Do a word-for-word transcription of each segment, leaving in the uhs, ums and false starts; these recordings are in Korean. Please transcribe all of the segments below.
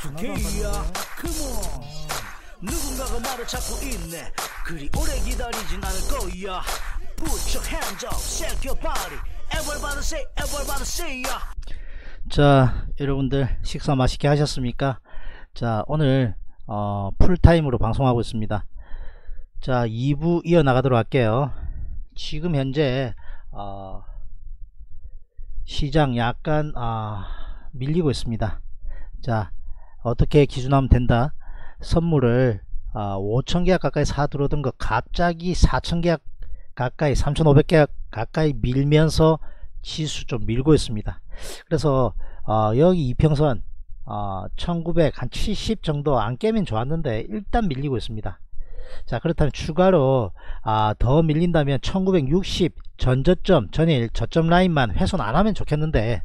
닥터케이야 컴온. 누군가가 나를 찾고 있네. 그리 오래 기다리진 않을 거야. Put your hands up, shake your body. Everybody say, everybody say ya. 자, 여러분들 식사 맛있게 하셨습니까? 자, 오늘 어, 풀타임으로 방송하고 있습니다. 자, 이 부 이어나가도록 할게요. 지금 현재 어, 시장 약간 어, 밀리고 있습니다. 자, 어떻게 기준하면 된다. 선물을 어, 오천 계약 가까이 사들어오던 거 갑자기 사천 계약 가까이, 삼천오백 계약 가까이 밀면서 지수 좀 밀고 있습니다. 그래서 어, 여기 이평선 어, 천구백 한 칠십 정도 안 깨면 좋았는데 일단 밀리고 있습니다. 자, 그렇다면 추가로 아, 더 밀린다면 천구백육십 전저점 전일 저점 라인만 훼손 안하면 좋겠는데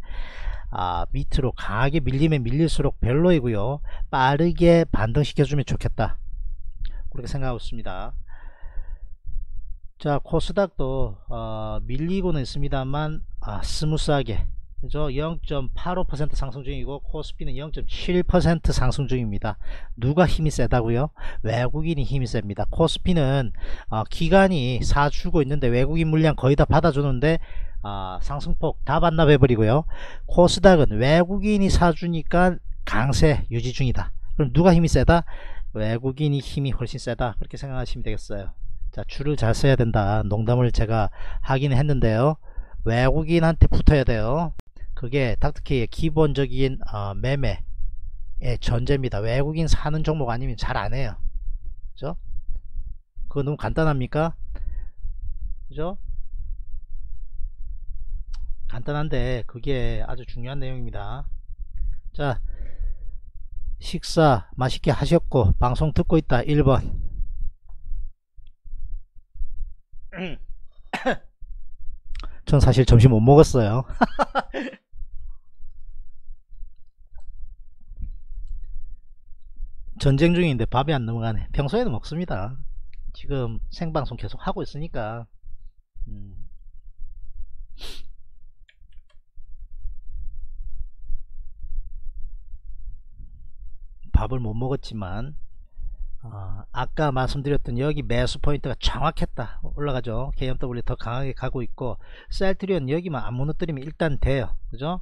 아, 밑으로 강하게 밀리면 밀릴수록 별로이고요. 빠르게 반등시켜주면 좋겠다, 그렇게 생각하고 있습니다. 자, 코스닥도 어, 밀리고는 있습니다만 아, 스무스하게 그죠? 영 점 팔오 퍼센트 상승 중이고 코스피는 영 점 칠 퍼센트 상승 중입니다. 누가 힘이 세다고요? 외국인이 힘이 셉니다. 코스피는 어, 기관이 사주고 있는데 외국인 물량 거의 다 받아주는데 어, 상승폭 다 반납해버리고요. 코스닥은 외국인이 사주니까 강세 유지 중이다. 그럼 누가 힘이 세다? 외국인이 힘이 훨씬 세다, 그렇게 생각하시면 되겠어요. 자, 줄을 잘 써야 된다. 농담을 제가 하긴 했는데요. 외국인한테 붙어야 돼요. 그게 닥터케이의 기본적인 어, 매매의 전제입니다. 외국인 사는 종목 아니면 잘 안해요. 그죠? 그거 너무 간단합니까? 그죠? 간단한데 그게 아주 중요한 내용입니다. 자, 식사 맛있게 하셨고 방송 듣고 있다 일 번. 전 사실 점심 못 먹었어요. 전쟁 중인데 밥이 안 넘어가네. 평소에는 먹습니다. 지금 생방송 계속 하고 있으니까. 음. 밥을 못 먹었지만 어, 아까 말씀드렸던 여기 매수 포인트가 정확했다. 올라가죠. 케이엠더블유 더 강하게 가고 있고 셀트리온 여기만 안 무너뜨리면 일단 돼요. 그죠?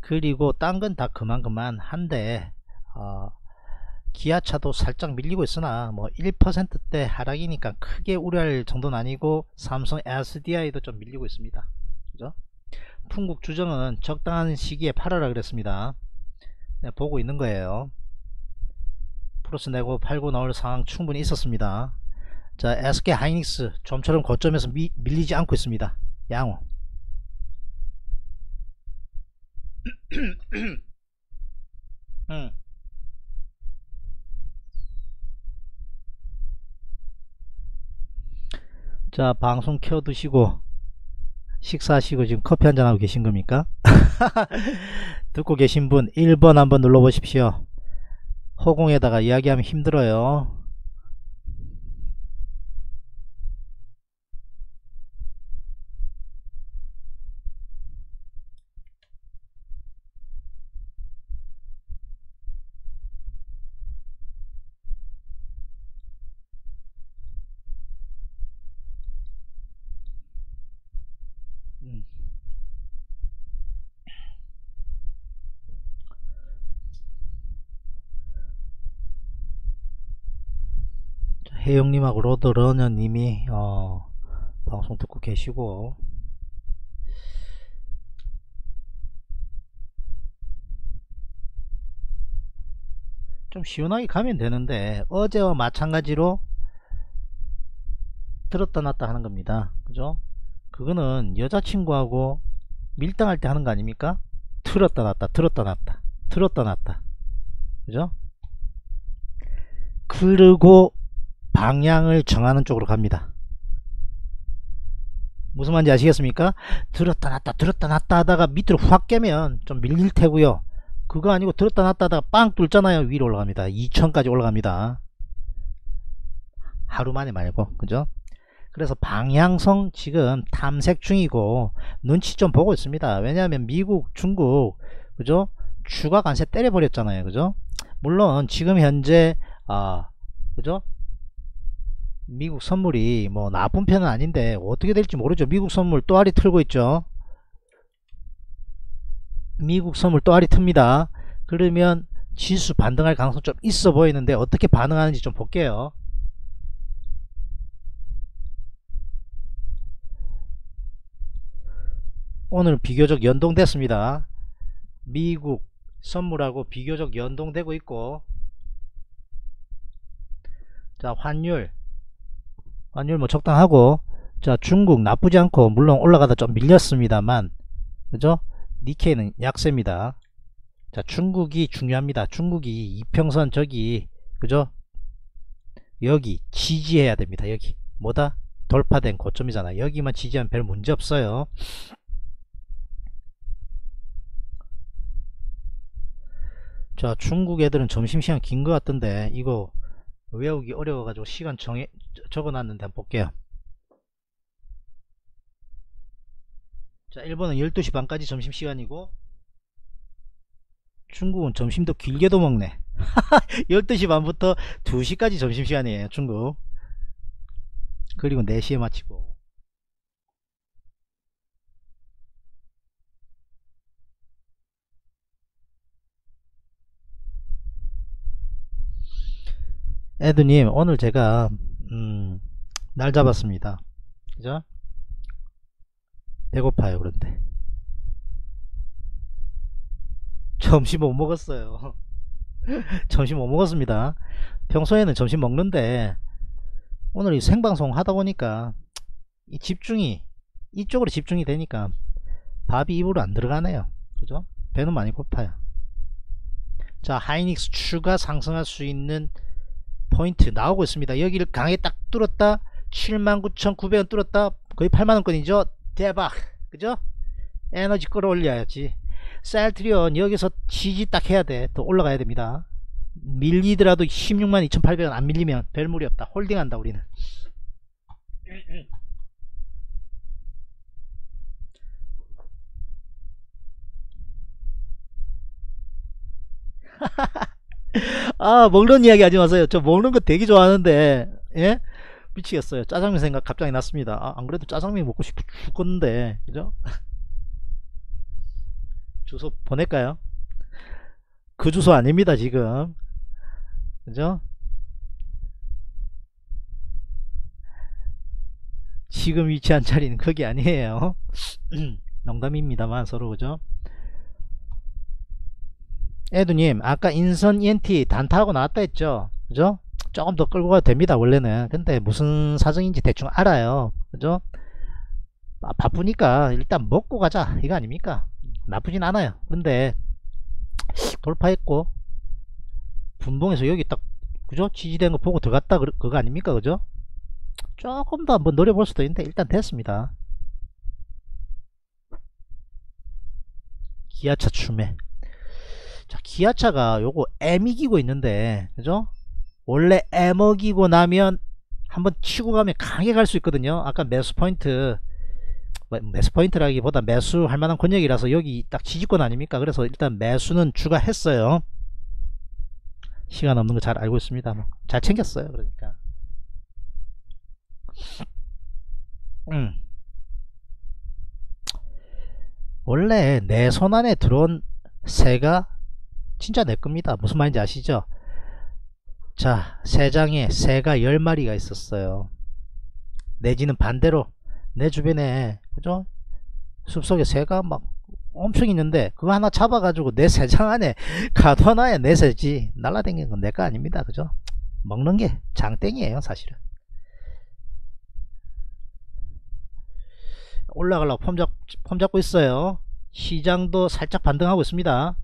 그리고 딴 건 다 그만 그만 한데 어, 기아차도 살짝 밀리고 있으나 뭐 일 퍼센트대 하락이니까 크게 우려할 정도는 아니고 삼성에스디아이도 좀 밀리고 있습니다. 그죠? 풍국주정은 적당한 시기에 팔아라 그랬습니다. 네, 보고 있는 거예요. 플러스 내고 팔고 나올 상황 충분히 있었습니다. 자, 에스케이하이닉스 좀처럼 고점에서 미, 밀리지 않고 있습니다. 양호. 음. 자, 방송 켜두시고 식사하시고 지금 커피 한잔하고 계신 겁니까? 듣고 계신 분 일 번 한번 눌러보십시오. 허공에다가 이야기하면 힘들어요. 해영님하고 로드러너님이 어, 방송 듣고 계시고 좀 시원하게 가면 되는데 어제와 마찬가지로 들었다 놨다 하는 겁니다. 그죠? 그거는 여자친구하고 밀당할 때 하는 거 아닙니까? 들었다 놨다 들었다 놨다 들었다 놨다. 그죠? 그리고 방향을 정하는 쪽으로 갑니다. 무슨 말인지 아시겠습니까? 들었다 놨다 들었다 놨다 하다가 밑으로 확 깨면 좀 밀릴 테고요. 그거 아니고 들었다 놨다 하다가 빵 뚫잖아요. 위로 올라갑니다. 이천까지 올라갑니다. 하루 만에 말고. 그죠? 그래서 방향성 지금 탐색 중이고 눈치 좀 보고 있습니다. 왜냐하면 미국, 중국, 그죠? 주가 간세 때려버렸잖아요. 그죠? 물론 지금 현재 아 그죠? 미국 선물이 뭐 나쁜 편은 아닌데 어떻게 될지 모르죠. 미국 선물 또아리 틀고 있죠. 미국 선물 또아리 틉니다. 그러면 지수 반등할 가능성 좀 있어 보이는데 어떻게 반응하는지 좀 볼게요. 오늘 비교적 연동됐습니다. 미국 선물하고 비교적 연동되고 있고, 자 환율 환율 뭐 적당하고, 자 중국 나쁘지 않고, 물론 올라가다 좀 밀렸습니다만 그죠? 니케이는 약세입니다. 자 중국이 중요합니다. 중국이 이평선 저기 그죠? 여기 지지해야 됩니다. 여기 뭐다? 돌파된 고점이잖아. 여기만 지지하면 별 문제 없어요. 자 중국 애들은 점심시간 긴 것 같던데 이거 외우기 어려워가지고 시간 정해 적어놨는데 한번 볼게요. 자 일본은 열두 시 반까지 점심시간이고 중국은 점심도 길게도 먹네. 열두 시 반부터 두 시까지 점심시간이에요 중국. 그리고 네 시에 마치고. 에드님 오늘 제가 음, 날 잡았습니다. 그죠? 배고파요. 그런데 점심 못 먹었어요. 점심 못 먹었습니다. 평소에는 점심 먹는데 오늘 이 생방송 하다 보니까 이 집중이 이쪽으로 집중이 되니까 밥이 입으로 안 들어가네요. 그죠? 배는 많이 고파요. 자 하이닉스 추가 상승할 수 있는 포인트 나오고 있습니다. 여기를 강하게 딱 뚫었다. 칠만 구천 구백 원 뚫었다. 거의 팔만 원권이죠. 대박. 그죠? 에너지 끌어올려야지. 셀트리온 여기서 지지 딱 해야 돼. 더 올라가야 됩니다. 밀리더라도 십육만 이천 팔백 원 안 밀리면 별 무리 없다. 홀딩한다 우리는. 아 먹는 이야기 하지 마세요. 저 먹는 거 되게 좋아하는데 예? 미치겠어요. 짜장면 생각 갑자기 났습니다. 아, 안 그래도 짜장면 먹고 싶어 죽었는데 그죠? 주소 보낼까요? 그 주소 아닙니다 지금. 그죠? 지금 위치한 자리는 그게 아니에요. 농담입니다만 서로 그죠? 에드님 아까 인선 이엔티 단타하고 나왔다 했죠. 그죠? 조금 더 끌고 가도 됩니다 원래는. 근데 무슨 사정인지 대충 알아요. 그죠? 아, 바쁘니까 일단 먹고 가자 이거 아닙니까? 나쁘진 않아요. 근데 돌파했고 분봉에서 여기 딱 그죠? 지지된 거 보고 들어갔다 그거 아닙니까? 그죠? 조금 더 한번 노려볼 수도 있는데 일단 됐습니다. 기아차 추매. 자, 기아차가 요거 M 이기고 있는데 그죠? 원래 M 어기고 나면 한번 치고 가면 강하게 갈 수 있거든요. 아까 매수 포인트 매수 포인트라기보다 매수 할 만한 권역이라서 여기 딱 지지권 아닙니까? 그래서 일단 매수는 추가했어요. 시간 없는 거 잘 알고 있습니다. 잘 챙겼어요. 그러니까 음. 원래 내 손 안에 들어온 새가 진짜 내 겁니다. 무슨 말인지 아시죠? 자, 새장에 새가 열 마리가 있었어요. 내지는 반대로 내 주변에 그죠? 숲속에 새가 막 엄청 있는데 그거 하나 잡아가지고 내 새장 안에 가둬놔야 내 새지. 날라다니는 건 내 거 아닙니다. 그죠? 먹는 게 장땡이에요 사실은. 올라가려고 폼, 잡, 폼 잡고 있어요. 시장도 살짝 반등하고 있습니다.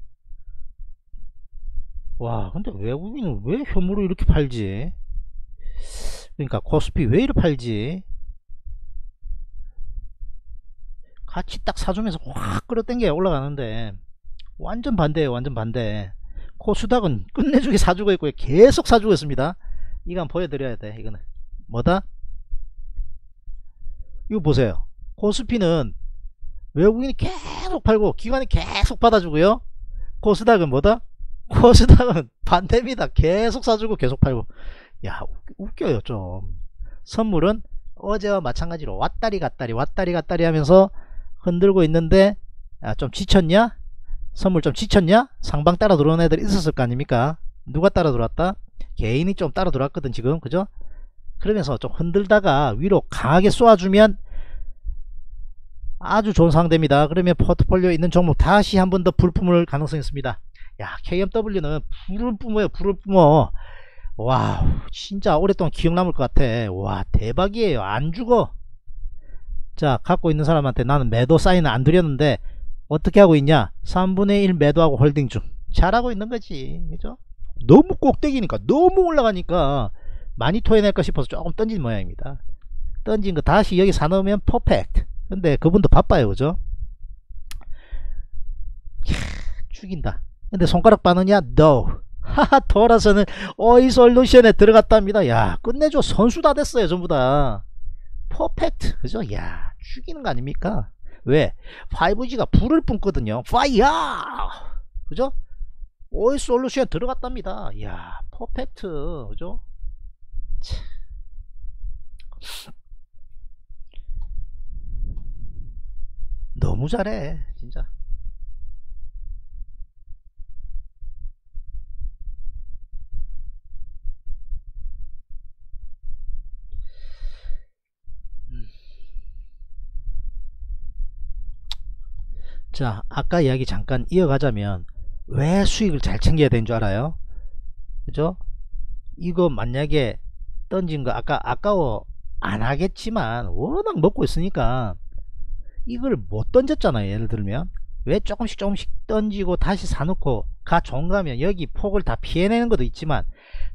와 근데 외국인은 왜 현물을 이렇게 팔지? 그러니까 코스피 왜 이렇게 팔지? 같이 딱 사주면서 확 끌어당겨야 올라가는데 완전 반대예요. 완전 반대. 코스닥은 끝내주게 사주고 있고요. 계속 사주고 있습니다. 이건 보여드려야 돼. 이거는 뭐다? 이거 보세요. 코스피는 외국인이 계속 팔고 기관이 계속 받아주고요. 코스닥은 뭐다? 코스닥은 반대입니다. 계속 사주고 계속 팔고. 야, 웃겨요 좀. 선물은 어제와 마찬가지로 왔다리 갔다리 왔다리 갔다리 하면서 흔들고 있는데, 아, 좀 지쳤냐? 선물 좀 지쳤냐? 상방 따라 들어온 애들 있었을 거 아닙니까? 누가 따라 들어왔다? 개인이 좀 따라 들어왔거든 지금, 그죠? 그러면서 좀 흔들다가 위로 강하게 쏘아주면 아주 좋은 상대입니다. 그러면 포트폴리오에 있는 종목 다시 한 번 더 불 뿜을 가능성이 있습니다. 야, 케이엠더블유는 불을 뿜어요. 불을 뿜어. 와우, 진짜 오랫동안 기억 남을 것 같아. 와, 대박이에요. 안 죽어. 자, 갖고 있는 사람한테 나는 매도 사인을 안 드렸는데 어떻게 하고 있냐? 삼분의 일 매도하고 홀딩 중. 잘하고 있는 거지, 그죠? 너무 꼭대기니까, 너무 올라가니까 많이 토해낼까 싶어서 조금 던진 모양입니다. 던진 거 다시 여기 사놓으면 퍼펙트. 근데 그분도 바빠요, 그죠? 캬, 죽인다. 근데 손가락 빠느냐? No. 하하, 돌아서는 오이솔루션에 들어갔답니다. 야, 끝내줘. 선수 다 됐어요, 전부 다. 퍼펙트, 그죠? 야, 죽이는 거 아닙니까? 왜? 파이브지가 불을 뿜거든요. 파이어! 그죠? 오이솔루션 들어갔답니다. 야, 퍼펙트, 그죠? 참. 너무 잘해, 진짜. 자, 아까 이야기 잠깐 이어가자면, 왜 수익을 잘 챙겨야 되는 줄 알아요? 그죠? 이거 만약에 던진 거 아까 아까워 안 하겠지만 워낙 먹고 있으니까 이걸 못 던졌잖아요. 예를 들면 왜 조금씩 조금씩 던지고 다시 사놓고 가 종가면 여기 폭을 다 피해내는 것도 있지만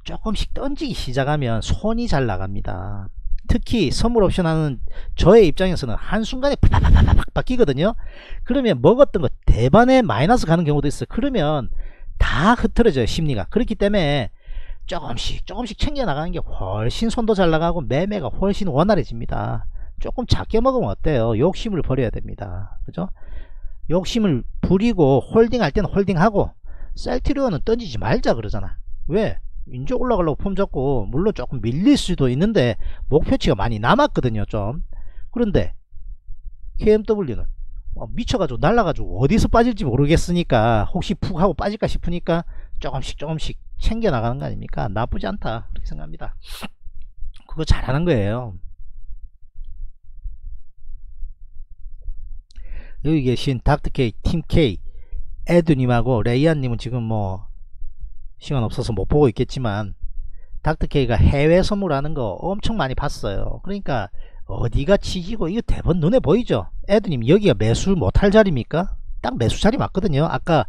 조금씩 던지기 시작하면 손이 잘 나갑니다. 특히 선물 옵션 하는 저의 입장에서는 한순간에 팍팍팍팍 바뀌거든요. 그러면 먹었던 거 대반에 마이너스 가는 경우도 있어요. 그러면 다 흐트러져요, 심리가. 그렇기 때문에 조금씩 조금씩 챙겨 나가는 게 훨씬 손도 잘 나가고 매매가 훨씬 원활해집니다. 조금 작게 먹으면 어때요? 욕심을 버려야 됩니다. 그죠? 욕심을 부리고 홀딩할 때는 홀딩하고, 셀트리온은 던지지 말자 그러잖아. 왜? 이제 올라가려고 폼 잡고, 물론 조금 밀릴 수도 있는데 목표치가 많이 남았거든요 좀. 그런데 케이엠더블유는 미쳐가지고 날라가지고 어디서 빠질지 모르겠으니까 혹시 푹 하고 빠질까 싶으니까 조금씩 조금씩 챙겨 나가는 거 아닙니까? 나쁘지 않다, 그렇게 생각합니다. 그거 잘하는 거예요. 여기 계신 닥터케이, 팀K, 에드님하고 레이안님은 지금 뭐 시간 없어서 못 보고 있겠지만, 닥터케이가 해외 선물하는 거 엄청 많이 봤어요. 그러니까 어디가 치지고, 이거 대번 눈에 보이죠? 에드님, 여기가 매수 못할 자리입니까? 딱 매수 자리 맞거든요. 아까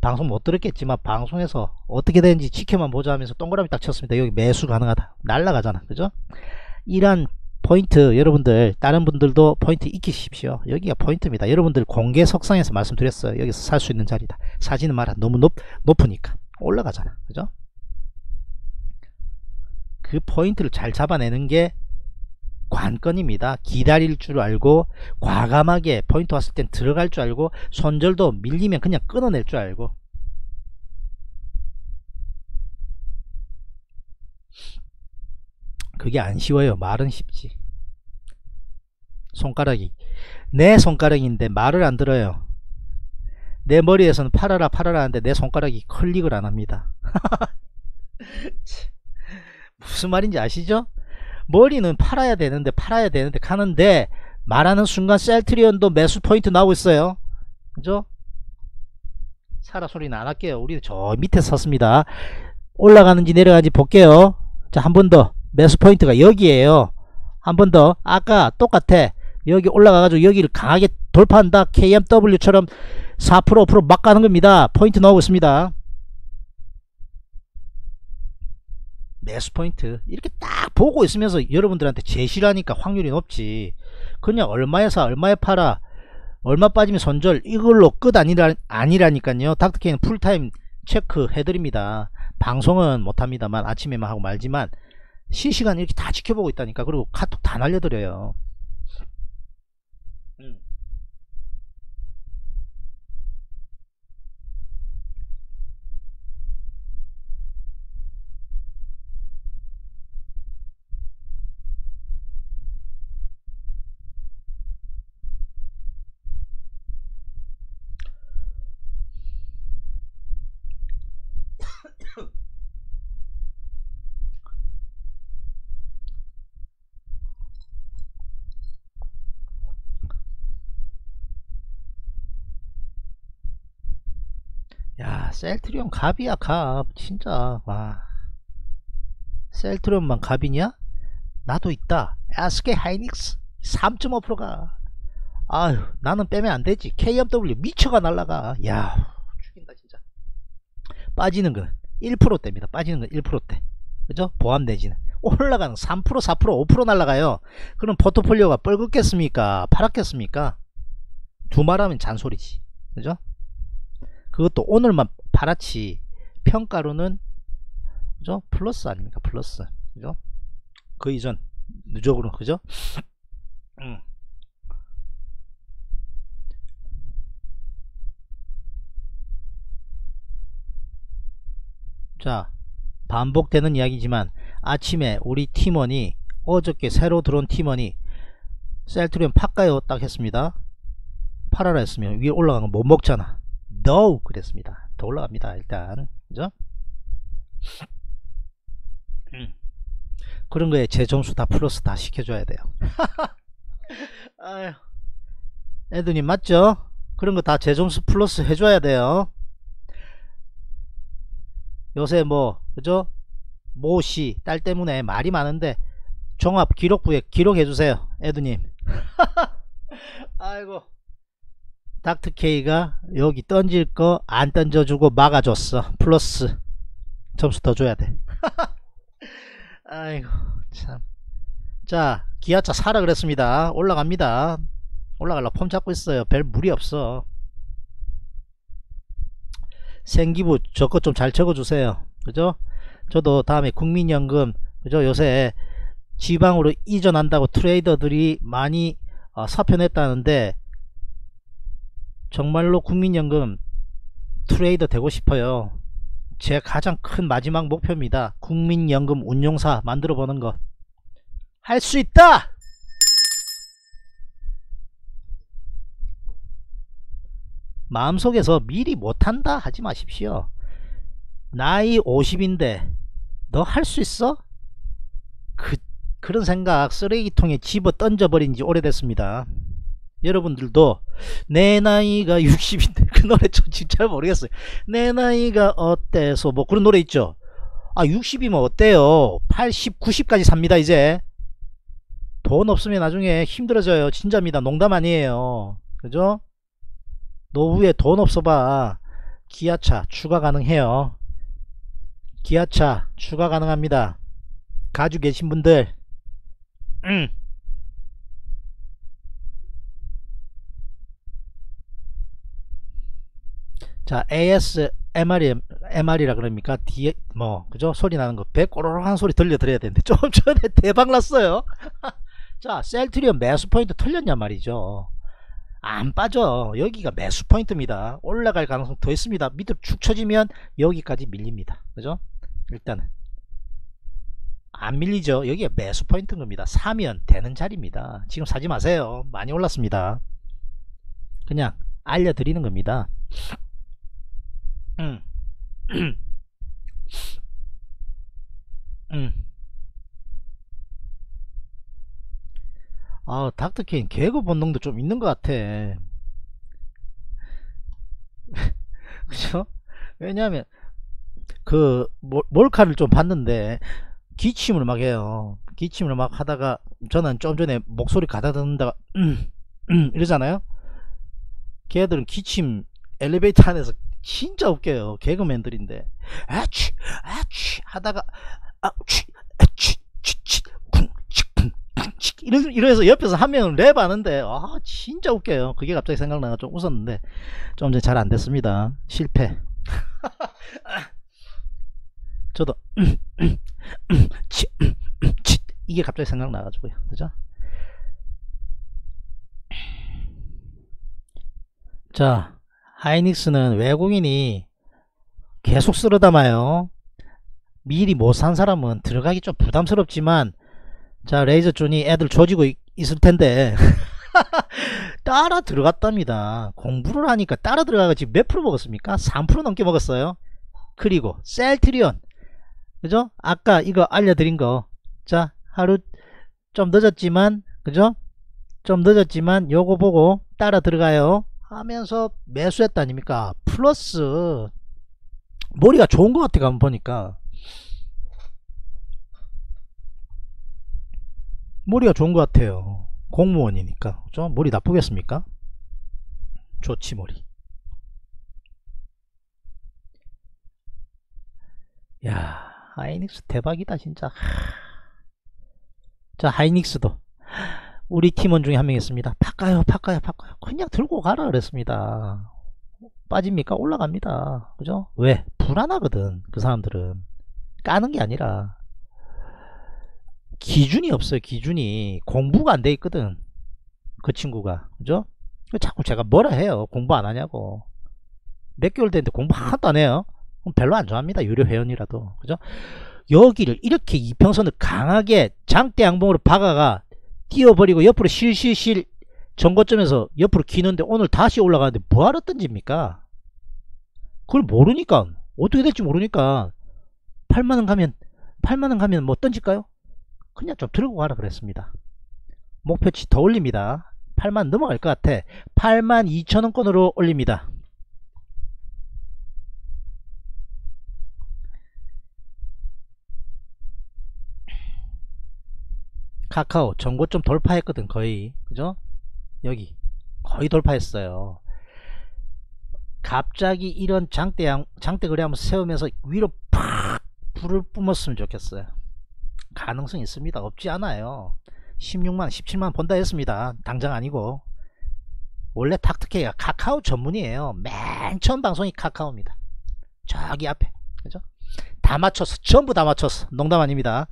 방송 못 들었겠지만 방송에서 어떻게 되는지 지켜만 보자 하면서 동그라미 딱 쳤습니다. 여기 매수 가능하다. 날라가잖아, 그죠? 이런 포인트, 여러분들, 다른 분들도 포인트 익히십시오. 여기가 포인트입니다. 여러분들 공개 석상에서 말씀드렸어요. 여기서 살 수 있는 자리다. 사지는 마라. 너무 높, 높으니까. 올라가잖아, 그죠? 그 포인트를 잘 잡아내는 게 관건입니다. 기다릴 줄 알고, 과감하게 포인트 왔을 땐 들어갈 줄 알고, 손절도 밀리면 그냥 끊어낼 줄 알고. 그게 안 쉬워요. 말은 쉽지. 손가락이 내 손가락인데 말을 안 들어요. 내 머리에서는 팔아라 팔아라 하는데 내 손가락이 클릭을 안 합니다. 무슨 말인지 아시죠? 머리는 팔아야 되는데 팔아야 되는데 가는데, 말하는 순간 셀트리온도 매수 포인트 나오고 있어요. 그죠? 사라 소리는 안 할게요. 우리는 저 밑에 섰습니다. 올라가는지 내려가는지 볼게요. 자, 한 번 더. 매수 포인트가 여기에요. 한 번 더. 아까 똑같아. 여기 올라가가지고 여기를 강하게 돌파한다. 케이엠더블유처럼 사 퍼센트 오 퍼센트 막 가는 겁니다. 포인트 나오고 있습니다. 매수 포인트 이렇게 딱 보고 있으면서 여러분들한테 제시를 하니까 확률이 높지. 그냥 얼마에 사, 얼마에 팔아, 얼마 빠지면 손절, 이걸로 끝 아니라, 아니라니까요. 닥터케이는 풀타임 체크 해드립니다. 방송은 못합니다만 아침에만 하고 말지만 실시간 이렇게 다 지켜보고 있다니까. 그리고 카톡 다 날려드려요. 음. 야, 셀트리온 갑이야, 갑. 진짜, 와. 셀트리온만 갑이냐? 나도 있다. 에스케이하이닉스 삼 점 오 퍼센트가. 아유, 나는 빼면 안 되지. 케이엠더블유 미쳐가 날라가. 야, 죽인다, 진짜. 빠지는 건 일 퍼센트대입니다. 빠지는 건 일 퍼센트대. 그죠? 보합 내지는. 올라가는 삼 퍼센트, 사 퍼센트, 오 퍼센트 날라가요. 그럼 포트폴리오가 뻘겋겠습니까? 파랗겠습니까? 두말하면 잔소리지. 그죠? 그것도 오늘만 파랗지. 평가로는, 그죠? 플러스 아닙니까? 플러스. 그죠? 그 이전, 누적으로, 그죠? 음. 자, 반복되는 이야기지만, 아침에 우리 팀원이, 어저께 새로 들어온 팀원이, 셀트리온 팔까요? 딱 했습니다. 팔아라 했으면, 위에 올라간 거 못 먹잖아. No! 그랬습니다. 더 올라갑니다, 일단. 그죠? 음. 그런 거에 제 점수 다 플러스 다 시켜줘야 돼요. 아유. 에드님, 맞죠? 그런 거 다 제 점수 플러스 해줘야 돼요. 요새 뭐, 그죠? 모씨, 딸 때문에 말이 많은데, 종합 기록부에 기록해주세요. 에드님. 아이고. 닥터케이가 여기 던질 거 안 던져주고 막아줬어. 플러스 점수 더 줘야 돼. 아이고 참. 자, 기아차 사라 그랬습니다. 올라갑니다. 올라가려고 폼 잡고 있어요. 별 무리 없어. 생기부 저것 좀 잘 적어주세요. 그죠? 저도 다음에 국민연금, 그죠? 요새 지방으로 이전한다고 트레이더들이 많이 어, 사표 냈다는데, 정말로 국민연금 트레이더 되고 싶어요. 제 가장 큰 마지막 목표입니다. 국민연금 운용사 만들어 보는 것. 할 수 있다! 마음속에서 미리 못한다 하지 마십시오. 나이 오십인데 너 할 수 있어? 그, 그런 생각 쓰레기통에 집어 던져버린 지 오래됐습니다. 여러분들도 내 나이가 육십인데 그 노래 저 진짜 잘 모르겠어요. 내 나이가 어때서 뭐 그런 노래 있죠. 아, 육십이면 어때요. 팔십, 구십까지 삽니다. 이제 돈 없으면 나중에 힘들어져요. 진짜입니다. 농담 아니에요. 그죠? 노후에 돈 없어봐. 기아차 추가 가능해요. 기아차 추가 가능합니다. 가지고 계신 분들. 음. 자, 에이에스엠알이, 엠알이라 그럽니까? 뒤에, 뭐, 그죠? 소리 나는 거, 배 꼬로록 하는 소리 들려드려야 되는데, 좀 전에 대박 났어요. 자, 셀트리온 매수 포인트 틀렸냐 말이죠. 안 빠져. 여기가 매수 포인트입니다. 올라갈 가능성 더 있습니다. 밑으로 축 처지면 여기까지 밀립니다. 그죠? 일단은. 안 밀리죠? 여기가 매수 포인트인 겁니다. 사면 되는 자리입니다. 지금 사지 마세요. 많이 올랐습니다. 그냥 알려드리는 겁니다. 음. 음. 아, 닥터케인 개그 본능도 좀 있는 것 같아. 그죠? 왜냐하면 그 몰카를 좀 봤는데 기침을 막 해요. 기침을 막 하다가 저는 좀 전에 목소리 가다듬다가 음, 음, 이러잖아요. 걔들은 기침 엘리베이터 안에서 진짜 웃겨요. 개그맨들인데. 아취, 아취 하다가 아취, 아취, 치치, 쿵, 치쿵, 치. 이런 이래서 옆에서 한 명은 랩하는데 아 진짜 웃겨요. 그게 갑자기 생각나서 좀 웃었는데 좀 잘 안 됐습니다. 실패. 저도 음, 음, 음, 치, 음, 음, 치. 이게 갑자기 생각나가지고요. 그죠? 자. 하이닉스는 외국인이 계속 쓸어 담아요. 미리 못 산 사람은 들어가기 좀 부담스럽지만, 자, 레이저존이 애들 조지고 있, 있을 텐데 따라 들어갔답니다. 공부를 하니까 따라 들어가서 지금 몇 프로 먹었습니까? 삼 퍼센트 넘게 먹었어요. 그리고 셀트리온, 그죠? 아까 이거 알려드린 거, 자, 하루 좀 늦었지만, 그죠? 좀 늦었지만 요거 보고 따라 들어가요 하면서 매수했다 아닙니까? 플러스 머리가 좋은 것 같아. 한번 보니까 머리가 좋은 것 같아요. 공무원이니까. 좀 머리 나쁘겠습니까? 좋지. 머리. 야, 하이닉스 대박이다 진짜. 하... 자, 하이닉스도 우리 팀원 중에 한 명 있습니다. 바꿔요 바꿔요 바꿔요. 그냥 들고 가라 그랬습니다. 빠집니까? 올라갑니다. 그죠? 왜? 불안하거든. 그 사람들은 까는 게 아니라 기준이 없어요. 기준이 공부가 안 돼 있거든 그 친구가. 그죠? 자꾸 제가 뭐라 해요. 공부 안 하냐고. 몇 개월 됐는데 공부 하나도 안 해요. 그럼 별로 안 좋아합니다. 유료 회원이라도. 그죠? 여기를 이렇게 이평선을 강하게 장대양봉으로 박아가 띄워버리고 옆으로 실실실 전고점에서 옆으로 기는데 오늘 다시 올라가는데 뭐하러 던집니까? 그걸 모르니까, 어떻게 될지 모르니까 팔만 원 가면 팔만 원 가면 뭐 던질까요? 그냥 좀 들고 가라 그랬습니다. 목표치 더 올립니다. 팔만 넘어갈 것 같아. 팔만 이천 원권으로 올립니다. 카카오 전고점 돌파했거든. 거의. 그죠? 여기 거의 돌파했어요. 갑자기 이런 장대 장대 거래 한번 세우면서 위로 팍 불을 뿜었으면 좋겠어요. 가능성 있습니다. 없지 않아요. 십육만 십칠만 본다 했습니다. 당장 아니고. 원래 닥터케이가 카카오 전문이에요. 맨 처음 방송이 카카오입니다. 저기 앞에. 그죠? 다 맞췄어. 전부 다 맞췄어. 농담 아닙니다.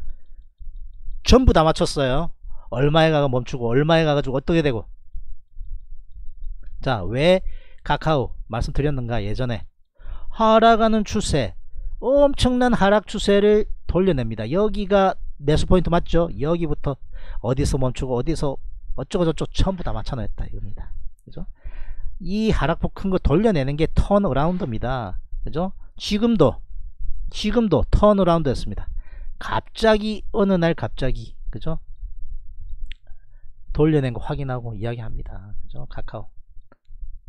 전부 다 맞췄어요. 얼마에 가가 멈추고 얼마에 가가지고 어떻게 되고. 자, 왜 카카오 말씀드렸는가. 예전에 하락하는 추세, 엄청난 하락 추세를 돌려냅니다. 여기가 매수 포인트 맞죠? 여기부터 어디서 멈추고 어디서 어쩌고 저쩌고 전부 다 맞춰냈다 이겁니다. 그죠? 이 하락폭 큰 거 돌려내는 게 턴 어라운드입니다. 그죠? 지금도 지금도 턴 어라운드 였습니다. 갑자기 어느 날 갑자기, 그죠? 돌려낸 거 확인하고 이야기합니다. 그죠? 카카오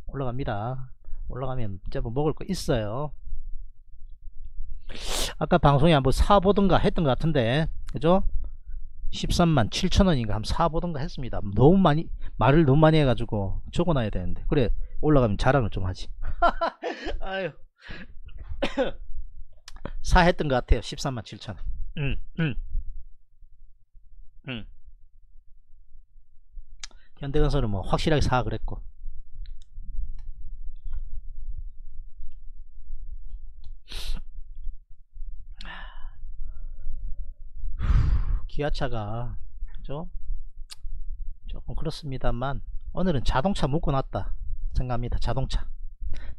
올라갑니다. 올라가면 제법 먹을 거 있어요. 아까 방송에 한번 사보던가 했던 것 같은데, 그죠? 십삼만 칠천 원인가 한번 사보던가 했습니다. 너무 많이 말을 너무 많이 해가지고 적어놔야 되는데. 그래, 올라가면 자랑을 좀 하지. 아유. 사 했던 것 같아요. 십삼만 칠천 원. 음, 음. 음. 현대건설은 뭐 확실하게 사 그랬고. 기아차가 그죠? 조금 그렇습니다만 오늘은 자동차 묶어놨다 생각합니다. 자동차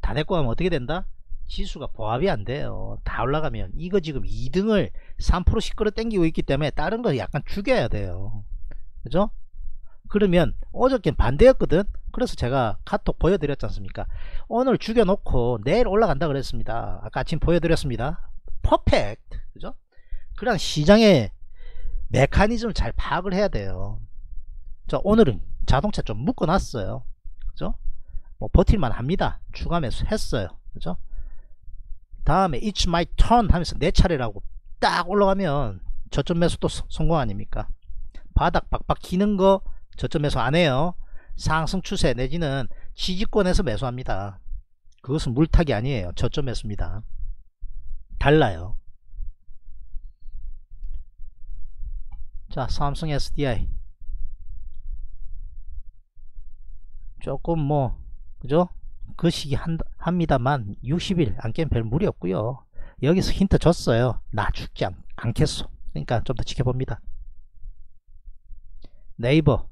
다 데리고 가면 어떻게 된다? 지수가 보합이 안 돼요. 다 올라가면. 이거 지금 이 등을 삼 퍼센트씩 끌어 당기고 있기 때문에 다른 거 약간 죽여야 돼요. 그죠? 그러면 어저께 반대였거든. 그래서 제가 카톡 보여드렸지 않습니까? 오늘 죽여놓고 내일 올라간다 그랬습니다. 아까 아침 보여드렸습니다. 퍼펙트. 그죠? 그런 시장의 메커니즘을 잘 파악을 해야 돼요. 자, 오늘은 자동차 좀 묶어놨어요. 그죠? 뭐 버틸만 합니다. 추가 매수 했어요. 그죠? 다음에 It's my turn 하면서 내 차례라고 딱 올라가면 저점 매수 또 성공 아닙니까? 바닥 박박 기는 거 저점 매수 안 해요. 상승 추세 내지는 지지권에서 매수합니다. 그것은 물타기 아니에요. 저점 매수입니다. 달라요. 자, 삼성 에스디아이 조금 뭐 그죠? 그 시기 한, 합니다만 육십 일 안 깨면 별 무리 없고요. 여기서 힌트 줬어요. 나 죽지 않, 않겠소. 그러니까 좀 더 지켜봅니다. 네이버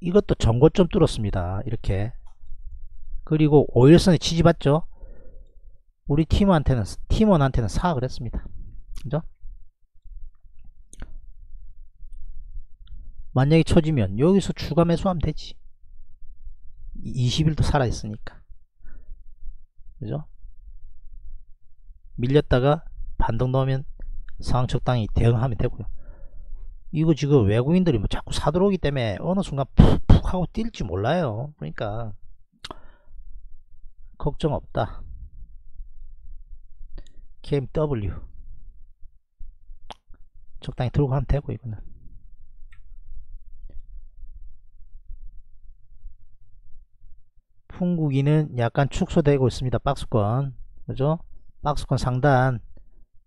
이것도 전고점 뚫었습니다. 이렇게. 그리고 오일선에 지지받죠. 우리 팀한테는 팀원한테는 사 그랬습니다. 그죠? 만약에 쳐지면 여기서 추가 매수하면 되지. 이십 일도 살아있으니까. 그죠? 밀렸다가 반등 넣으면 상황 적당히 대응하면 되고요. 이거 지금 외국인들이 뭐 자꾸 사들어오기 때문에 어느 순간 푹푹 하고 뛸지 몰라요. 그러니까 걱정 없다. 케이엠더블유 적당히 들고 가면 되고, 이거는 풍국이는 약간 축소되고 있습니다. 박스권, 그죠? 박스권 상단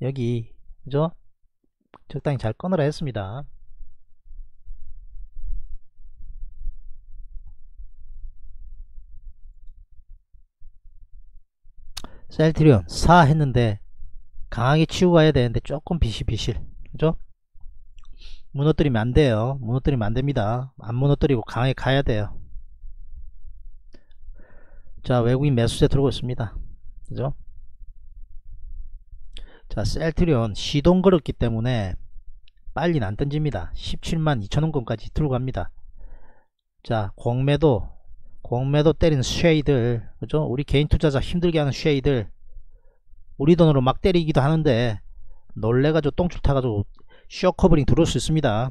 여기, 그죠? 적당히 잘 끊으라 했습니다. 셀트리온 사 했는데 강하게 치고 가야 되는데 조금 비실비실, 그죠? 무너뜨리면 안 돼요. 무너뜨리면 안 됩니다. 안 무너뜨리고 강하게 가야 돼요. 자, 외국인 매수세 들어오고 있습니다. 그죠? 자, 셀트리온 시동 걸었기 때문에 빨리는 안 던집니다. 십칠만 이천원권까지 들고 갑니다. 자, 공매도 공매도 때린 쉐이들, 그죠? 우리 개인 투자자 힘들게 하는 쉐이들, 우리 돈으로 막 때리기도 하는데 놀래가지고 똥줄 타가지고 쇼커버링 들어올 수 있습니다.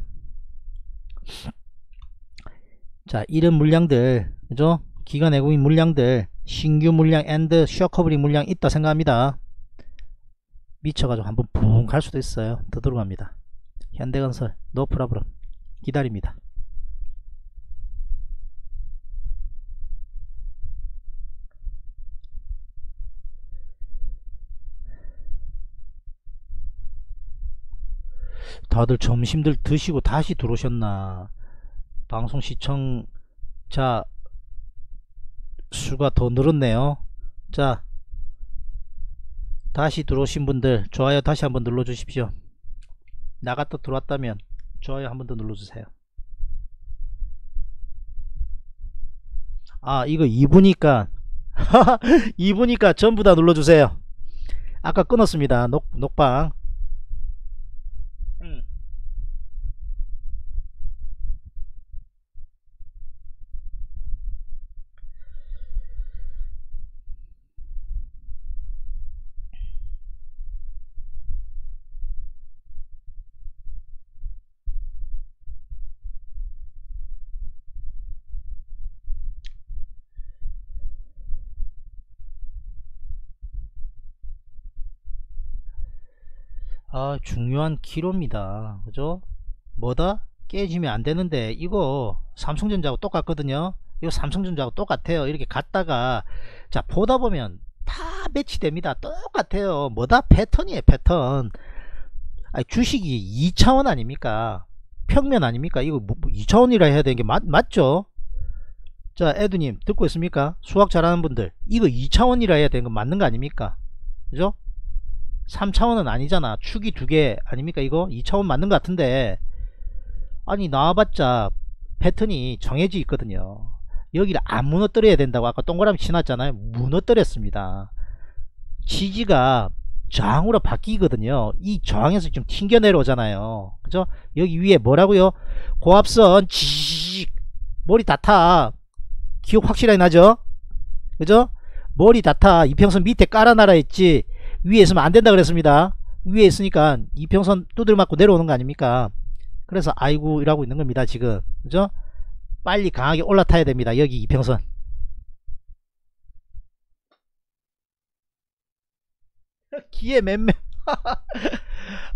자, 이런 물량들, 그죠? 기관 외국인 물량들, 신규 물량 앤드 쇼커버링 물량 있다 생각합니다. 미쳐가지고 한번 붕 갈 수도 있어요. 더 들어갑니다. 현대건설 노 프라브럼 기다립니다. 다들 점심들 드시고 다시 들어오셨나? 방송 시청자 수가 더 늘었네요. 자, 다시 들어오신 분들 좋아요 다시 한번 눌러 주십시오. 나갔다 들어왔다면 좋아요 한번 더 눌러 주세요. 아, 이거 이 부니까 이 부니까 전부 다 눌러 주세요. 아까 끊었습니다. 녹, 녹방 아, 중요한 기로입니다. 그죠? 뭐다? 깨지면 안 되는데, 이거 삼성전자하고 똑같거든요. 이거 삼성전자하고 똑같아요. 이렇게 갔다가, 자, 보다 보면 다 매치됩니다. 똑같아요. 뭐다? 패턴이에요, 패턴. 아니, 주식이 이 차원 아닙니까? 평면 아닙니까? 이거 뭐 이 차원이라 해야 되는 게 맞, 맞죠? 자, 에드님, 듣고 있습니까? 수학 잘하는 분들, 이거 이 차원이라 해야 되는 거 맞는 거 아닙니까? 그죠? 삼 차원은 아니잖아. 축이 두 개 아닙니까? 이거 이 차원 맞는 것 같은데, 아니 나와봤자 패턴이 정해져 있거든요. 여기를 안 무너뜨려야 된다고 아까 동그라미 치놨잖아요. 무너뜨렸습니다. 지지가 저항으로 바뀌거든요. 이 저항에서 지금 튕겨 내려오잖아요. 그죠? 여기 위에 뭐라고요? 고압선 지지 머리 다 타. 기억 확실하게 나죠? 그죠? 머리 다 타. 이평선 밑에 깔아놔라 했지, 위에 있으면 안된다 그랬습니다. 위에 있으니까 이평선 두들맞고 내려오는 거 아닙니까? 그래서 아이고 이라고 있는 겁니다 지금. 그죠? 빨리 강하게 올라타야 됩니다. 여기 이평선 기에 맴매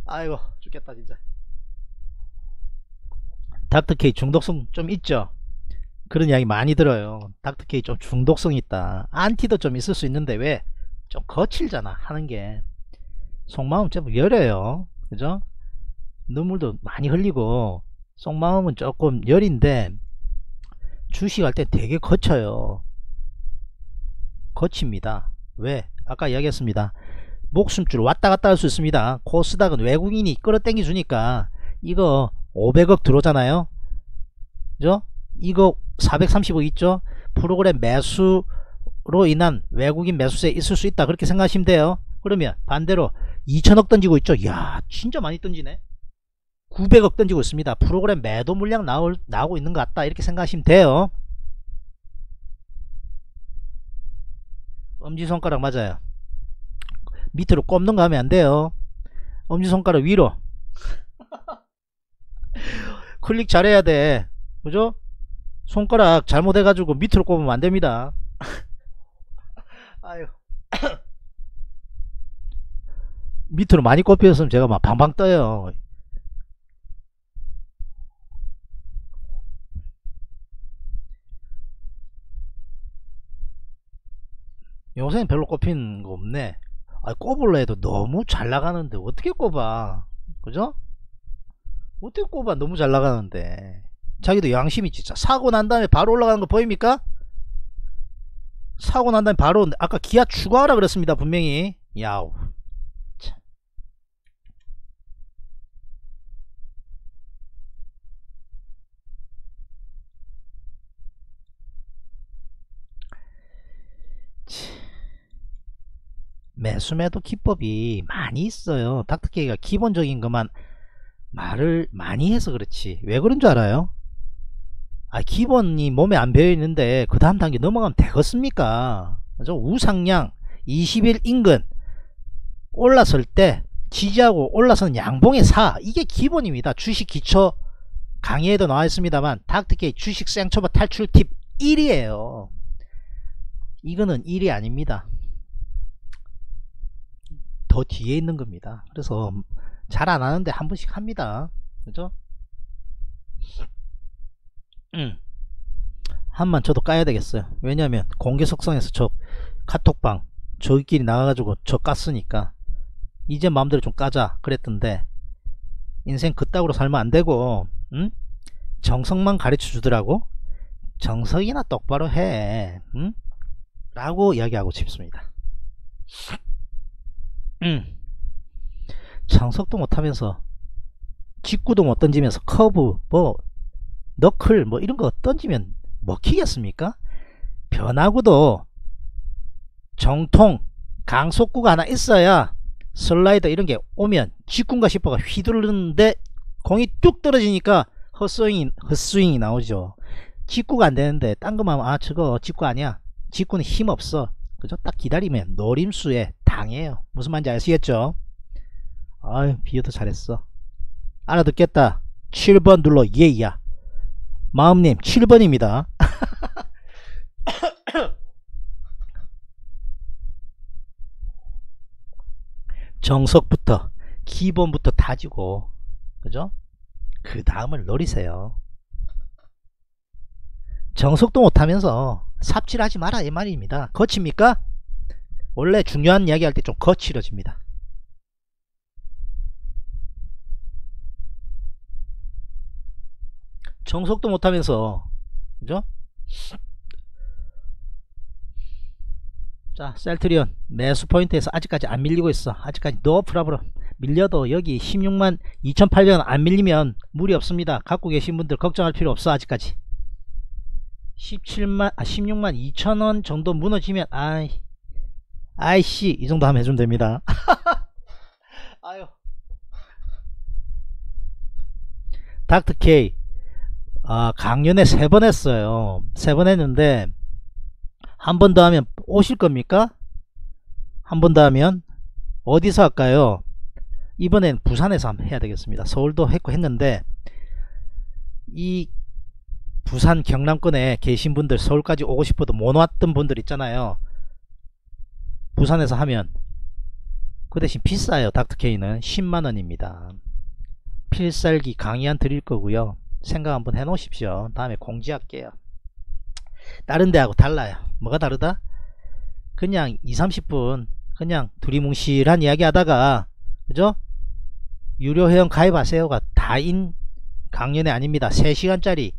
아이고 죽겠다 진짜. 닥터케이 중독성 좀 있죠? 그런 이야기 많이 들어요. 닥터케이 좀 중독성이 있다. 안티도 좀 있을 수 있는데 왜 좀 거칠잖아 하는게 속마음 좀 여려요. 그죠? 눈물도 많이 흘리고 속마음은 조금 여린데 주식할 때 되게 거쳐요. 거칩니다. 왜? 아까 이야기했습니다. 목숨줄 왔다갔다 할 수 있습니다. 코스닥은 외국인이 끌어당기 주니까 이거 오백억 들어오잖아요. 그죠? 이거 사백삼십억 있죠? 프로그램 매수 로 인한 외국인 매수세 있을 수 있다 그렇게 생각하시면 돼요. 그러면 반대로 이천억 던지고 있죠. 이야 진짜 많이 던지네. 구백억 던지고 있습니다. 프로그램 매도 물량 나올, 나오고 있는 것 같다 이렇게 생각하시면 돼요. 엄지손가락 맞아요. 밑으로 꼽는 거 하면 안 돼요. 엄지손가락 위로 클릭 잘해야 돼. 그죠? 손가락 잘못해가지고 밑으로 꼽으면 안 됩니다. 아유 밑으로 많이 꼽혔으면 제가 막 방방 떠요. 요새는 별로 꼽힌 거 없네. 아, 꼽으려 해도 너무 잘 나가는데 어떻게 꼽아? 그죠? 어떻게 꼽아? 너무 잘 나가는데. 자기도 양심이 진짜. 사고 난 다음에 바로 올라가는 거 보입니까? 사고 난 다음에 바로, 아까 기아 추가하라 그랬습니다, 분명히. 야우. 참. 매수매도 기법이 많이 있어요. 닥터케이가 기본적인 것만 말을 많이 해서 그렇지. 왜 그런 줄 알아요? 아, 기본이 몸에 안 배어있는데 그 다음 단계 넘어가면 되겠습니까? 그죠? 우상향 이십 일 인근 올랐을 때 지지하고 올라서는 양봉에 사, 이게 기본입니다. 주식 기초 강의에도 나와 있습니다만 닥터케이 주식 생초보 탈출 팁 일이에요 이거는 일이 아닙니다. 더 뒤에 있는 겁니다. 그래서 잘 안 하는데 한 번씩 합니다. 그죠? 음. 한만 저도 까야 되겠어요. 왜냐면 공개 속성에서 저 카톡방 저희끼리 나가가지고 저 깠으니까 이제 마음대로 좀 까자 그랬던데 인생 그따구로 살면 안 되고, 응? 정석만 가르쳐 주더라고. 정석이나 똑바로 해, 응? 라고 이야기하고 싶습니다. 음. 정석도 못하면서 직구도 못 던지면서 커브 뭐 너클 뭐 이런거 던지면 먹히겠습니까? 변화구도 정통 강속구가 하나 있어야 슬라이더 이런게 오면 직구인가 싶어가 휘두르는데 공이 뚝 떨어지니까 헛스윙이, 헛스윙이 나오죠. 직구가 안되는데 딴거 하면 아 저거 직구 아니야, 직구는 힘없어. 그죠? 딱 기다리면 노림수에 당해요. 무슨 말인지 아시겠죠? 아유, 비유도 잘했어. 알아듣겠다. 칠 번 눌러. 예이야. 마음님 칠 번입니다 정석부터 기본부터 다지고, 그죠? 그 다음을 노리세요. 정석도 못하면서 삽질하지 마라 이 말입니다. 거칩니까? 원래 중요한 이야기 할 때 좀 거칠어집니다. 정석도 못하면서, 그죠? 자, 셀트리온 매수 포인트에서 아직까지 안 밀리고 있어. 아직까지 no problem. 밀려도 여기 십육만 이천팔백 원 안 밀리면 무리 없습니다. 갖고 계신 분들 걱정할 필요 없어. 아직까지 십칠만, 아, 십육만 이천 원 정도 무너지면 아이 아이씨 이 정도 하면 해주면 됩니다. 아유, 닥터케이 아, 강연에 세 번 했어요. 세 번 했는데 한 번 더 하면 오실 겁니까? 한 번 더 하면 어디서 할까요? 이번엔 부산에서 한번 해야 되겠습니다. 서울도 했고 했는데 이 부산 경남권에 계신 분들, 서울까지 오고 싶어도 못 왔던 분들 있잖아요. 부산에서 하면 그 대신 비싸요. 닥터케이는 십만 원입니다 필살기 강의 안 드릴 거고요. 생각 한번 해 놓으십시오. 다음에 공지할게요. 다른 데하고 달라요. 뭐가 다르다? 그냥 이삼십 분 그냥 두리뭉실한 이야기 하다가, 그죠? 유료 회원 가입하세요가 다인 강연이 아닙니다. 세 시간짜리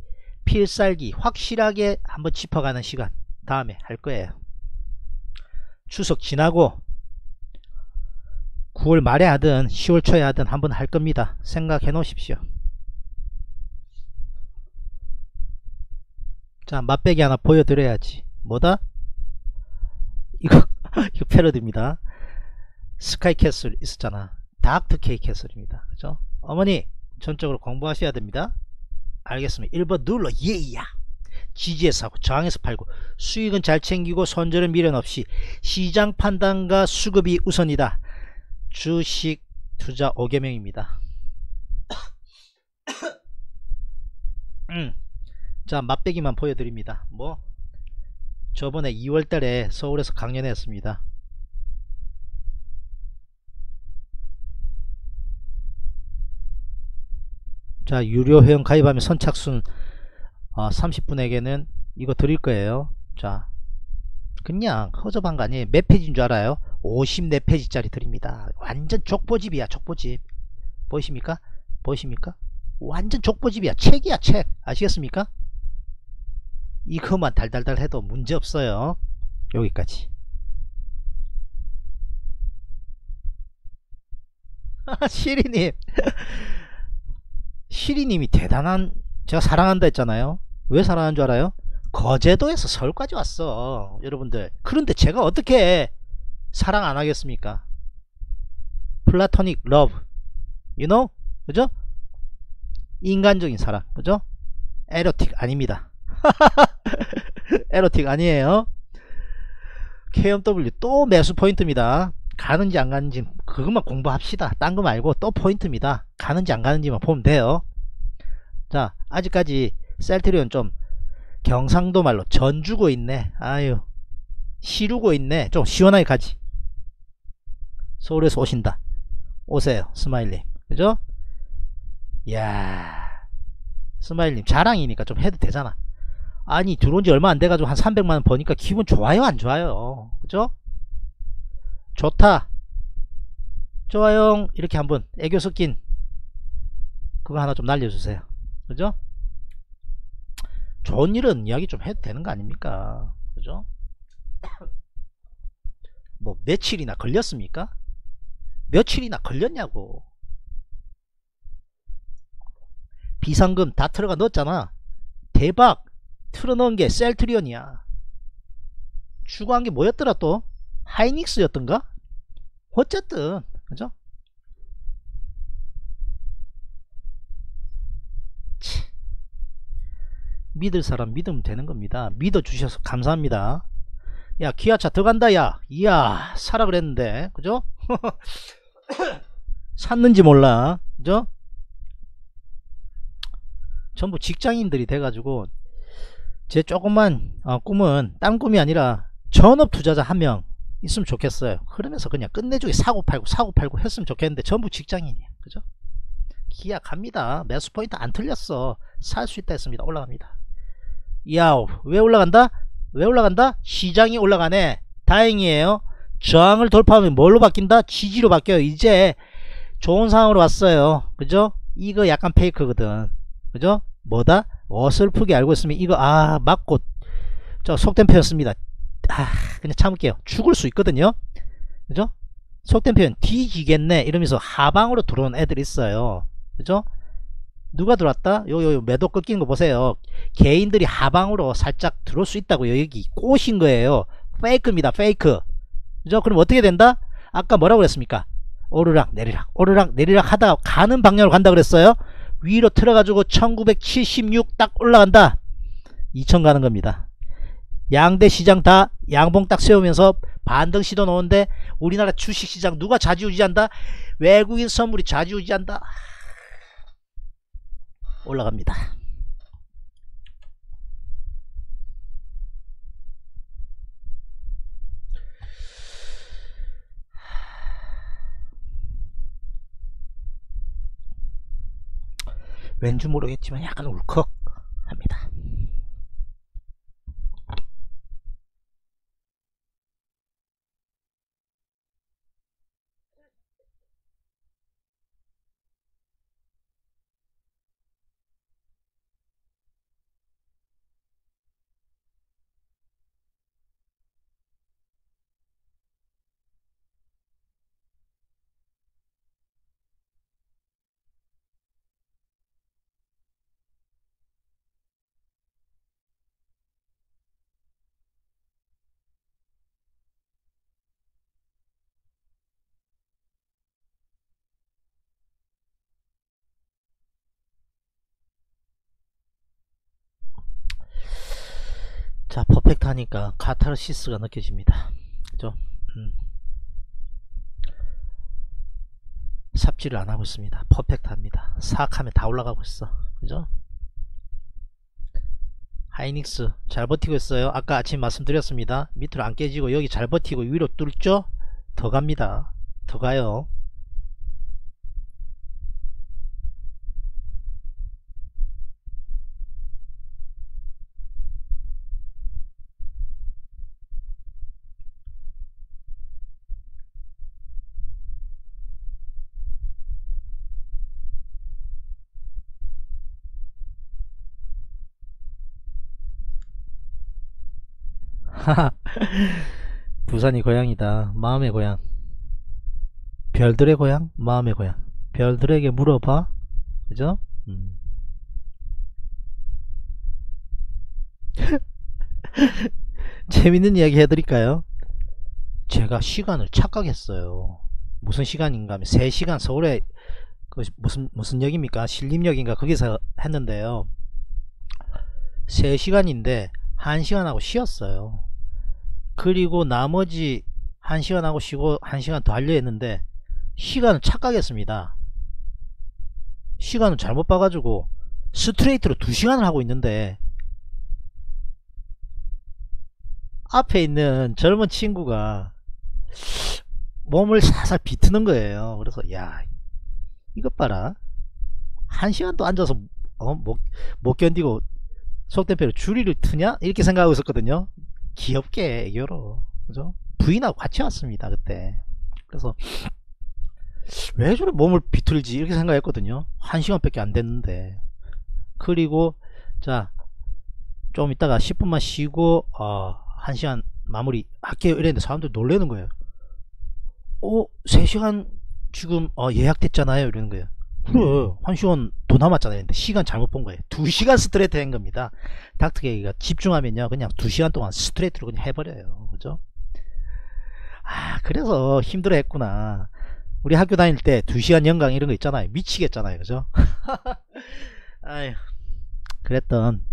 필살기 확실하게 한번 짚어가는 시간 다음에 할 거예요. 추석 지나고 구월 말에 하든 시월 초에 하든 한번 할 겁니다. 생각해 놓으십시오. 자, 맛배기 하나 보여드려야지. 뭐다? 이거 이거 패러디입니다. 스카이캐슬 있었잖아. 닥터케이 캐슬입니다. 그죠? 어머니 전적으로 공부하셔야 됩니다. 알겠습니다. 일 번 눌러. 예이야. 지지에서 사고 저항에서 팔고 수익은 잘 챙기고 손절은 미련 없이 시장 판단과 수급이 우선이다. 주식 투자 오 계명입니다 음. 자, 맛배기만 보여드립니다. 뭐 저번에 이월 달에 서울에서 강연했습니다. 자, 유료 회원 가입하면 선착순 어, 삼십 분에게는 이거 드릴 거예요. 자, 그냥 허접한 거 아니에요. 몇 페이지인 줄 알아요? 오십사 페이지짜리 드립니다. 완전 족보집이야, 족보집. 보이십니까? 보이십니까? 완전 족보집이야. 책이야, 책. 아시겠습니까? 이거만 달달달 해도 문제없어요. 여기까지. 시리님. 시리님이 대단한, 제가 사랑한다 했잖아요. 왜 사랑하는 줄 알아요? 거제도에서 서울까지 왔어, 여러분들. 그런데 제가 어떻게 사랑 안 하겠습니까? 플라토닉 러브, you know? 그죠? 인간적인 사랑, 그죠? 에로틱 아닙니다. 에로틱 아니에요. 케이엠더블유 또 매수 포인트입니다. 가는지 안 가는지 그것만 공부합시다. 딴 거 말고. 또 포인트입니다. 가는지 안 가는지만 보면 돼요. 자, 아직까지 셀트리온 좀 경상도 말로 전주고 있네. 아유, 시루고 있네. 좀 시원하게 가지. 서울에서 오신다. 오세요, 스마일님. 그죠? 이야, 스마일님 자랑이니까 좀 해도 되잖아. 아니, 들어온지 얼마 안 돼가지고 한 삼백만 원 버니까 기분 좋아요, 안 좋아요? 그죠? 좋다, 좋아요. 이렇게 한번 애교 섞인 그거 하나 좀 날려주세요. 그죠? 좋은 일은 이야기 좀 해도 되는 거 아닙니까? 그죠? 뭐 며칠이나 걸렸습니까? 며칠이나 걸렸냐고. 비상금 다 틀어가 넣었잖아. 대박 틀어넣은 게 셀트리온이야. 추가한 게 뭐였더라 또? 하이닉스였던가? 어쨌든, 그죠? 치. 믿을 사람 믿으면 되는 겁니다. 믿어주셔서 감사합니다. 야, 기아차 더 간다, 야. 이야, 사라 그랬는데, 그죠? 샀는지 몰라, 그죠? 전부 직장인들이 돼가지고, 제 조그만 어, 꿈은, 딴 꿈이 아니라, 전업 투자자 한 명 있으면 좋겠어요. 그러면서 그냥 끝내주기 사고팔고 사고팔고 했으면 좋겠는데 전부 직장인이야. 그죠? 기아 갑니다. 매수 포인트 안 틀렸어. 살 수 있다 했습니다. 올라갑니다. 야우, 왜 올라간다? 왜 올라간다? 시장이 올라가네. 다행이에요. 저항을 돌파하면 뭘로 바뀐다? 지지로 바뀌어요. 이제 좋은 상황으로 왔어요. 그죠? 이거 약간 페이크거든. 그죠? 뭐다? 어설프게 알고 있으면 이거 아 맞고 저 속된 표현입니다. 아, 그냥 참을게요. 죽을 수 있거든요. 그죠? 속된 표현 뒤지겠네 이러면서 하방으로 들어온 애들 있어요. 그죠? 누가 들어왔다? 요, 요, 요 매도 꺾이는 거 보세요. 개인들이 하방으로 살짝 들어올 수 있다고요. 여기 꼬신 거예요. 페이크입니다. 페이크. 그죠? 그럼 어떻게 된다? 아까 뭐라고 그랬습니까? 오르락 내리락 오르락 내리락 하다 가는 방향으로 간다 그랬어요. 위로 틀어가지고 천구백칠십육 딱 올라간다. 이천 가는 겁니다. 양대 시장 다 양봉 딱 세우면서 반등 시도 넣는데 우리나라 주식시장 누가 좌지우지한다? 외국인 선물이 좌지우지한다. 올라갑니다. 왠지 모르겠지만 약간 울컥합니다. 자, 퍼펙트 하니까 카타르시스가 느껴집니다. 그죠? 음. 삽질을 안하고 있습니다. 퍼펙트 합니다. 사악하면 다 올라가고 있어. 그죠? 하이닉스 잘 버티고 있어요. 아까 아침 말씀드렸습니다. 밑으로 안 깨지고 여기 잘 버티고 위로 뚫죠? 더 갑니다. 더 가요. 부산이 고향이다. 마음의 고향. 별들의 고향? 마음의 고향. 별들에게 물어봐. 그죠? 음. 재밌는 이야기 해드릴까요? 제가 시간을 착각했어요. 무슨 시간인가 하면 세 시간 서울에 그 무슨 무슨 역입니까? 신림역인가 거기서 했는데요. 세 시간인데 한 시간하고 쉬었어요. 그리고 나머지 한 시간하고 쉬고 한 시간 더 하려 했는데 시간을 착각했습니다. 시간을 잘못 봐가지고 스트레이트로 두 시간을 하고 있는데 앞에 있는 젊은 친구가 몸을 살살 비트는 거예요. 그래서 야, 이것 봐라. 한 시간도 앉아서 어, 못, 못 견디고 속대표로 줄이를 트냐? 이렇게 생각하고 있었거든요. 귀엽게 애교로. 그죠? 부인하고 같이 왔습니다, 그때. 그래서 왜 저래 몸을 비틀지? 이렇게 생각했거든요. 한 시간밖에 안 됐는데. 그리고 자, 좀 이따가 십 분만 쉬고 어, 한 시간 마무리 할게요 이랬는데 사람들 놀래는 거예요. 어? 세 시간 지금 어, 예약됐잖아요 이러는 거예요. 그래 한 시간 더 남았잖아요. 근데 시간 잘못 본 거예요. 두 시간 스트레이트 한 겁니다. 닥터케이가 집중하면요 그냥 두 시간 동안 스트레이트로 그냥 해버려요. 그죠? 아 그래서 힘들어 했구나. 우리 학교 다닐 때 두 시간 연강 이런 거 있잖아요. 미치겠잖아요. 그죠? 아휴 그랬던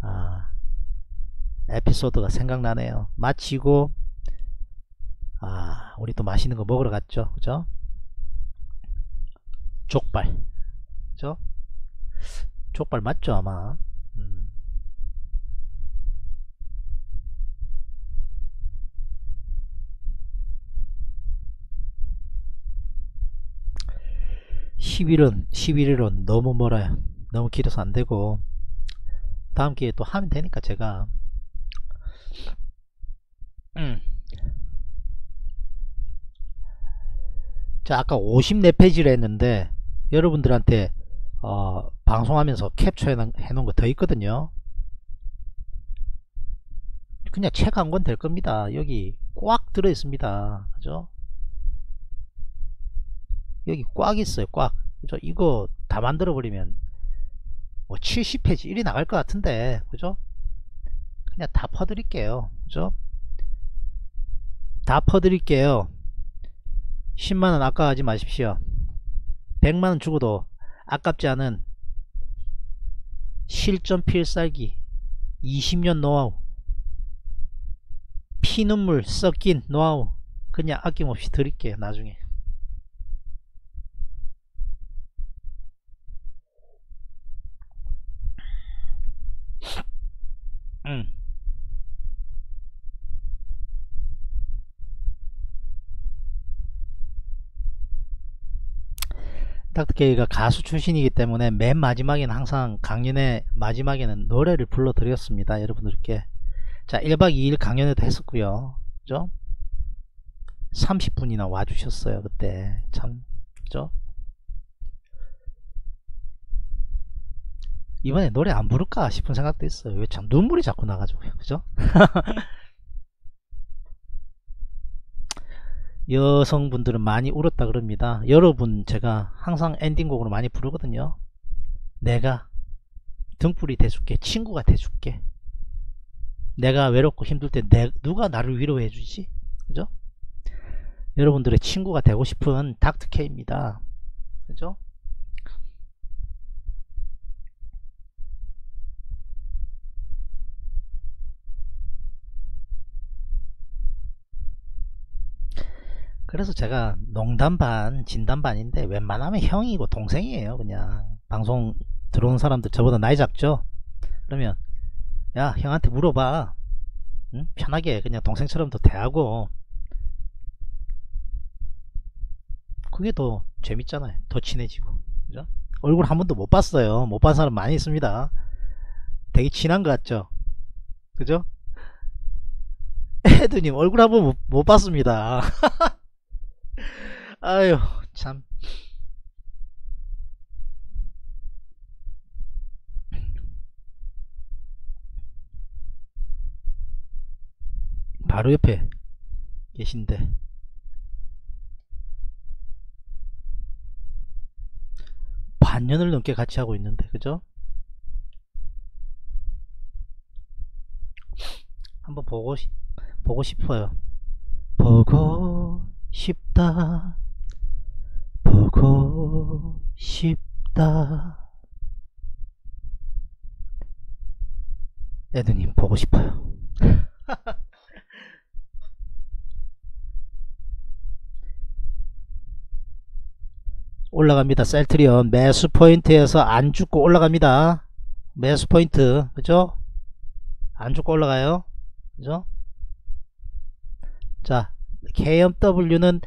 아, 에피소드가 생각나네요. 마치고 아, 우리 또 맛있는 거 먹으러 갔죠. 그죠? 족발. 그죠? 족발 맞죠, 아마. 음. 십일은, 십일 일은 너무 멀어요. 너무 길어서 안 되고, 다음 기회에 또 하면 되니까, 제가. 음. 자 아까 오십사 페이지를 했는데 여러분들한테 어, 방송하면서 캡처해 놓은 거 더 있거든요. 그냥 책 한 권 될 겁니다. 여기 꽉 들어 있습니다. 그죠? 여기 꽉 있어요. 꽉. 그죠? 이거 다 만들어 버리면 뭐 칠십 페이지 일이 나갈 것 같은데. 그죠? 그냥 다 퍼 드릴게요. 그죠? 다 퍼 드릴게요. 십만 원 아까워하지 마십시오. 백만 원 주고도 아깝지 않은 실전 필살기, 이십 년 노하우, 피눈물 섞인 노하우 그냥 아낌없이 드릴게요. 나중에. 음. 닥터케이가 가수 출신이기 때문에 맨 마지막에는 항상 강연의 마지막에는 노래를 불러드렸습니다. 여러분들께. 자, 일 박 이 일 강연에도 했었고요. 그죠? 삼십 분이나 와주셨어요. 그때. 참. 그죠? 이번에 노래 안 부를까 싶은 생각도 있어요. 왜 참 눈물이 자꾸 나가지고요. 그죠? 여성분들은 많이 울었다 그럽니다. 여러분 제가 항상 엔딩곡으로 많이 부르거든요. 내가 등불이 돼줄게. 친구가 돼줄게. 내가 외롭고 힘들 때 내, 누가 나를 위로해 주지? 그죠? 여러분들의 친구가 되고 싶은 닥터케이입니다. 그죠? 그래서 제가 농담반 진담반인데 웬만하면 형이고 동생이에요. 그냥 방송 들어온 사람들 저보다 나이 작죠. 그러면 야 형한테 물어봐. 응? 편하게 그냥 동생처럼도 대하고 그게 더 재밌잖아요. 더 친해지고. 그죠? 얼굴 한 번도 못 봤어요. 못 본 사람 많이 있습니다. 되게 친한 것 같죠. 그죠? 에드님 얼굴 한 번 못, 못 봤습니다. 아유 참 바로 옆에 계신데 반년을 넘게 같이 하고 있는데, 그죠? 한번 보고 싶, 보고 싶어요. 보고 싶다. 보고 싶다. 에드님 보고 싶어요. 올라갑니다. 셀트리온 매수 포인트에서 안 죽고 올라갑니다. 매수 포인트, 그죠? 안 죽고 올라가요, 그죠? 자, 케이엠더블유는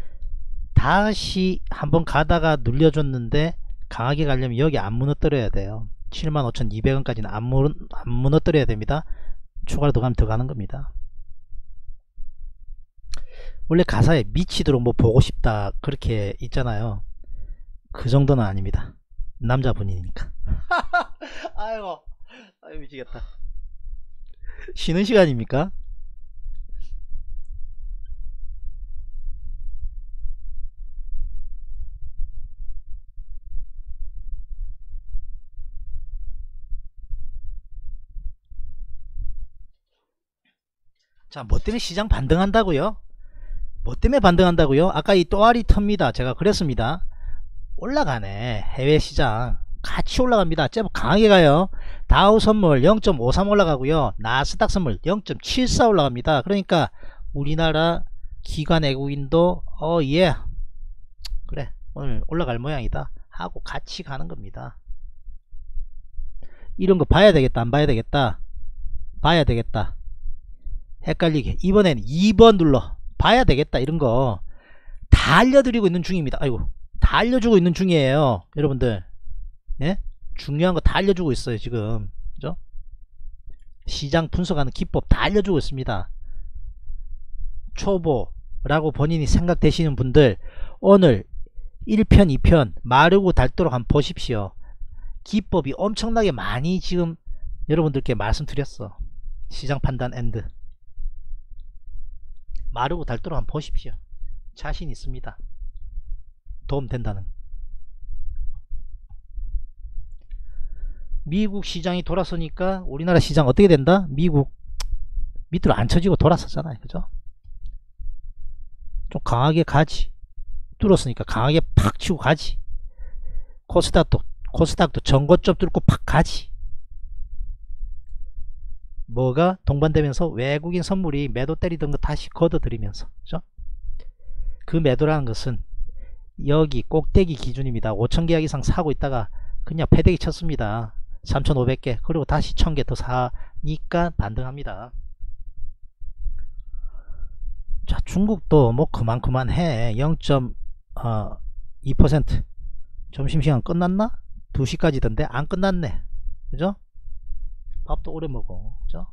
다시 한번 가다가 눌려줬는데 강하게 가려면 여기 안 무너뜨려야 돼요. 칠만 오천이백 원까지는 안, 무, 안 무너뜨려야 됩니다. 추가로 더 가면 더 가는 겁니다. 원래 가사에 미치도록 뭐 보고 싶다 그렇게 있잖아요. 그 정도는 아닙니다. 남자분이니까. 아이고, 아이고 미치겠다. 쉬는 시간입니까? 자, 뭐 때문에 시장 반등한다고요? 뭐 때문에 반등한다고요? 아까 이 또아리 텁니다. 제가 그랬습니다. 올라가네. 해외시장 같이 올라갑니다. 제법 강하게 가요. 다우 선물 영 점 오삼 올라가고요. 나스닥 선물 영 점 칠사 올라갑니다. 그러니까 우리나라 기관 외국인도 어 예 그래 오늘 올라갈 모양이다 하고 같이 가는 겁니다. 이런 거 봐야 되겠다, 안 봐야 되겠다? 봐야 되겠다. 헷갈리게 이번엔 이 번 눌러. 봐야 되겠다. 이런 거 다 알려드리고 있는 중입니다. 아이고, 다 알려주고 있는 중이에요, 여러분들. 예? 중요한 거 다 알려주고 있어요, 지금. 그죠? 시장 분석하는 기법 다 알려주고 있습니다. 초보라고 본인이 생각되시는 분들, 오늘 일 편, 이 편 마르고 닳도록 한번 보십시오. 기법이 엄청나게 많이 지금 여러분들께 말씀드렸어. 시장 판단 엔드. 마르고 닳도록 한번 보십시오. 자신 있습니다. 도움 된다는. 미국 시장이 돌아서니까 우리나라 시장 어떻게 된다? 미국 밑으로 안 쳐지고 돌아섰잖아요, 그죠? 좀 강하게 가지. 뚫었으니까 강하게 팍 치고 가지. 코스닥도 코스닥도 전고점 뚫고 팍 가지. 뭐가 동반되면서 외국인 선물이 매도 때리던 거 다시 걷어들이면서, 그죠? 그 매도라는 것은 여기 꼭대기 기준입니다. 오천 계약 이상 사고 있다가 그냥 패대기 쳤습니다. 삼천오백 개, 그리고 다시 천 개 더 사니까 반등합니다. 자, 중국도 뭐 그만 그만해. 영 점 이 퍼센트. 점심시간 끝났나? 두 시까지던데 안 끝났네, 그죠? 밥도 오래 먹어, 그죠?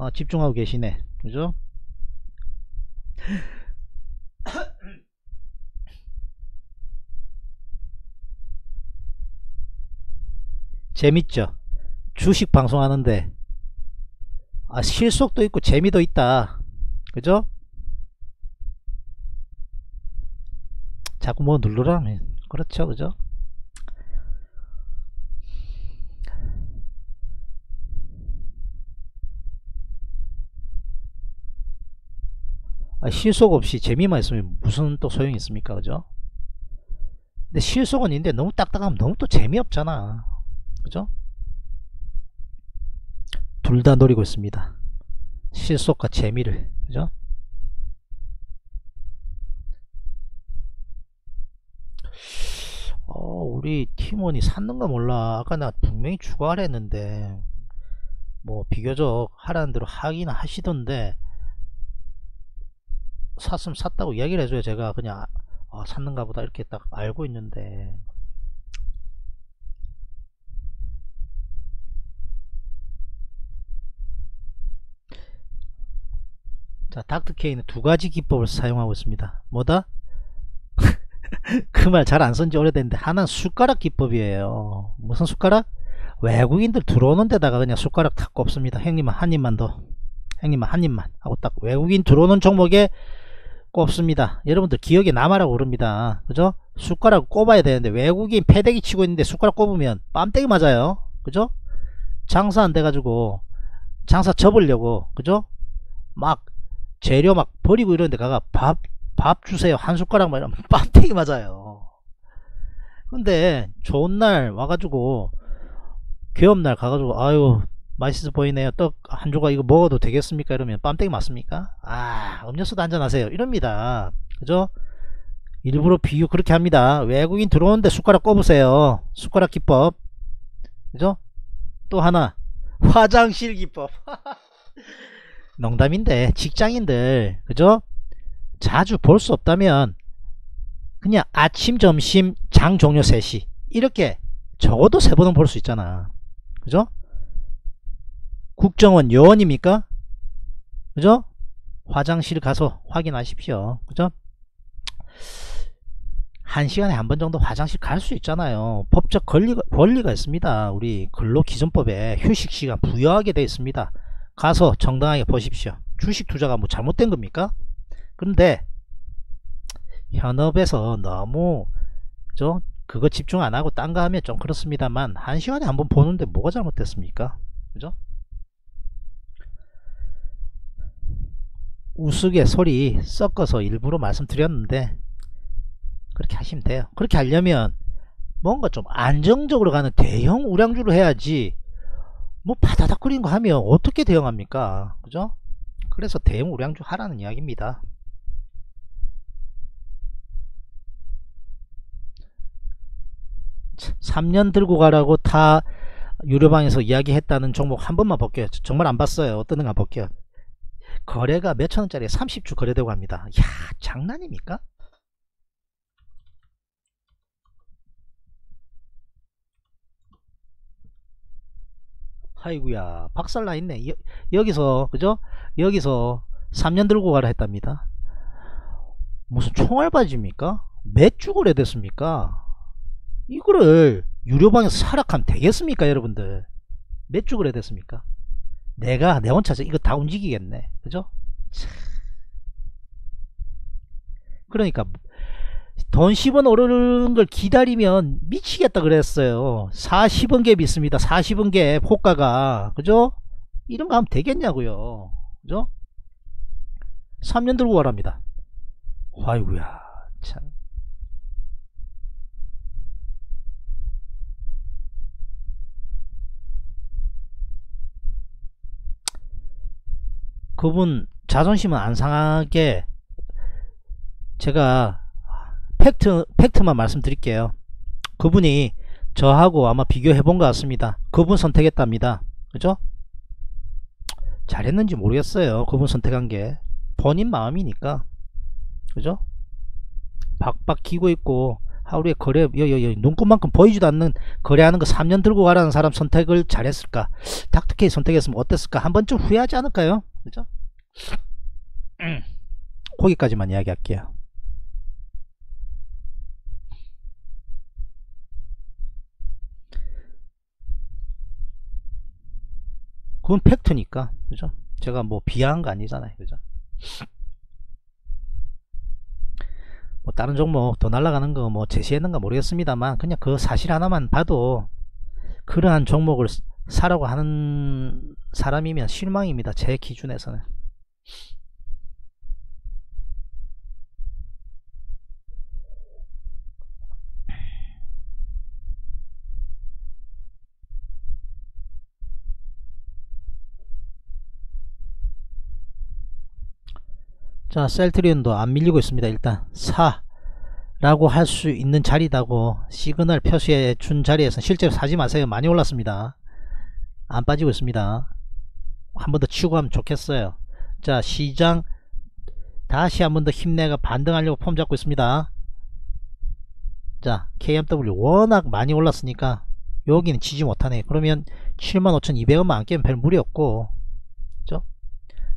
아, 집중하고 계시네, 그죠? 재밌죠? 주식 방송하는데 아, 실속도 있고 재미도 있다, 그죠? 자꾸 뭐 누르라면, 그렇죠, 그죠? 아, 실속 없이 재미만 있으면 무슨 또 소용이 있습니까, 그죠? 근데 실속은 있는데 너무 딱딱하면 너무 또 재미없잖아, 그죠? 둘 다 노리고 있습니다. 실속과 재미를, 그죠? 어, 우리 팀원이 샀는가 몰라. 아까 나 분명히 주가하라 했는데 뭐 비교적 하라는 대로 하긴 하시던데, 샀으면 샀다고 이야기를 해줘요. 제가 그냥 아, 샀는가 보다 이렇게 딱 알고 있는데, 자, 닥터케이는 두 가지 기법을 사용하고 있습니다. 뭐다? 그 말 잘 안 쓴지 오래됐는데, 하나는 숟가락 기법이에요. 무슨 숟가락? 외국인들 들어오는 데다가 그냥 숟가락 탁 꼽습니다. 형님은 한 입만 더, 형님은 한 입만 하고 딱 외국인 들어오는 종목에 꼽습니다. 여러분들 기억에 남아라고 그럽니다. 그죠? 숟가락 꼽아야 되는데 외국인 패대기 치고 있는데 숟가락 꼽으면 빰대기 맞아요. 그죠? 장사 안 돼가지고 장사 접으려고, 그죠? 막 재료 막 버리고 이러는데 가가 밥, 밥 주세요 한 숟가락만 이러면 빰대기 맞아요. 근데 좋은 날 와가지고 개업날 가가지고 아유 맛있어 보이네요, 떡 한 조각 이거 먹어도 되겠습니까 이러면 빰땡이 맞습니까? 아, 음료수도 한잔하세요 이럽니다. 그죠? 일부러 비유 그렇게 합니다. 외국인 들어오는데 숟가락 꼽으세요. 숟가락 기법. 그죠? 또 하나 화장실 기법. 농담인데 직장인들, 그죠? 자주 볼 수 없다면 그냥 아침 점심 장 종료 세 시 이렇게 적어도 세 번은 볼 수 있잖아. 그죠? 국정원 요원입니까? 그죠? 화장실 가서 확인하십시오. 그죠? 한 시간에 한 번 정도 화장실 갈 수 있잖아요. 법적 권리가, 권리가 있습니다. 우리 근로기준법에 휴식시간 부여하게 되어 있습니다. 가서 정당하게 보십시오. 주식 투자가 뭐 잘못된 겁니까? 그런데 현업에서 너무, 그죠? 그거 집중 안 하고 딴 거 하면 좀 그렇습니다만, 한 시간에 한 번 보는데 뭐가 잘못됐습니까? 그죠? 우스갯소리 섞어서 일부러 말씀드렸는데 그렇게 하시면 돼요. 그렇게 하려면 뭔가 좀 안정적으로 가는 대형 우량주를 해야지, 뭐 바다닥거리는 거 하면 어떻게 대응합니까? 그죠? 그래서 대형 우량주 하라는 이야기입니다. 삼 년 들고 가라고 다 유료방에서 이야기했다는 종목 한 번만 볼게요. 정말 안 봤어요. 어떤 건가 볼게요. 거래가 몇천원짜리 삼십 주 거래되고 합니다. 이야, 장난입니까? 아이구야, 박살나 있네. 여, 여기서, 그죠? 여기서 삼 년 들고 가라 했답니다. 무슨 총알바지입니까? 몇 주 거래됐습니까? 이거를 유료방에서 사락하면 되겠습니까, 여러분들? 몇 주 거래됐습니까? 내가 내 혼자서 이거 다 움직이겠네. 그죠? 그러니까 돈 십 원 오르는 걸 기다리면 미치겠다 그랬어요. 사십 원 갭이 있습니다. 사십 원 갭 호가가, 그죠? 이런 거 하면 되겠냐고요. 그죠? 삼 년 들고 가랍니다. 아이고야, 참. 그분 자존심은 안 상하게 제가 팩트, 팩트만 말씀드릴게요. 그분이 저하고 아마 비교해 본 것 같습니다. 그분 선택했답니다. 그죠? 잘했는지 모르겠어요. 그분 선택한 게 본인 마음이니까. 그죠? 박박 기고 있고 하루에 거래 여, 여, 여, 눈꽃만큼 보이지도 않는 거래하는 거 삼 년 들고 가라는 사람 선택을 잘했을까? 닥터케이 선택했으면 어땠을까? 한 번쯤 후회하지 않을까요? 그죠? 음. 거기까지만 이야기할게요. 그건 팩트니까. 그죠? 제가 뭐 비하한 거 아니잖아요. 그죠? 뭐 다른 종목 더 날아가는 거 뭐 제시했는가 모르겠습니다만, 그냥 그 사실 하나만 봐도 그러한 종목을 사라고 하는 사람이면 실망입니다. 제 기준에서는. 자, 셀트리온도 안 밀리고 있습니다. 일단 사 라고 할 수 있는 자리다고 시그널 표시해 준 자리에서 실제로 사지 마세요. 많이 올랐습니다. 안 빠지고 있습니다. 한 번 더 치고 하면 좋겠어요. 자, 시장 다시 한 번 더 힘내가 반등하려고 폼 잡고 있습니다. 자, 케이엠더블유 워낙 많이 올랐으니까 여기는 지지 못하네. 그러면 칠만 오천이백 원만 안 깨면 별 무리 없고, 그죠?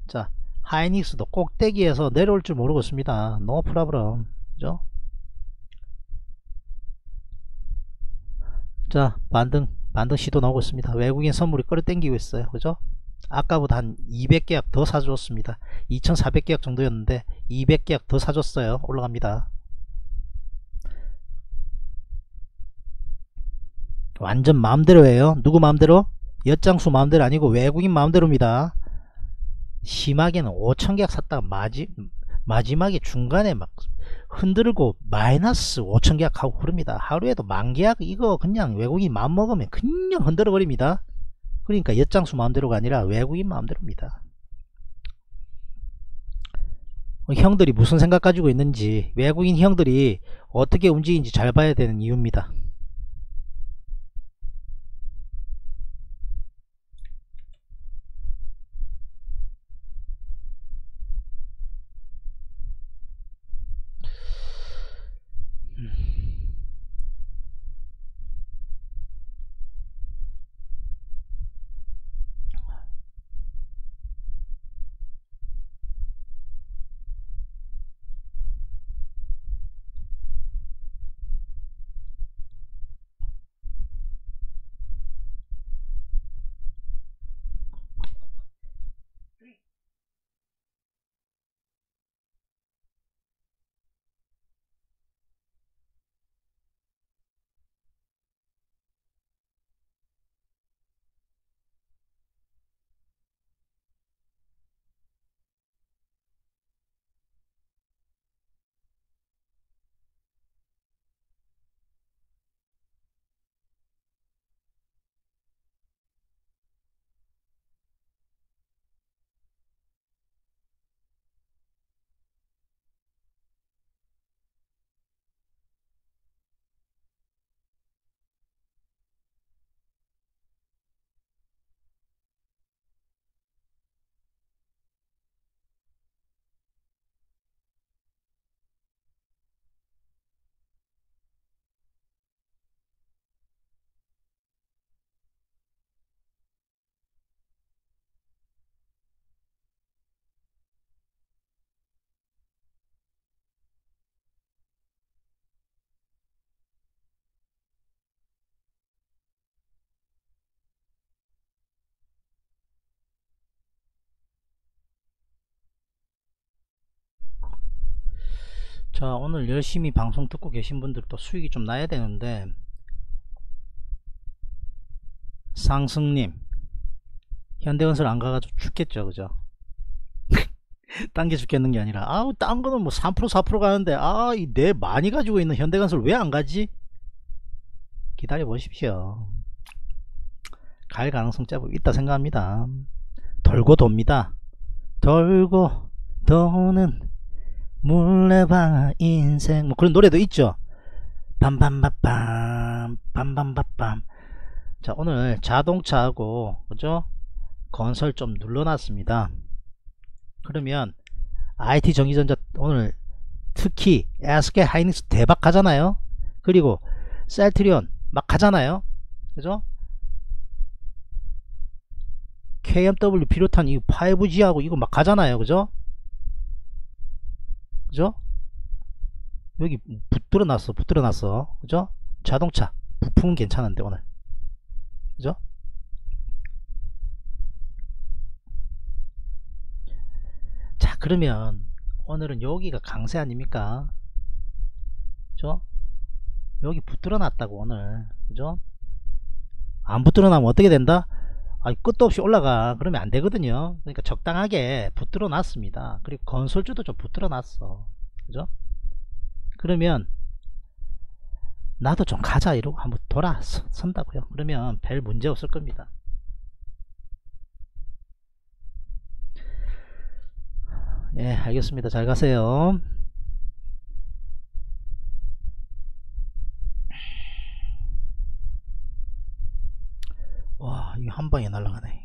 자, 하이닉스도 꼭대기에서 내려올 줄 모르고 있습니다. No problem. 그죠? 자, 반등 만든 시도 나오고 있습니다. 외국인 선물이 끌어당기고 있어요. 그죠? 아까보다 한 이백 계약 더 사줬습니다. 이천사백 계약 정도였는데 이백 계약 더 사줬어요. 올라갑니다. 완전 마음대로예요. 누구 마음대로? 엿장수 마음대로 아니고 외국인 마음대로입니다. 심하게는 오천 계약 샀다가 마지, 마지막에 중간에 막 흔들고 마이너스 오천 계약 하고 그럽니다. 하루에도 만 계약 이거 그냥 외국인 마음먹으면 그냥 흔들어 버립니다. 그러니까 엿장수 마음대로가 아니라 외국인 마음대로입니다. 형들이 무슨 생각 가지고 있는지, 외국인 형들이 어떻게 움직이는지 잘 봐야 되는 이유입니다. 자, 오늘 열심히 방송 듣고 계신 분들도 수익이 좀 나야 되는데, 상승님 현대건설 안 가가지고 죽겠죠. 그죠? 딴 게 죽겠는 게 아니라, 아우 딴 거는 뭐 삼 퍼센트 사 퍼센트 가는데, 아 이 내 많이 가지고 있는 현대건설 왜 안 가지? 기다려 보십시오. 갈 가능성 제법 있다 생각합니다. 돌고 돕니다. 돌고 도는 물레방아 인생, 뭐 그런 노래도 있죠. 빰빰빰빰 빰빰빰빰. 자, 오늘 자동차하고 그죠? 건설 좀 눌러놨습니다. 그러면 아이티 전기전자 오늘 특히 에스케하이닉스 대박 가잖아요. 그리고 셀트리온 막 가잖아요. 그죠? 케이엠더블유 비롯한 이 파이브지하고 이거 막 가잖아요. 그죠? 그죠? 여기 붙들어 놨어, 붙들어 놨어. 그죠? 자동차 부품은 괜찮은데 오늘. 그죠? 자, 그러면 오늘은 여기가 강세 아닙니까? 그죠? 여기 붙들어 놨다고 오늘. 그죠? 안 붙들어 놨으면 어떻게 된다? 아니, 끝도 없이 올라가. 그러면 안 되거든요. 그러니까 적당하게 붙들어 놨습니다. 그리고 건설주도 좀 붙들어 놨어. 그죠? 그러면 나도 좀 가자 이러고 한번 돌아선다고요. 그러면 별 문제 없을 겁니다. 예, 알겠습니다. 잘 가세요. 와, 이거 한 방에 날아가네.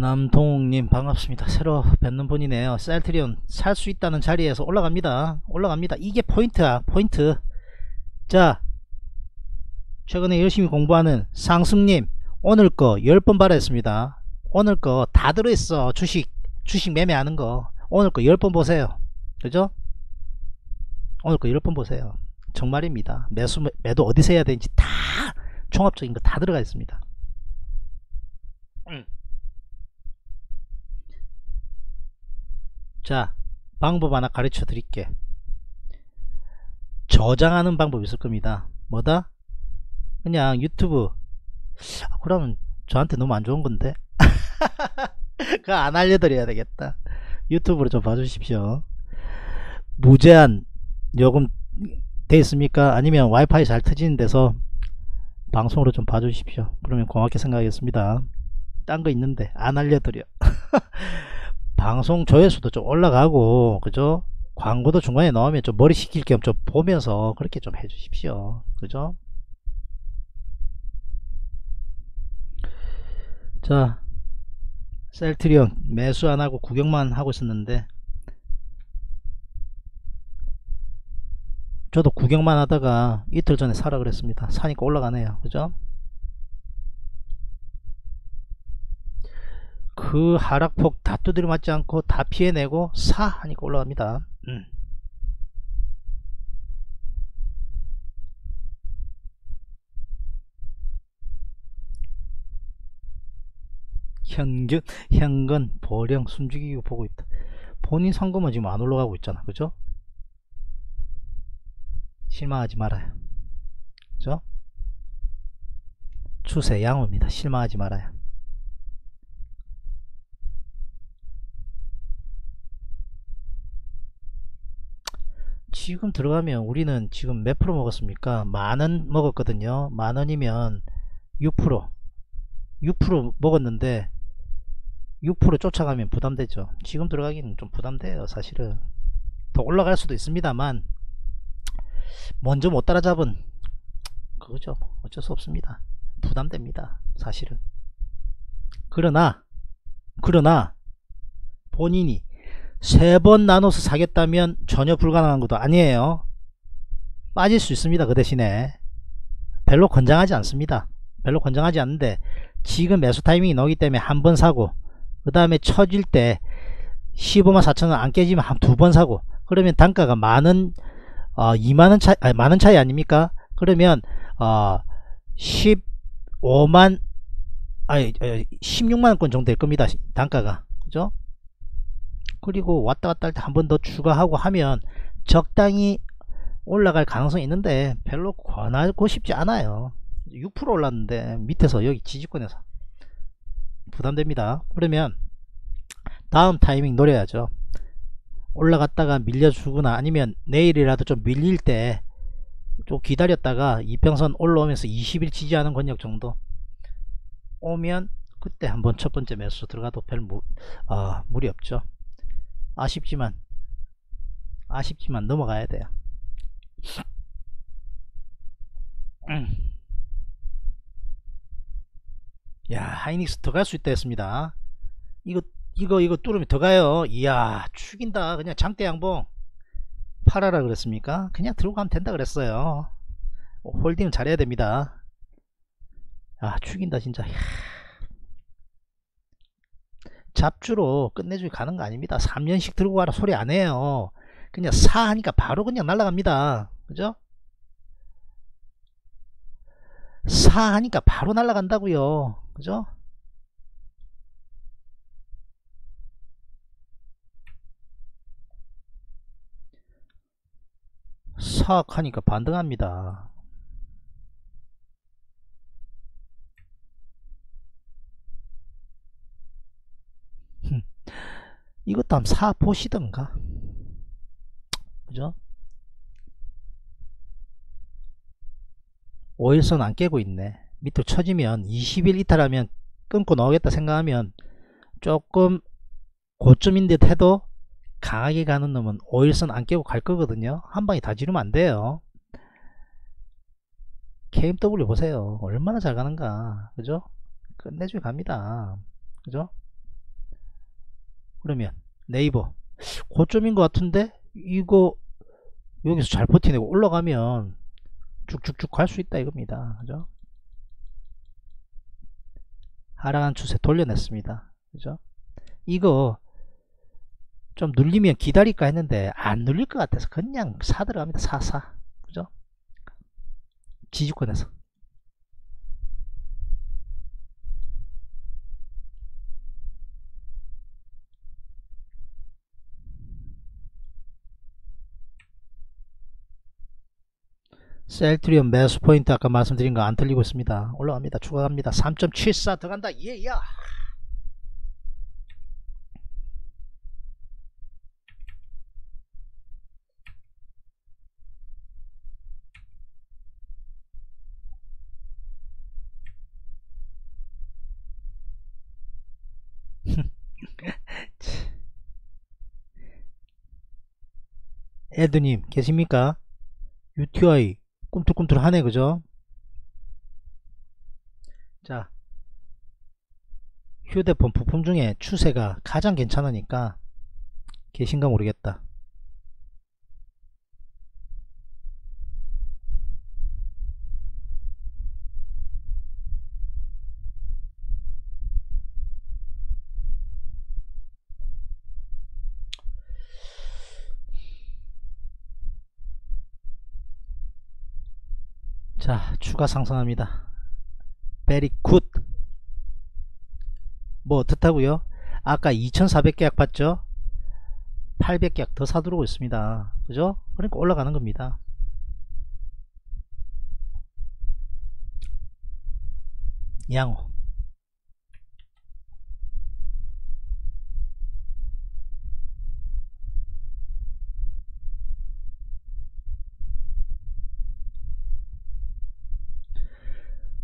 남동욱님 반갑습니다. 새로 뵙는 분이네요. 셀트리온 살 수 있다는 자리에서 올라갑니다. 올라갑니다. 이게 포인트야. 포인트. 자, 최근에 열심히 공부하는 상승님, 오늘 거 열 번 발했습니다. 오늘 거 다 들어있어. 주식 주식 매매하는 거 오늘 거 열 번 보세요. 그죠? 오늘 거 열 번 보세요. 정말입니다. 매수 매도 어디서 해야 되는지 다 종합적인 거 다 들어가 있습니다. 음. 자, 방법 하나 가르쳐 드릴게. 저장하는 방법이 있을 겁니다. 뭐다? 그냥 유튜브. 아, 그러면 저한테 너무 안 좋은 건데 그거 안 알려드려야 되겠다. 유튜브로 좀 봐주십시오. 무제한 요금 돼 있습니까? 아니면 와이파이 잘 터지는 데서 방송으로 좀 봐주십시오. 그러면 고맙게 생각하겠습니다. 딴 거 있는데 안 알려드려. 방송 조회수도 좀 올라가고, 그죠? 광고도 중간에 나오면 좀 머리 식힐 겸 좀 보면서 그렇게 좀 해주십시오. 그죠? 자, 셀트리온 매수 안하고 구경만 하고 있었는데, 저도 구경만 하다가 이틀 전에 사라 그랬습니다. 사니까 올라가네요. 그죠? 그 하락폭 다 두드려 맞지 않고 다 피해내고 사 하니까 올라갑니다. 음. 현금, 현금 보령 숨죽이고 보고 있다. 본인 상금은 지금 안 올라가고 있잖아. 그죠? 실망하지 말아요. 그죠? 추세 양호입니다. 실망하지 말아요. 지금 들어가면 우리는 지금 몇 프로 먹었습니까? 만원 먹었거든요. 만원이면 육 퍼센트 육 퍼센트 먹었는데 육 퍼센트 쫓아가면 부담되죠. 지금 들어가기는 좀 부담돼요. 사실은 더 올라갈 수도 있습니다만 먼저 못 따라잡은 그거죠. 어쩔 수 없습니다. 부담됩니다. 사실은. 그러나 그러나 본인이 세 번 나눠서 사겠다면 전혀 불가능한 것도 아니에요. 빠질 수 있습니다. 그 대신에 별로 권장하지 않습니다. 별로 권장하지 않는데 지금 매수 타이밍이 나오기 때문에 한 번 사고, 그 다음에 처질 때 십오만 사천원 안 깨지면 한 두 번 사고, 그러면 단가가 만원, 어, 이만원 차이, 아니, 만원 차이 아닙니까? 그러면 어, 십오만 아니 십육만원권 정도 될 겁니다. 단가가. 그죠? 그리고 왔다갔다 할 때 한 번 더 추가하고 하면 적당히 올라갈 가능성이 있는데 별로 권하고 싶지 않아요. 육 퍼센트 올랐는데 밑에서 여기 지지권에서 부담됩니다. 그러면 다음 타이밍 노려야죠. 올라갔다가 밀려주거나 아니면 내일이라도 좀 밀릴 때 좀 기다렸다가 이평선 올라오면서 이십일 지지하는 권역 정도 오면 그때 한번 첫번째 매수 들어가도 별 무, 아, 무리 없죠. 아쉽지만 아쉽지만 넘어가야 돼요. 음. 야, 하이닉스 더 갈 수 있다 했습니다. 이거 이거 이거 뚫으면 더 가요. 이야, 죽인다. 그냥 장대 양봉 팔아라 그랬습니까? 그냥 들어가면 된다 그랬어요. 홀딩 잘해야 됩니다. 아, 죽인다 진짜. 이야. 잡주로 끝내주기 가는 거 아닙니다. 삼 년씩 들고 가라 소리 안 해요. 그냥 사 하니까 바로 그냥 날아갑니다. 그죠? 사 하니까 바로 날아간다고요. 그죠? 사 하니까 반등합니다. 이것도 한번 사 보시던가. 그죠? 오일선 안 깨고 있네. 밑으로 쳐지면 이십일 이탈하면 끊고 나오겠다 생각하면 조금 고점인 듯 해도 강하게 가는 놈은 오일선 안 깨고 갈 거거든요. 한 방에 다 지르면 안 돼요. 케이엠더블유 보세요. 얼마나 잘 가는가. 그죠? 끝내주고 갑니다. 그죠? 그러면 네이버 고점인 것 같은데 이거 여기서 잘 버티내고 올라가면 쭉쭉쭉 갈 수 있다 이겁니다. 그죠? 하락한 추세 돌려냈습니다. 그죠? 이거 좀 눌리면 기다릴까 했는데 안 눌릴 것 같아서 그냥 사 들어갑니다. 사사. 그죠? 지지권에서. 셀트리온 매수 포인트 아까 말씀드린 거 안 틀리고 있습니다. 올라갑니다. 추가갑니다. 삼 점 칠사 들어간다. 예야. 에드님 계십니까? 유티아이 꿈틀꿈틀 하네. 그죠? 자, 휴대폰 부품 중에 추세가 가장 괜찮으니까 계신가 모르겠다. 자, 추가 상승합니다. 베리 굿. 뭐 어떻다고요? 아까 이천사백 계약 봤죠? 팔백 계약 더 사들어오고 있습니다. 그죠? 그러니까 올라가는 겁니다. 양호.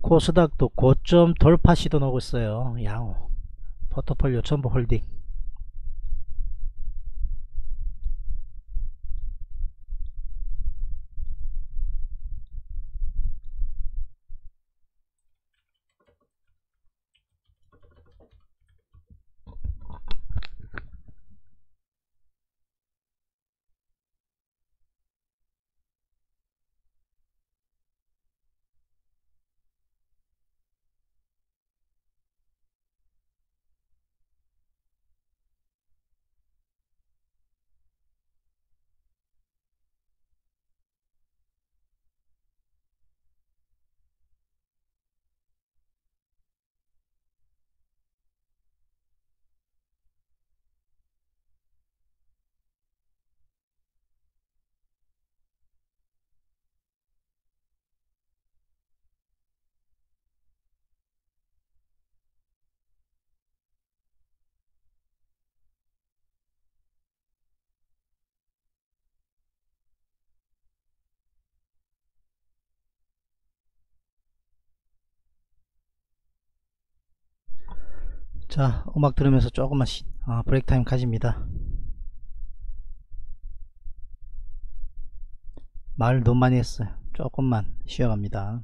코스닥도 고점 돌파 시도 나오고 있어요. 양호. 포트폴리오 전부 홀딩. 자, 음악 들으면서 조금만 시, 아, 브레이크 타임 가집니다. 말 너무 많이 했어요. 조금만 쉬어갑니다.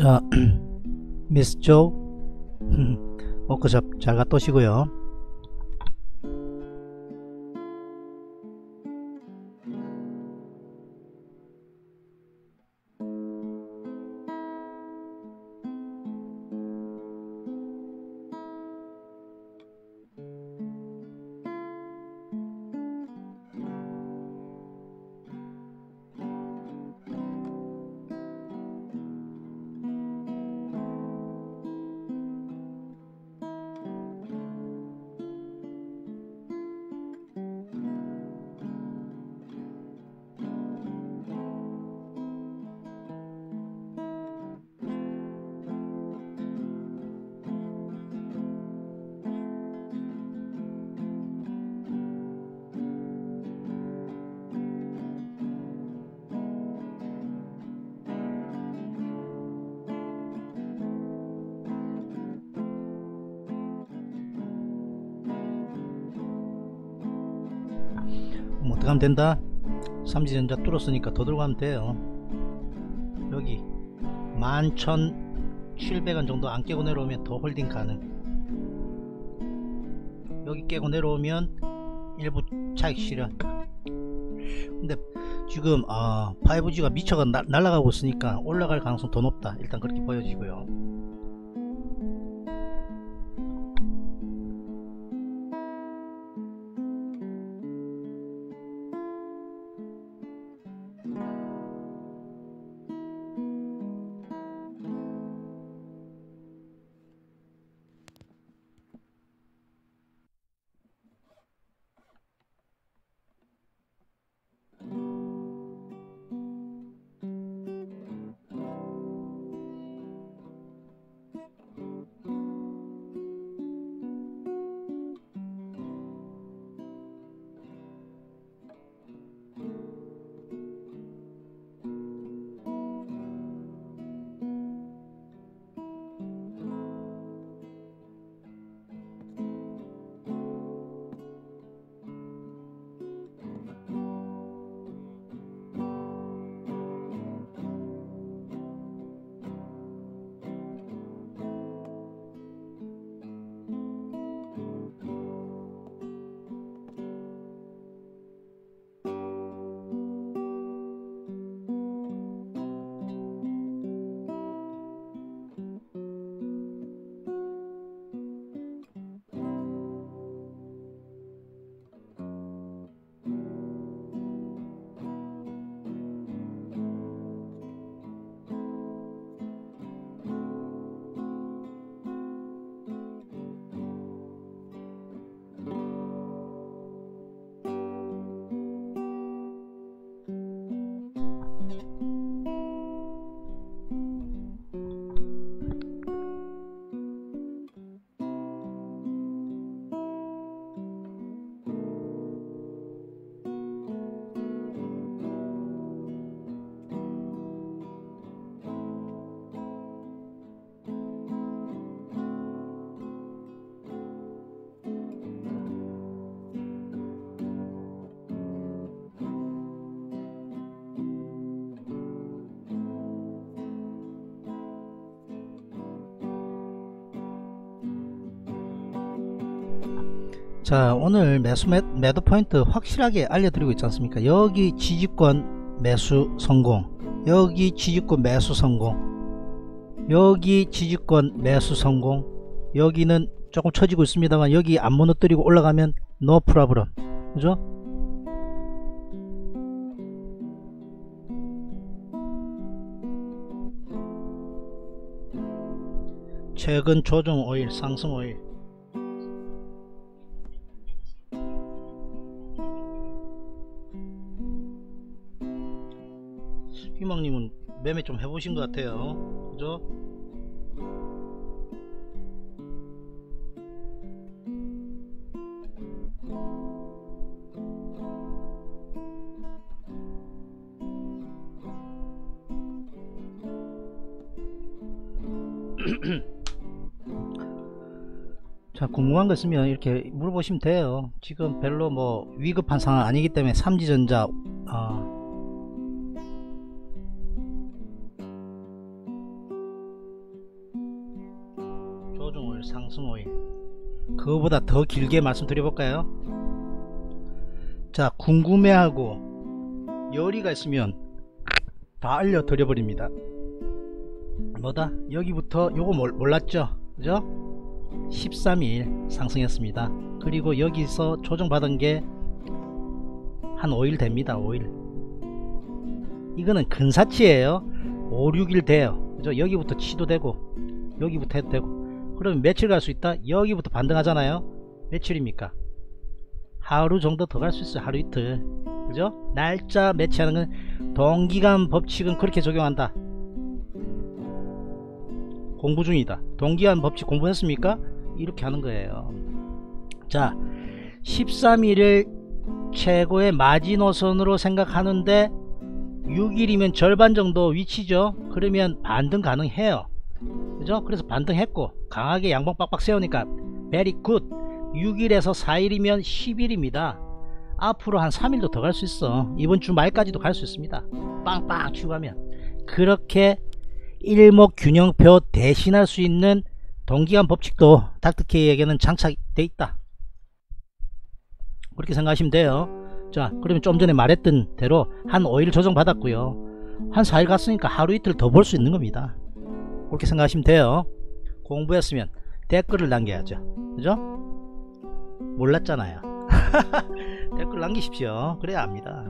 자, 미스 조 워크숍 잘 갔다 오시고요. 가면 된다. 삼성전자 뚫었으니까 더 들어가면 돼요. 여기 만 천칠백 원 정도 안 깨고 내려오면 더 홀딩 가능. 여기 깨고 내려오면 일부 차익 실현. 근데 지금 아, 파이브지가 미쳐가 날아가고 있으니까 올라갈 가능성 더 높다. 일단 그렇게 보여지고요. 자, 오늘 매수 매도 포인트 확실하게 알려드리고 있지 않습니까? 여기 지지권 매수 성공, 여기 지지권 매수 성공, 여기 지지권 매수 성공. 여기는 조금 처지고 있습니다만 여기 안 무너뜨리고 올라가면 no problem, 그죠? 최근 조정 오일, 상승 오일. 희망님은 매매 좀 해보신 것 같아요, 그죠? 자, 궁금한 거 있으면 이렇게 물어보시면 돼요. 지금 별로 뭐 위급한 상황 아니기 때문에 삼지전자 어, 소주 오일, 상승 오일 그거보다 더 길게 말씀드려볼까요? 자, 궁금해하고 열의가 있으면 다 알려드려버립니다. 뭐다? 여기부터 요거 몰랐죠? 그죠? 십삼 일 상승했습니다. 그리고 여기서 조정받은게 한 오 일 됩니다. 오 일. 이거는 근사치예요. 오, 육 일 돼요. 그죠? 여기부터 치도 되고 여기부터 해도 되고. 그러면 며칠 갈 수 있다? 여기부터 반등하잖아요. 며칠입니까? 하루 정도 더 갈 수 있어요. 하루 이틀. 그죠? 날짜 매치하는 건 동기간 법칙은 그렇게 적용한다. 공부 중이다. 동기간 법칙 공부했습니까? 이렇게 하는 거예요. 자, 십삼 일을 최고의 마지노선으로 생각하는데 육 일이면 절반 정도 위치죠. 그러면 반등 가능해요. 그죠? 그래서 반등했고 강하게 양봉 빡빡 세우니까 very good. 육 일에서 사 일이면 십 일입니다 앞으로 한 삼 일도 더 갈 수 있어. 이번 주 말까지도 갈 수 있습니다. 빵빵 치고 가면. 그렇게 일목균형표 대신할 수 있는 동기간 법칙도 닥터케이에게는 장착돼 있다. 그렇게 생각하시면 돼요. 자, 그러면 좀 전에 말했던 대로 한 오 일 조정 받았고요. 한 사 일 갔으니까 하루 이틀 더 볼 수 있는 겁니다. 그렇게 생각하시면 돼요. 공부했으면 댓글을 남겨야죠. 그죠? 몰랐잖아요. 댓글 남기십시오. 그래야 합니다.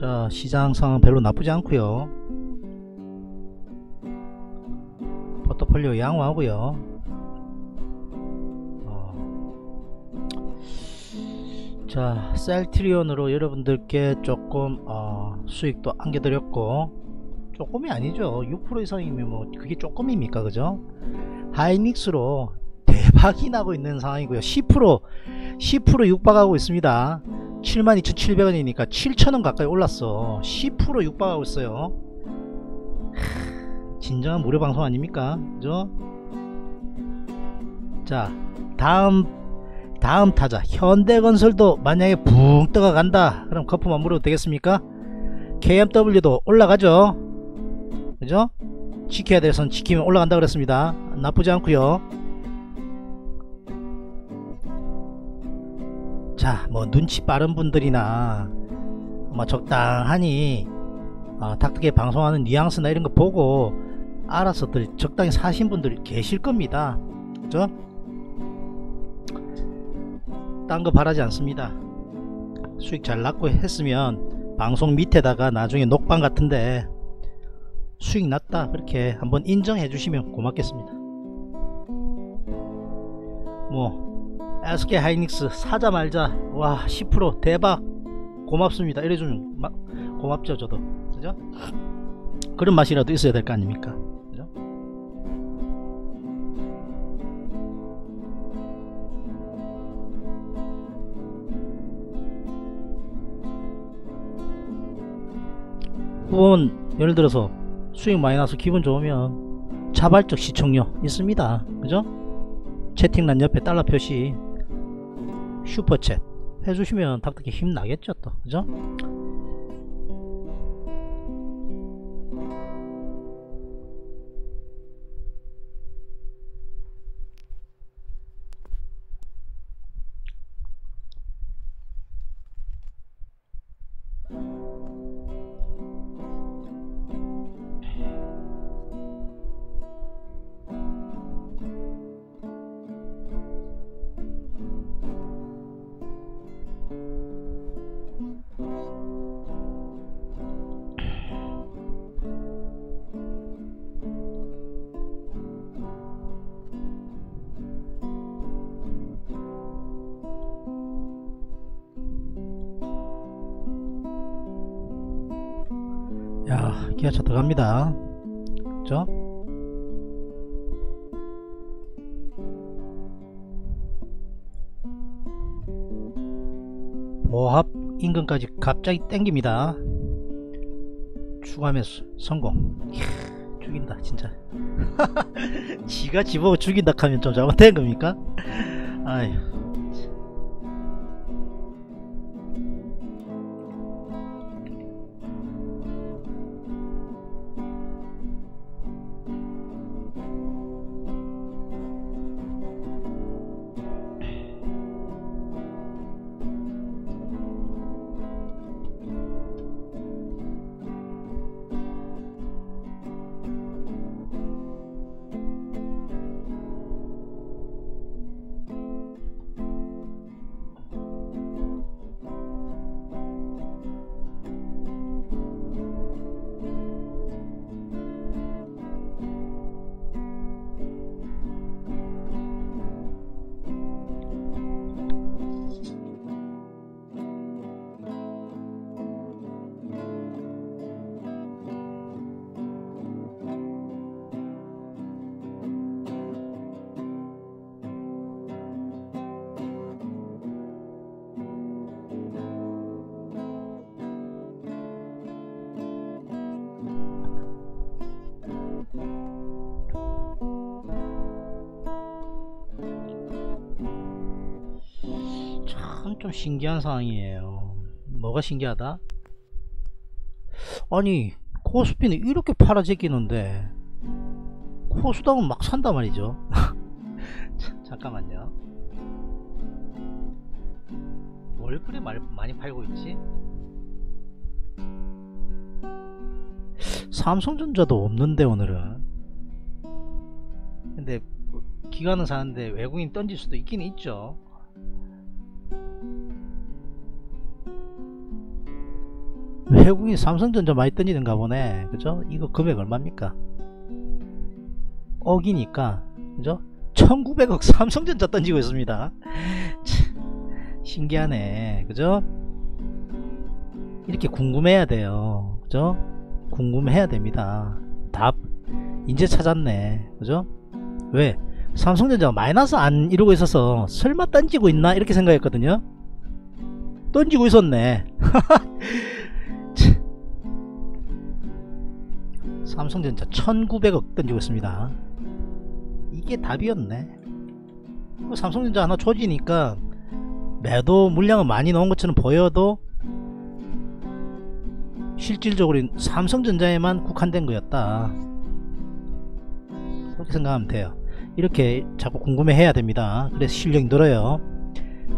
자, 시장 상황 별로 나쁘지 않고요. 포트폴리오 양호하고요. 어. 자, 셀트리온으로 여러분들께 조금 어, 수익도 안겨드렸고, 조금이 아니죠. 육 퍼센트 이상이면 뭐 그게 조금입니까, 그죠? 하이닉스로 대박이 나고 있는 상황이고요. 십 퍼센트 십 퍼센트 육박하고 있습니다. 칠만 이천칠백 원이니까 칠천 원 가까이 올랐어. 십 퍼센트 육박하고 있어요. 진정한 무료 방송 아닙니까, 그죠? 자, 다음 다음 타자 현대건설도 만약에 붕 떠가 간다 그럼 거품 안 물어도 되겠습니까? 케이엠더블유도 올라가죠, 그죠? 지켜야 될 선 지키면 올라간다 그랬습니다. 나쁘지 않고요. 자, 뭐 눈치 빠른 분들이나 뭐 적당하니 어, 닥터케이 방송하는 뉘앙스나 이런 거 보고 알아서들 적당히 사신 분들 계실 겁니다, 그죠? 딴 거 바라지 않습니다. 수익 잘 났고 했으면 방송 밑에다가 나중에 녹방 같은데 수익 났다 그렇게 한번 인정해 주시면 고맙겠습니다. 뭐 에스케이하이닉스 사자 말자, 와 십 퍼센트 대박 고맙습니다 이래주면 막 고맙죠, 저도, 그죠? 그런 맛이라도 있어야 될 거 아닙니까, 그죠? 후원 예를 들어서 수익 많이 나서 기분 좋으면 자발적 시청료 있습니다, 그죠? 채팅란 옆에 달러 표시 슈퍼챗 해주시면 닥터케이 힘나겠죠 또, 그죠? 야, 기아차 들어갑니다, 그죠? 보합 인근까지 갑자기 땡깁니다. 추가 매수 성공. 이야, 죽인다 진짜. 지가 집어고 죽인다 하면 좀 잘못된 겁니까? 아휴. 좀 신기한 상황이에요. 뭐가 신기하다? 아니 코스피는 이렇게 팔아제끼는데 코스닥은 막 산단 말이죠. 잠깐만요. 뭘 그래 많이 팔고 있지? 삼성전자도 없는데 오늘은. 근데 기관은 사는데 외국인 던질 수도 있긴 있죠. 외국인 삼성전자 많이 던지는가 보네. 그죠? 이거 금액 얼마입니까? 억이니까, 그죠? 천구백억 삼성전자 던지고 있습니다. 참, 신기하네. 그죠? 이렇게 궁금해야 돼요. 그죠? 궁금해야 됩니다. 답, 이제 찾았네. 그죠? 왜? 삼성전자가 마이너스 안 이러고 있어서 설마 던지고 있나? 이렇게 생각했거든요. 던지고 있었네. 삼성전자 천구백억 던지고 있습니다. 이게 답이었네. 삼성전자 하나 조지니까 매도 물량은 많이 넣은 것처럼 보여도 실질적으로 삼성전자에만 국한된 거였다. 그렇게 생각하면 돼요. 이렇게 자꾸 궁금해 해야 됩니다. 그래서 실력이 늘어요.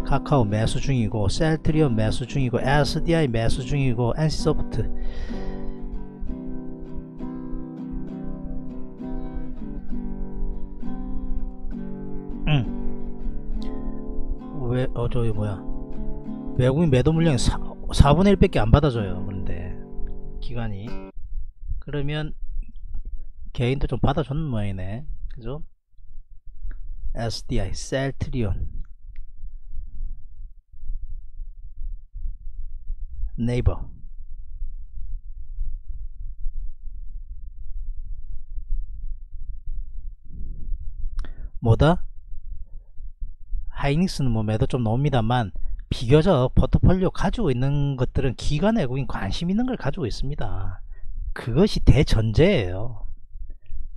카카오 매수 중이고, 셀트리온 매수 중이고, 에스디아이 매수 중이고, 엔씨소프트 응. 왜, 어, 저기 뭐야, 외국인 매도 물량이 사분의 일 밖에 안 받아줘요. 그런데 기관이 그러면 개인도 좀 받아줬는 모양이네. 그죠? 에스디아이, 셀트리온, 네이버. 뭐다? 하이닉스는 뭐 매도 좀 나옵니다만 비교적 포트폴리오 가지고 있는 것들은 기관 외국인 관심 있는 걸 가지고 있습니다. 그것이 대전제예요.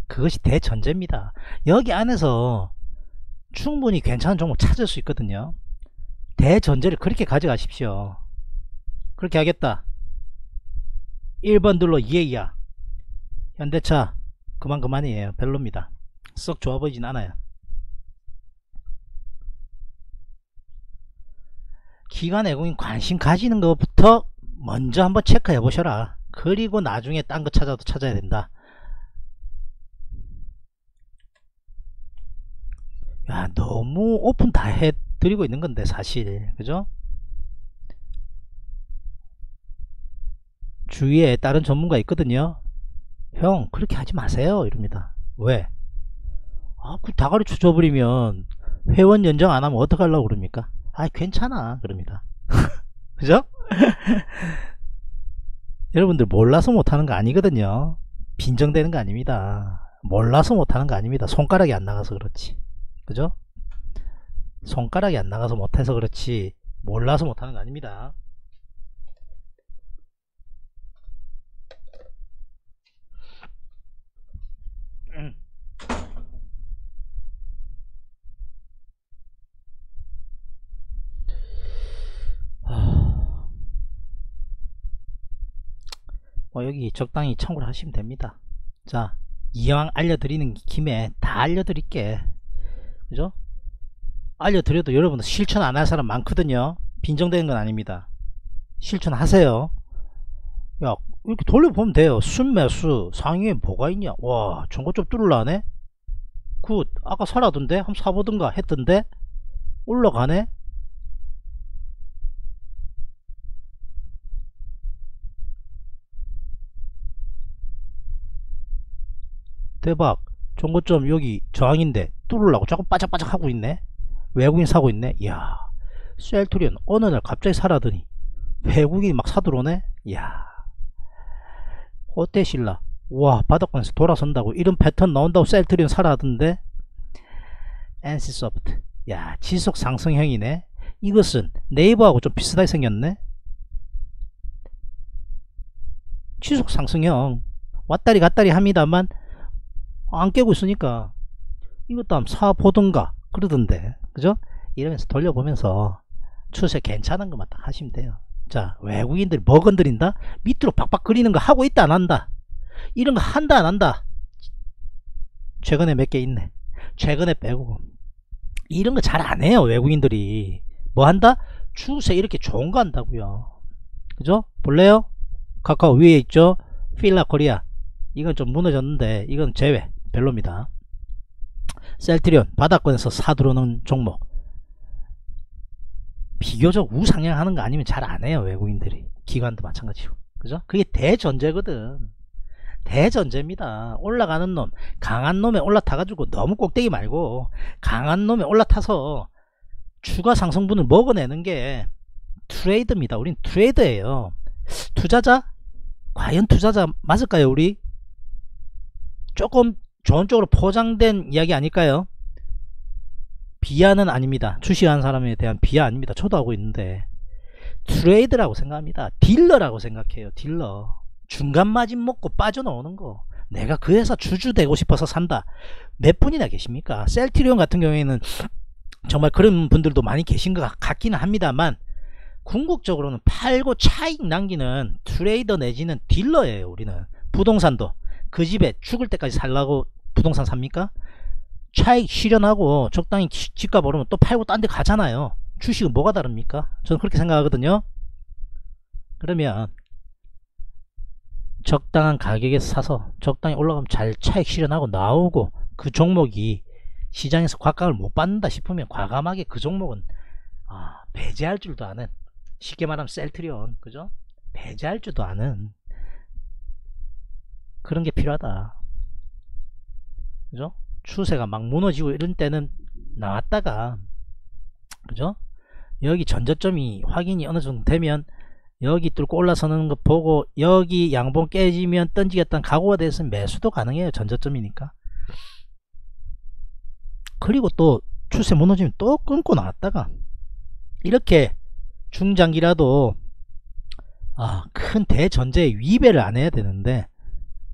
그것이 대전제입니다. 여기 안에서 충분히 괜찮은 종목 찾을 수 있거든요. 대전제를 그렇게 가져가십시오. 그렇게 하겠다. 일 번 둘러 이해이야. 현대차 그만 그만이에요. 별로입니다. 썩 좋아 보이진 않아요. 기관 외국인 관심 가지는 것부터 먼저 한번 체크해 보셔라. 그리고 나중에 딴 거 찾아도 찾아야 된다. 야, 너무 오픈 다 해드리고 있는 건데 사실, 그죠? 주위에 다른 전문가 있거든요. 형 그렇게 하지 마세요 이럽니다. 왜? 아, 그 다 가르쳐 줘버리면 회원 연장 안 하면 어떡하려고 그럽니까? 아, 괜찮아 그럽니다. 그죠? 여러분들 몰라서 못하는 거 아니거든요. 빈정되는 거 아닙니다. 몰라서 못하는 거 아닙니다. 손가락이 안 나가서 그렇지. 그죠? 손가락이 안 나가서 못해서 그렇지 몰라서 못하는 거 아닙니다. 뭐 여기 적당히 참고를 하시면 됩니다. 자, 이왕 알려드리는 김에 다 알려드릴게. 그죠? 알려드려도 여러분은 실천 안 할 사람 많거든요. 빈정되는 건 아닙니다. 실천하세요. 야, 이렇게 돌려보면 돼요. 순매수 상위에 뭐가 있냐. 와, 전거 좀 뚫으려네. 굿. 아까 사라던데 한번 사보든가 했던데 올라가네. 대박. 전고점 여기 저항인데 뚫으려고 자꾸 빠짝빠짝 하고 있네. 외국인 사고 있네. 이야, 셀트리온 어느 날 갑자기 사라더니 외국인이 막 사들어오네. 이야, 호텔신라 와, 바닥권에서 돌아선다고 이런 패턴 나온다고 셀트리온 사라던데. 엔씨소프트 야, 지속 상승형이네. 이것은 네이버하고 좀 비슷하게 생겼네. 지속 상승형 왔다리 갔다리 합니다만 안 깨고 있으니까 이것도 한번 사보던가 그러던데. 그죠? 이러면서 돌려보면서 추세 괜찮은 것만 딱 하시면 돼요. 자, 외국인들 뭐 건드린다? 밑으로 박박 그리는 거 하고 있다 안 한다? 이런 거 한다 안 한다? 최근에 몇 개 있네. 최근에 빼고 이런 거 잘 안 해요. 외국인들이 뭐 한다? 추세 이렇게 좋은 거 한다고요. 그죠? 볼래요? 카카오 위에 있죠? 필라 코리아 이건 좀 무너졌는데 이건 제외. 별로입니다. 셀트리온 바닥권에서 사들어오는 종목 비교적 우상향하는 거 아니면 잘 안해요. 외국인들이. 기관도 마찬가지고. 그죠? 그게 대전제거든. 대전제입니다. 올라가는 놈, 강한 놈에 올라타가지고 너무 꼭대기 말고 강한 놈에 올라타서 추가 상승분을 먹어내는 게 트레이드입니다. 우린 트레이드예요. 투자자? 과연 투자자 맞을까요? 우리 조금 좋은 쪽으로 포장된 이야기 아닐까요? 비하는 아닙니다. 주식하는 사람에 대한 비하 아닙니다. 저도 하고 있는데 트레이드라고 생각합니다. 딜러라고 생각해요. 딜러. 중간 마진 먹고 빠져나오는 거. 내가 그 회사 주주 되고 싶어서 산다. 몇 분이나 계십니까? 셀트리온 같은 경우에는 정말 그런 분들도 많이 계신 것 같기는 합니다만 궁극적으로는 팔고 차익 남기는 트레이더 내지는 딜러예요. 우리는 부동산도 그 집에 죽을 때까지 살라고 부동산 삽니까? 차익 실현하고 적당히 집값 오르면 또 팔고 딴 데 가잖아요. 주식은 뭐가 다릅니까? 저는 그렇게 생각하거든요. 그러면 적당한 가격에 사서 적당히 올라가면 잘 차익 실현하고 나오고 그 종목이 시장에서 곽강을 못 받는다 싶으면 과감하게 그 종목은 아, 배제할 줄도 아는, 쉽게 말하면 셀트리온, 그죠? 배제할 줄도 아는 그런 게 필요하다. 그죠? 추세가 막 무너지고 이런 때는 나왔다가, 그죠? 여기 전저점이 확인이 어느 정도 되면 여기 뚫고 올라서는 거 보고 여기 양봉 깨지면 던지겠다는 각오가 됐으면 매수도 가능해요. 전저점이니까. 그리고 또 추세 무너지면 또 끊고 나왔다가 이렇게 중장기라도 아, 큰 대전제에 위배를 안 해야 되는데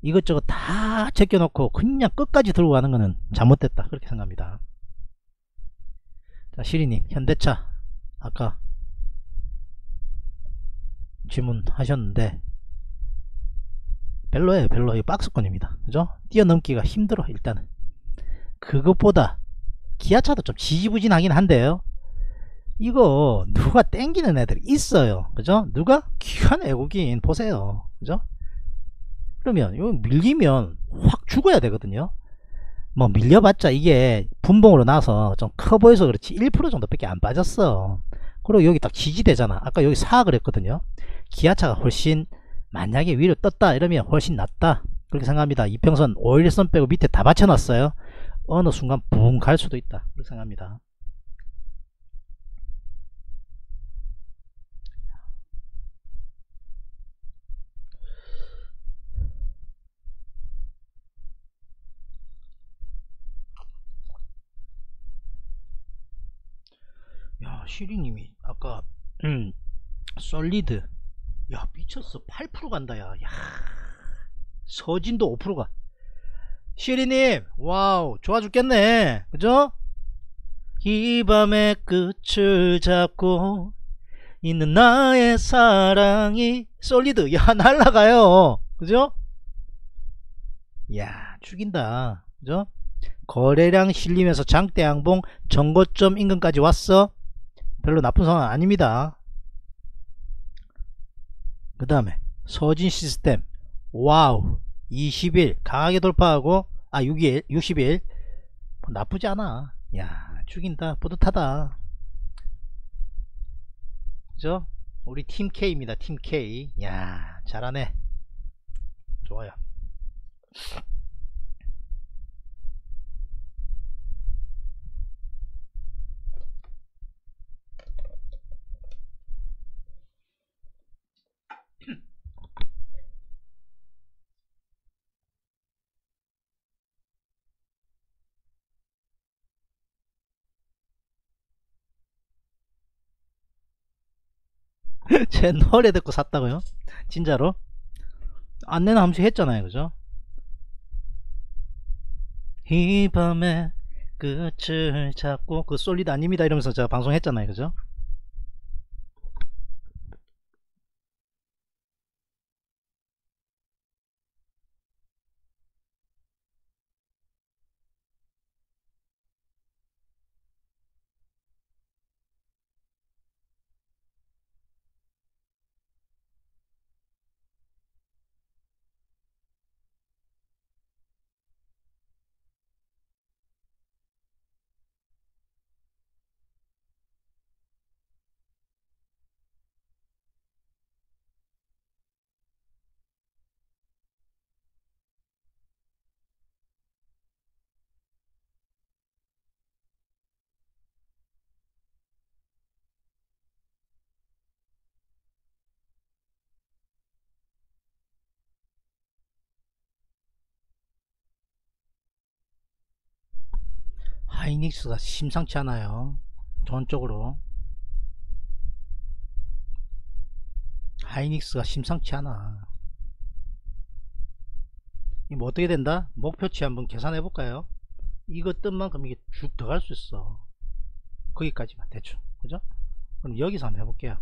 이것저것 다 제껴놓고 그냥 끝까지 들고 가는 거는 잘못됐다, 그렇게 생각합니다. 자, 시리님 현대차 아까 질문하셨는데 별로예요. 별로. 이거 박스권입니다. 그죠? 뛰어넘기가 힘들어. 일단은 그것보다 기아차도 좀 지지부진하긴 한데요, 이거 누가 땡기는 애들이 있어요. 그죠? 누가? 귀한 애국인 보세요. 그죠? 그러면 이거 밀리면 확 죽어야 되거든요. 뭐 밀려봤자 이게 분봉으로 나서 좀 커 보여서 그렇지 일 퍼센트 정도밖에 안 빠졌어. 그리고 여기 딱 지지되잖아. 아까 여기 사 그랬거든요. 기아차가 훨씬, 만약에 위로 떴다 이러면 훨씬 낫다, 그렇게 생각합니다. 이평선 오일선 빼고 밑에 다 받쳐놨어요. 어느 순간 붕 갈 수도 있다, 그렇게 생각합니다. 야, 시리님이 아까 음, 솔리드 야 미쳤어. 팔 퍼센트 간다. 야, 야 서진도 오 퍼센트 가. 시리님 와우 좋아 죽겠네. 그죠? 이 밤의 끝을 잡고 있는 나의 사랑이 솔리드. 야 날라가요. 그죠? 야 죽인다. 그죠? 거래량 실리면서 장대 양봉 전고점 인근까지 왔어. 별로 나쁜 상황 아닙니다. 그 다음에 서진시스템 와우 이십 일 강하게 돌파하고 아 육 일 육십 일 뭐 나쁘지 않아. 야 죽인다. 뿌듯하다. 그죠? 우리 팀K 입니다. 팀K. 야 잘하네. 좋아요. 제 노래 듣고 샀다고요? 진짜로? 안내는 함수 했잖아요. 그죠? 이 밤의 끝을 잡고 그 솔리드 아닙니다 이러면서 제가 방송했잖아요. 그죠? 하이닉스가 심상치 않아요. 전적으로 하이닉스가 심상치 않아. 이거 어떻게 된다? 목표치 한번 계산해 볼까요? 이거 뜬 만큼 이게 쭉 들어갈 수 있어. 거기까지만 대충, 그죠? 그럼 여기서 한번 해볼게요.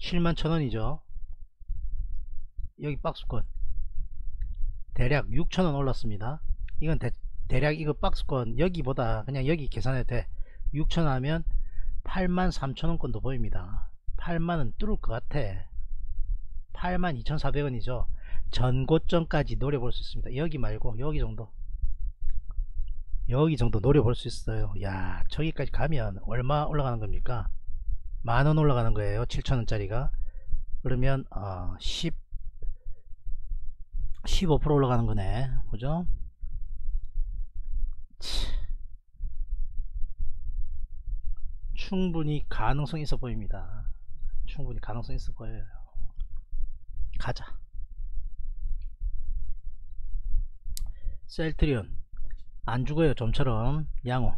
칠만 천 원이죠 여기 박스권 대략 육천 원 올랐습니다. 이건 대, 대략 이거 박스권 여기보다 그냥 여기 계산해도 돼. 육천 원 하면 팔만 삼천 원권도 보입니다. 팔만은 뚫을 것 같아. 팔만 이천사백 원이죠 전고점까지 노려볼 수 있습니다. 여기 말고 여기 정도, 여기 정도 노려볼 수 있어요. 야, 저기까지 가면 얼마 올라가는 겁니까? 만 원 올라가는 거예요. 칠천 원짜리가. 그러면 어, 십, 십오 퍼센트 올라가는 거네, 그죠? 충분히 가능성이 있어 보입니다. 충분히 가능성이 있어 보여요. 가자. 셀트리온 안 죽어요. 좀처럼 양호.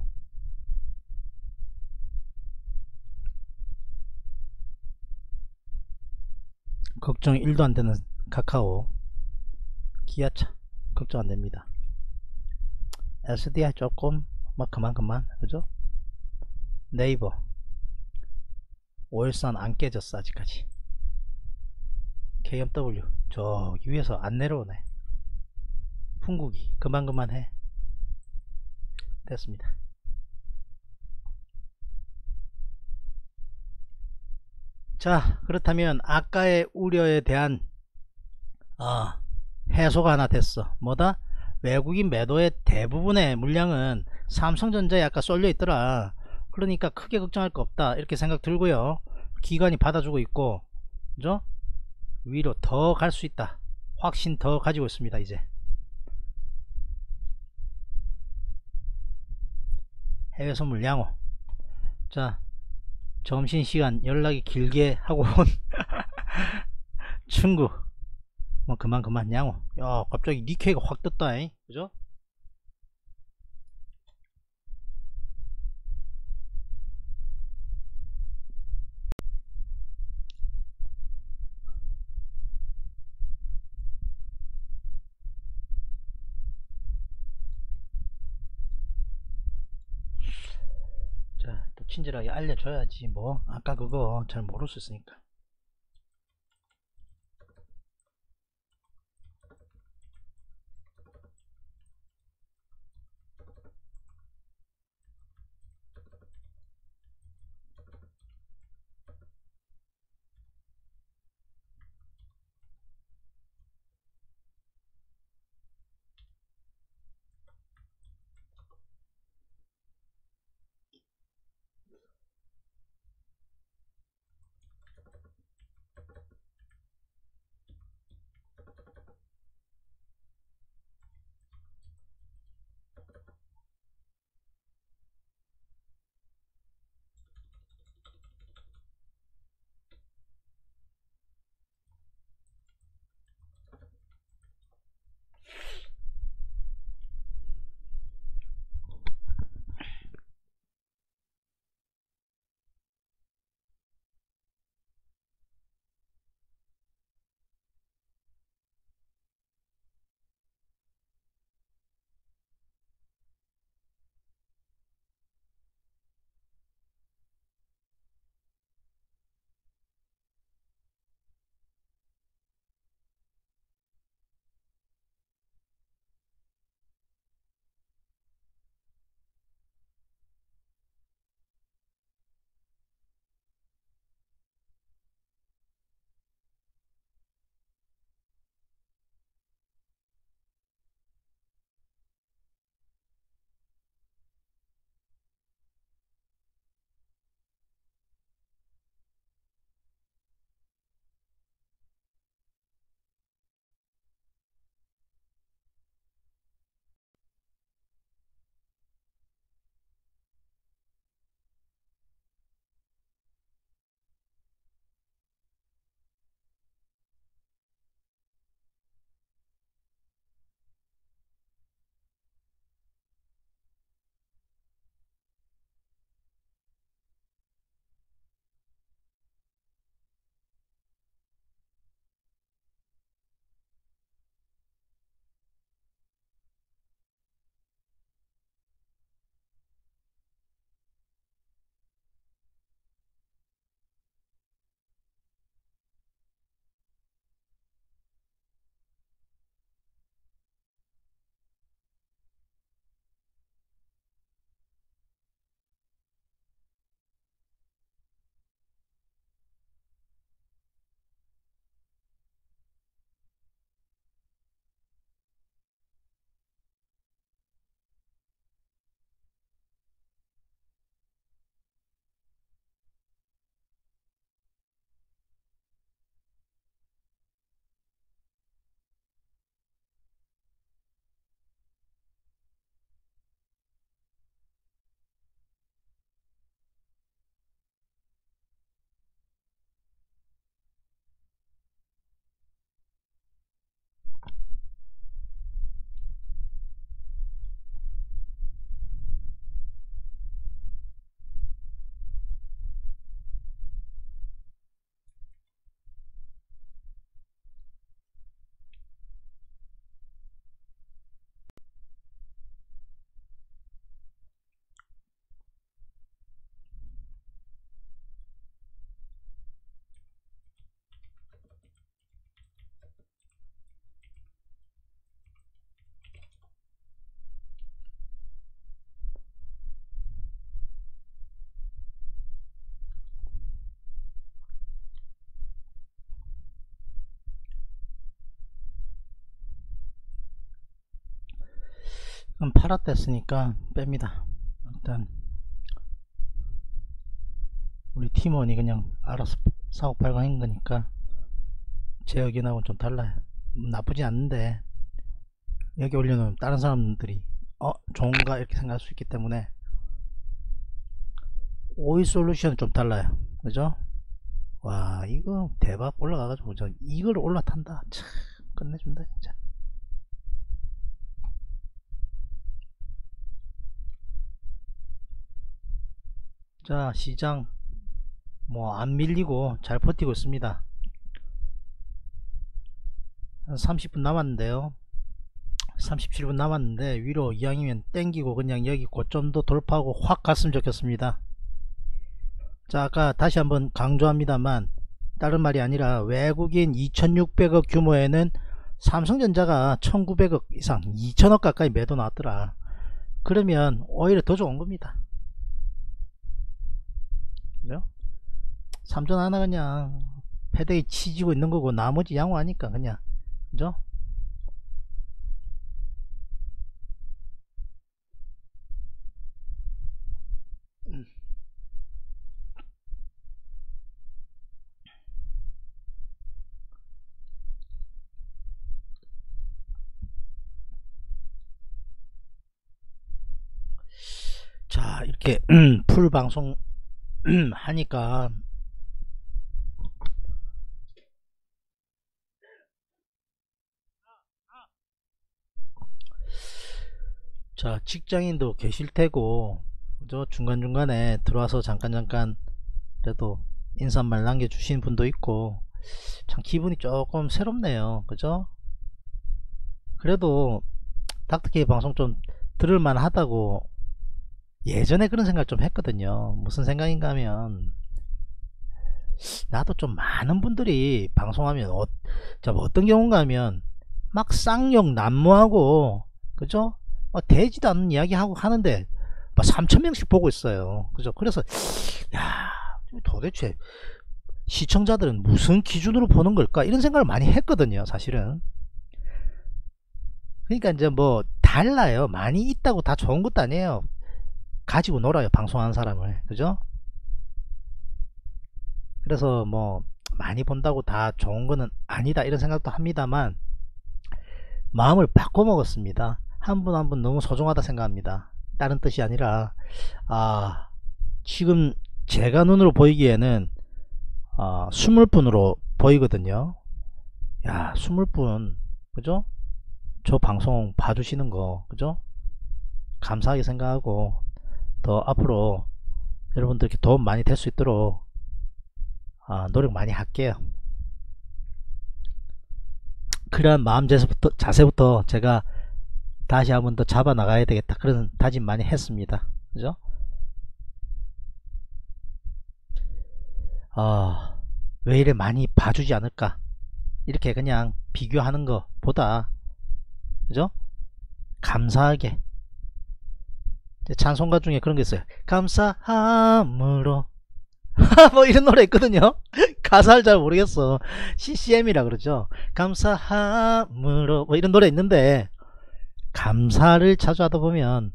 걱정 일도 안 되는 카카오. 기아차 걱정 안 됩니다. 에스디아이 조금 막 그만 그만, 그죠? 네이버 오일산 안 깨졌어 아직까지. 케이엠더블유 저기 위에서 안 내려오네. 풍국이 그만 그만 해. 됐습니다. 자, 그렇다면 아까의 우려에 대한 어, 해소가 하나 됐어. 뭐다? 외국인 매도의 대부분의 물량은 삼성전자에 아까 쏠려 있더라. 그러니까 크게 걱정할 거 없다, 이렇게 생각 들고요. 기관이 받아주고 있고, 그죠? 위로 더 갈 수 있다. 확신 더 가지고 있습니다. 이제 해외 선물 양호. 자, 점심시간 연락이 길게 하고 온 친구 뭐 그만 그만 양호. 야, 갑자기 니케이가 확 떴다, 잉? 그죠? 자, 또 친절하게 알려줘야지. 뭐 아까 그거 잘 모를 수 있으니까. 그럼 팔았댔으니까 뺍니다. 일단 우리 팀원이 그냥 알아서 사고 팔고 한 거니까 제 의견하고 좀 달라요. 나쁘지 않는데 여기 올려놓으면 다른 사람들이 어? 좋은가? 이렇게 생각할 수 있기 때문에. 오이솔루션은 좀 달라요. 그죠? 와, 이거 대박 올라가가지고 저 이걸 올라탄다. 참 끝내준다 진짜. 자, 시장 뭐 안 밀리고 잘 버티고 있습니다. 한 삼십 분 남았는데요, 삼십칠 분 남았는데 위로 이왕이면 땡기고 그냥 여기 고점도 돌파하고 확 갔으면 좋겠습니다. 자, 아까 다시 한번 강조합니다만 다른 말이 아니라 외국인 이천육백억 규모에는 삼성전자가 천구백억 이상 이천억 가까이 매도 나왔더라. 그러면 오히려 더 좋은 겁니다. 그죠? 삼전 하나 그냥 패대기 치지고 있는 거고 나머지 양호하니까 그냥. 그죠? 자, 이렇게 풀 방송 하니까 자, 직장인도 계실 테고 저 중간중간에 들어와서 잠깐잠깐 그래도 인사말 남겨주신 분도 있고 참 기분이 조금 새롭네요. 그죠? 그래도 닥터케이 방송 좀 들을만 하다고 예전에 그런 생각 좀 했거든요. 무슨 생각인가 하면 나도 좀 많은 분들이 방송하면 어, 어떤 경우인가 하면 막 쌍욕 난무하고 그죠? 막 되지도 않는 이야기하고 하는데 막 삼천 명씩 보고 있어요. 그죠? 그래서 야, 도대체 시청자들은 무슨 기준으로 보는 걸까? 이런 생각을 많이 했거든요, 사실은. 그러니까 이제 뭐 달라요. 많이 있다고 다 좋은 것도 아니에요. 가지고 놀아요, 방송하는 사람을. 그죠? 그래서 뭐 많이 본다고 다 좋은 거는 아니다 이런 생각도 합니다만 마음을 바꿔 먹었습니다. 한 분 한 분 너무 소중하다 생각합니다. 다른 뜻이 아니라 아, 지금 제가 눈으로 보이기에는 아, 이십 분으로 보이거든요. 야, 이십 분. 그죠? 저 방송 봐주시는 거 그죠? 감사하게 생각하고 더 앞으로 여러분들께 도움 많이 될 수 있도록 아, 노력 많이 할게요. 그러한 마음 자세부터, 자세부터 제가 다시 한번 더 잡아 나가야 되겠다 그런 다짐 많이 했습니다. 그죠? 아, 왜 이래 많이 봐주지 않을까 이렇게 그냥 비교하는 것 보다 그죠? 감사하게. 찬송가 중에 그런 게 있어요. 감사함으로 뭐 이런 노래 있거든요. 가사를 잘 모르겠어. 씨씨엠이라 그러죠. 감사함으로 뭐 이런 노래 있는데 감사를 자주 하다 보면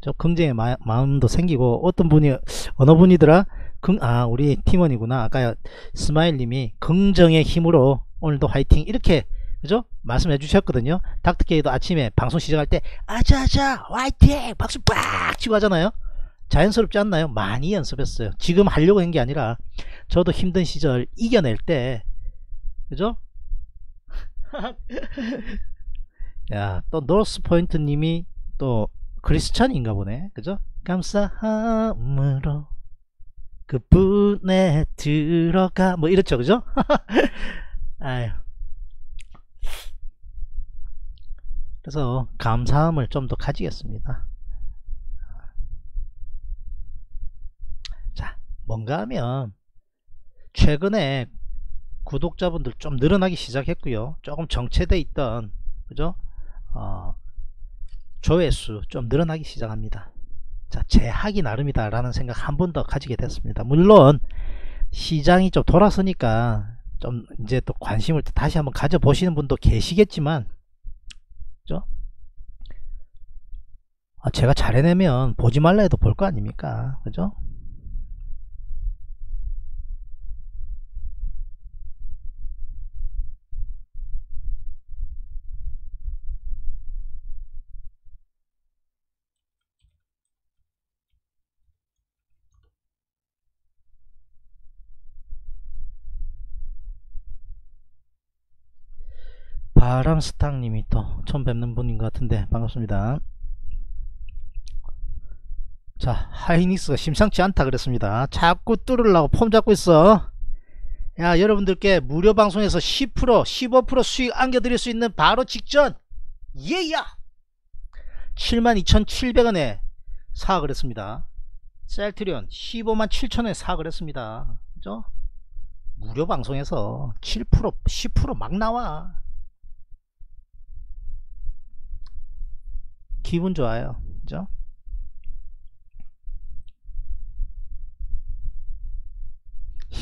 좀 긍정의 마, 마음도 생기고 어떤 분이 어느 분이더라? 긍, 아 우리 팀원이구나. 아까 스마일님이 긍정의 힘으로 오늘도 화이팅 이렇게 그죠? 말씀해 주셨거든요. 닥터케이도 아침에 방송 시작할 때 아자아자 화이팅 박수 빡 치고 하잖아요. 자연스럽지 않나요? 많이 연습했어요. 지금 하려고 한 게 아니라 저도 힘든 시절 이겨낼 때 그죠? 야, 또 노스포인트 님이 또 크리스찬인가 보네. 그죠? 감사함으로 그분에 들어가 뭐 이렇죠. 그죠? 아유, 그래서 감사함을 좀 더 가지겠습니다. 자, 뭔가 하면 최근에 구독자분들 좀 늘어나기 시작했고요. 조금 정체돼 있던 그죠? 어, 조회수 좀 늘어나기 시작합니다. 자, 재하기 나름이다 라는 생각 한 번 더 가지게 됐습니다. 물론 시장이 좀 돌아서니까 좀 이제 또 관심을 또 다시 한번 가져보시는 분도 계시겠지만 제가 잘 해내면 보지 말라 해도 볼 거 아닙니까? 그죠? 바람스탁님이 또 처음 뵙는 분인 것 같은데 반갑습니다. 자, 하이닉스가 심상치 않다 그랬습니다. 자꾸 뚫으려고 폼 잡고 있어. 야, 여러분들께 무료 방송에서 십 퍼센트 십오 퍼센트 수익 안겨드릴 수 있는 바로 직전 예야 칠만 이천칠백 원에 사 그랬습니다. 셀트리온 십오만 칠천 원에 사 그랬습니다. 그죠? 무료 방송에서 칠 퍼센트 십 퍼센트 막 나와. 기분 좋아요. 그죠?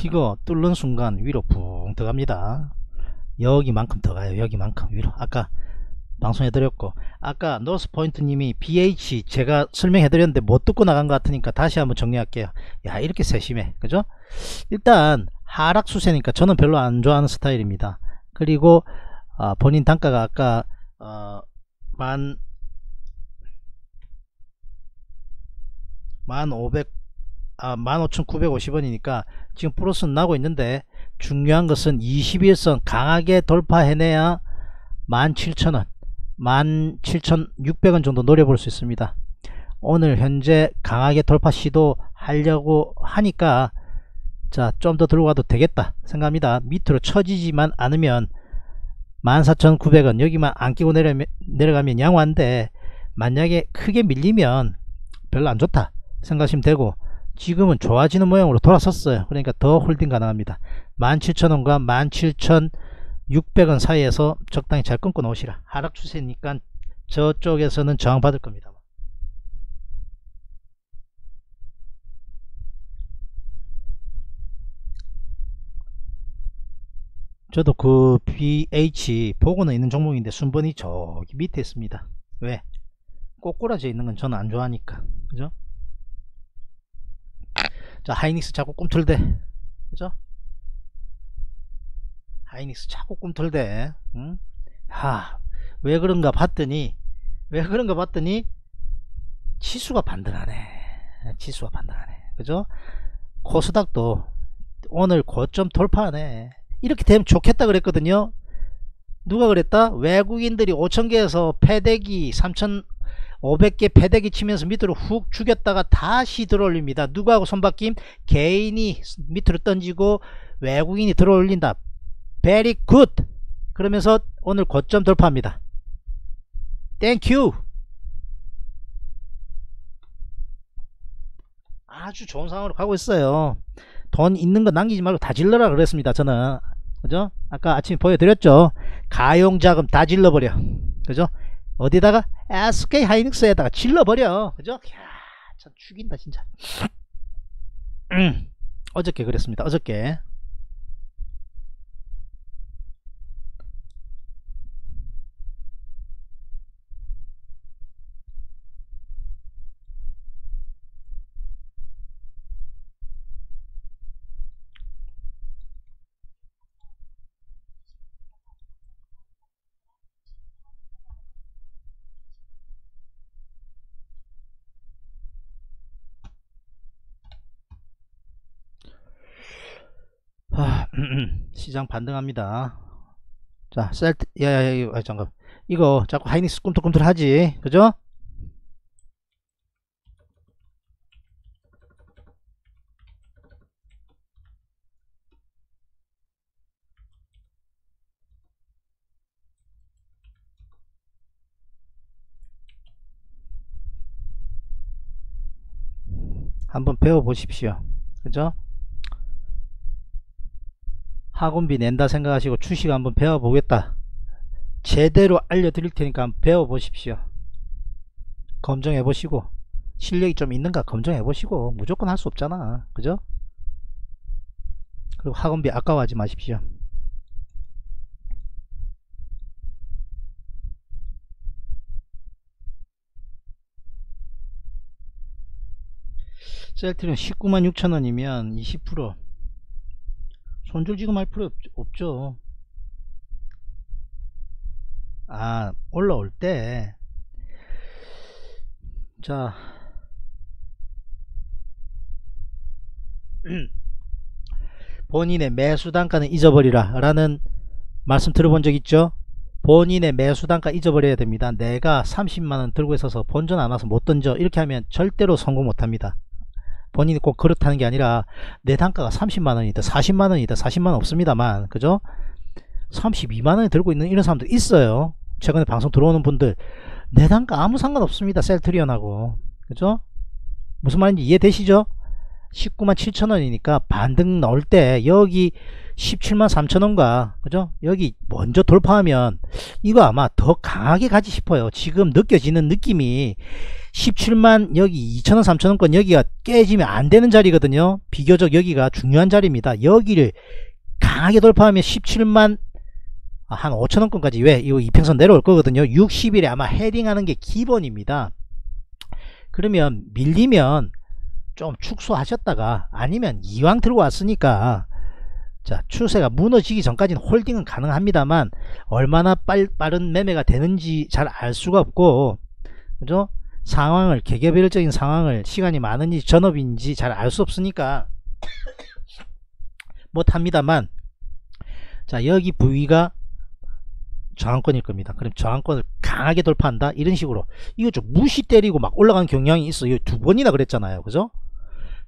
이거 뚫는 순간 위로 붕 들어갑니다. 여기만큼 더 가요. 여기만큼 위로. 아까 방송해 드렸고, 아까 노스포인트 님이 비에이치 제가 설명해 드렸는데 못 듣고 나간 것 같으니까 다시 한번 정리할게요. 야, 이렇게 세심해. 그죠? 일단 하락 추세니까 저는 별로 안 좋아하는 스타일입니다. 그리고 어, 본인 단가가 아까 어, 만 만 오백, 아, 만 오천구백오십 원이니까 지금 플러스는 나고 있는데, 중요한 것은 이십일선 강하게 돌파해내야 만 칠천 원, 만 칠천육백 원 정도 노려볼 수 있습니다. 오늘 현재 강하게 돌파 시도 하려고 하니까, 자, 좀 더 들고 가도 되겠다 생각합니다. 밑으로 처지지만 않으면 만 사천구백 원, 여기만 안 끼고 내려, 내려가면 양호한데, 만약에 크게 밀리면 별로 안 좋다 생각하시면 되고, 지금은 좋아지는 모양으로 돌아섰어요. 그러니까 더 홀딩 가능합니다. 만 칠천 원과 만 칠천육백 원 사이에서 적당히 잘 끊고 놓으시라. 하락 추세니까 저쪽에서는 저항 받을 겁니다. 저도 그 비에이치 보고는 있는 종목인데 순번이 저기 밑에 있습니다. 왜? 꼬꾸라져 있는 건 저는 안 좋아하니까. 그죠? 자, 하이닉스 자꾸 꿈틀대. 그죠? 하이닉스 자꾸 꿈틀대. 응? 하, 왜 그런가 봤더니, 왜 그런가 봤더니, 지수가 반등하네. 지수가 반등하네. 그죠? 코스닥도 오늘 고점 돌파하네. 이렇게 되면 좋겠다 그랬거든요. 누가 그랬다? 외국인들이 오천 개에서 패대기 삼천 오백 개 패대기 치면서 밑으로 훅 죽였다가 다시 들어올립니다. 누구하고 손바뀜? 개인이 밑으로 던지고 외국인이 들어올린다. Very good. 그러면서 오늘 고점 돌파합니다. Thank you. 아주 좋은 상황으로 가고 있어요. 돈 있는 거 남기지 말고 다 질러라 그랬습니다. 저는. 그죠? 아까 아침에 보여드렸죠? 가용자금 다 질러버려. 그죠? 어디다가? 에스케이 하이닉스에다가 질러버려. 그죠? 이야, 참 죽인다 진짜. 음, 어저께 그랬습니다. 어저께 시장 반등합니다. 자, 셀트, 야야야, 아, 잠깐. 이거 자꾸 하이닉스 꿈틀꿈틀 하지, 그죠? 한번 배워보십시오, 그죠? 학원비 낸다 생각하시고 주식 한번 배워보겠다, 제대로 알려드릴 테니까 한번 배워보십시오. 검증해보시고 실력이 좀 있는가 검증해보시고. 무조건 할 수 없잖아, 그죠? 그리고 학원비 아까워하지 마십시오. 셀트리온 십구만 육천 원이면 이십 퍼센트 손절 지금 할 필요 없죠. 아, 올라올 때, 자, 본인의 매수 단가는 잊어버리라 라는 말씀 들어본 적 있죠? 본인의 매수 단가 잊어버려야 됩니다. 내가 삼십만 원 들고 있어서 본전 안 와서 못 던져, 이렇게 하면 절대로 성공 못 합니다. 본인이 꼭 그렇다는 게 아니라 내 단가가 삼십만 원이다 사십만 원이다 사십만 원 없습니다만, 그죠? 삼십이만 원에 들고 있는 이런 사람도 있어요. 최근에 방송 들어오는 분들, 내 단가 아무 상관없습니다, 셀트리온하고. 그죠? 무슨 말인지 이해되시죠? 십구만 칠천 원이니까 반등 나올 때 여기 십칠만 삼천 원과 그죠? 여기 먼저 돌파하면 이거 아마 더 강하게 가지 싶어요. 지금 느껴지는 느낌이 십칠만 여기 이천 원 삼천 원권 여기가 깨지면 안 되는 자리거든요. 비교적 여기가 중요한 자리입니다. 여기를 강하게 돌파하면 십칠만 아, 한 오천 원권까지 왜 이거 이평선 내려올 거거든요. 육십 일에 아마 헤딩하는 게 기본입니다. 그러면 밀리면 좀 축소하셨다가, 아니면 이왕 들고 왔으니까 자, 추세가 무너지기 전까지는 홀딩은 가능합니다만 얼마나 빨, 빠른 매매가 되는지 잘 알 수가 없고, 그죠? 상황을, 개개별적인 상황을, 시간이 많은지 전업인지 잘 알 수 없으니까 못합니다만, 자, 여기 부위가 저항권일 겁니다. 그럼 저항권을 강하게 돌파한다, 이런 식으로 이거 좀 무시 때리고 막 올라간 경향이 있어요. 두 번이나 그랬잖아요, 그죠?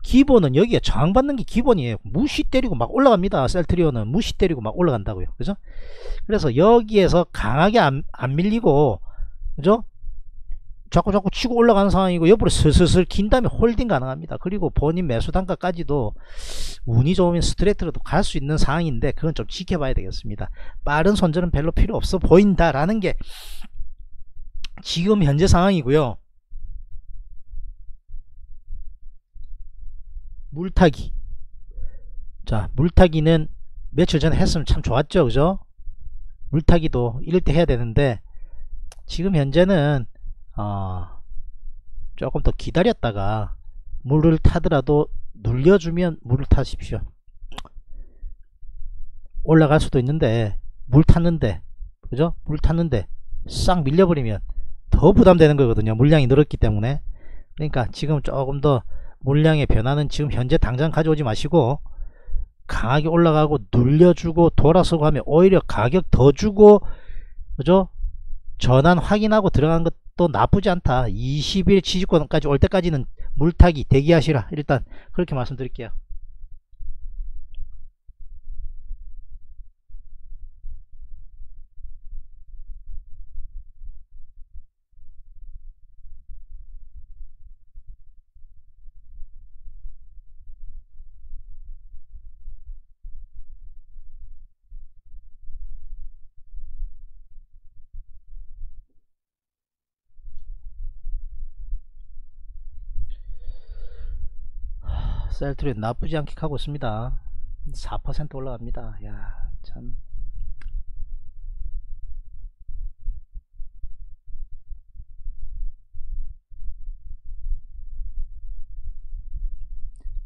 기본은 여기에 저항받는 게 기본이에요. 무시 때리고 막 올라갑니다. 셀트리온은 무시 때리고 막 올라간다고요, 그죠? 그래서 여기에서 강하게 안, 안 밀리고, 그죠? 자꾸 자꾸 치고 올라가는 상황이고, 옆으로 슬슬슬 긴 다음에 홀딩 가능합니다. 그리고 본인 매수 단가까지도 운이 좋으면 스트레이트로도 갈 수 있는 상황인데, 그건 좀 지켜봐야 되겠습니다. 빠른 손절은 별로 필요 없어 보인다라는 게 지금 현재 상황이고요. 물타기, 자, 물타기는 며칠 전에 했으면 참 좋았죠, 그죠? 물타기도 이럴 때 해야 되는데, 지금 현재는 어, 조금 더 기다렸다가 물을 타더라도 눌려주면 물을 타십시오. 올라갈 수도 있는데, 물 탔는데, 그죠? 물 탔는데 싹 밀려버리면 더 부담되는 거거든요. 물량이 늘었기 때문에. 그러니까 지금 조금 더 물량의 변화는 지금 현재 당장 가져오지 마시고, 강하게 올라가고 눌려주고 돌아서고 하면 오히려 가격 더 주고, 그죠? 전환 확인하고 들어간 것도 나쁘지 않다. 이십 일 지지권까지 올 때까지는 물타기 대기하시라, 일단 그렇게 말씀드릴게요. 셀트리온 나쁘지 않게 가고 있습니다. 사 퍼센트 올라갑니다. 야, 참.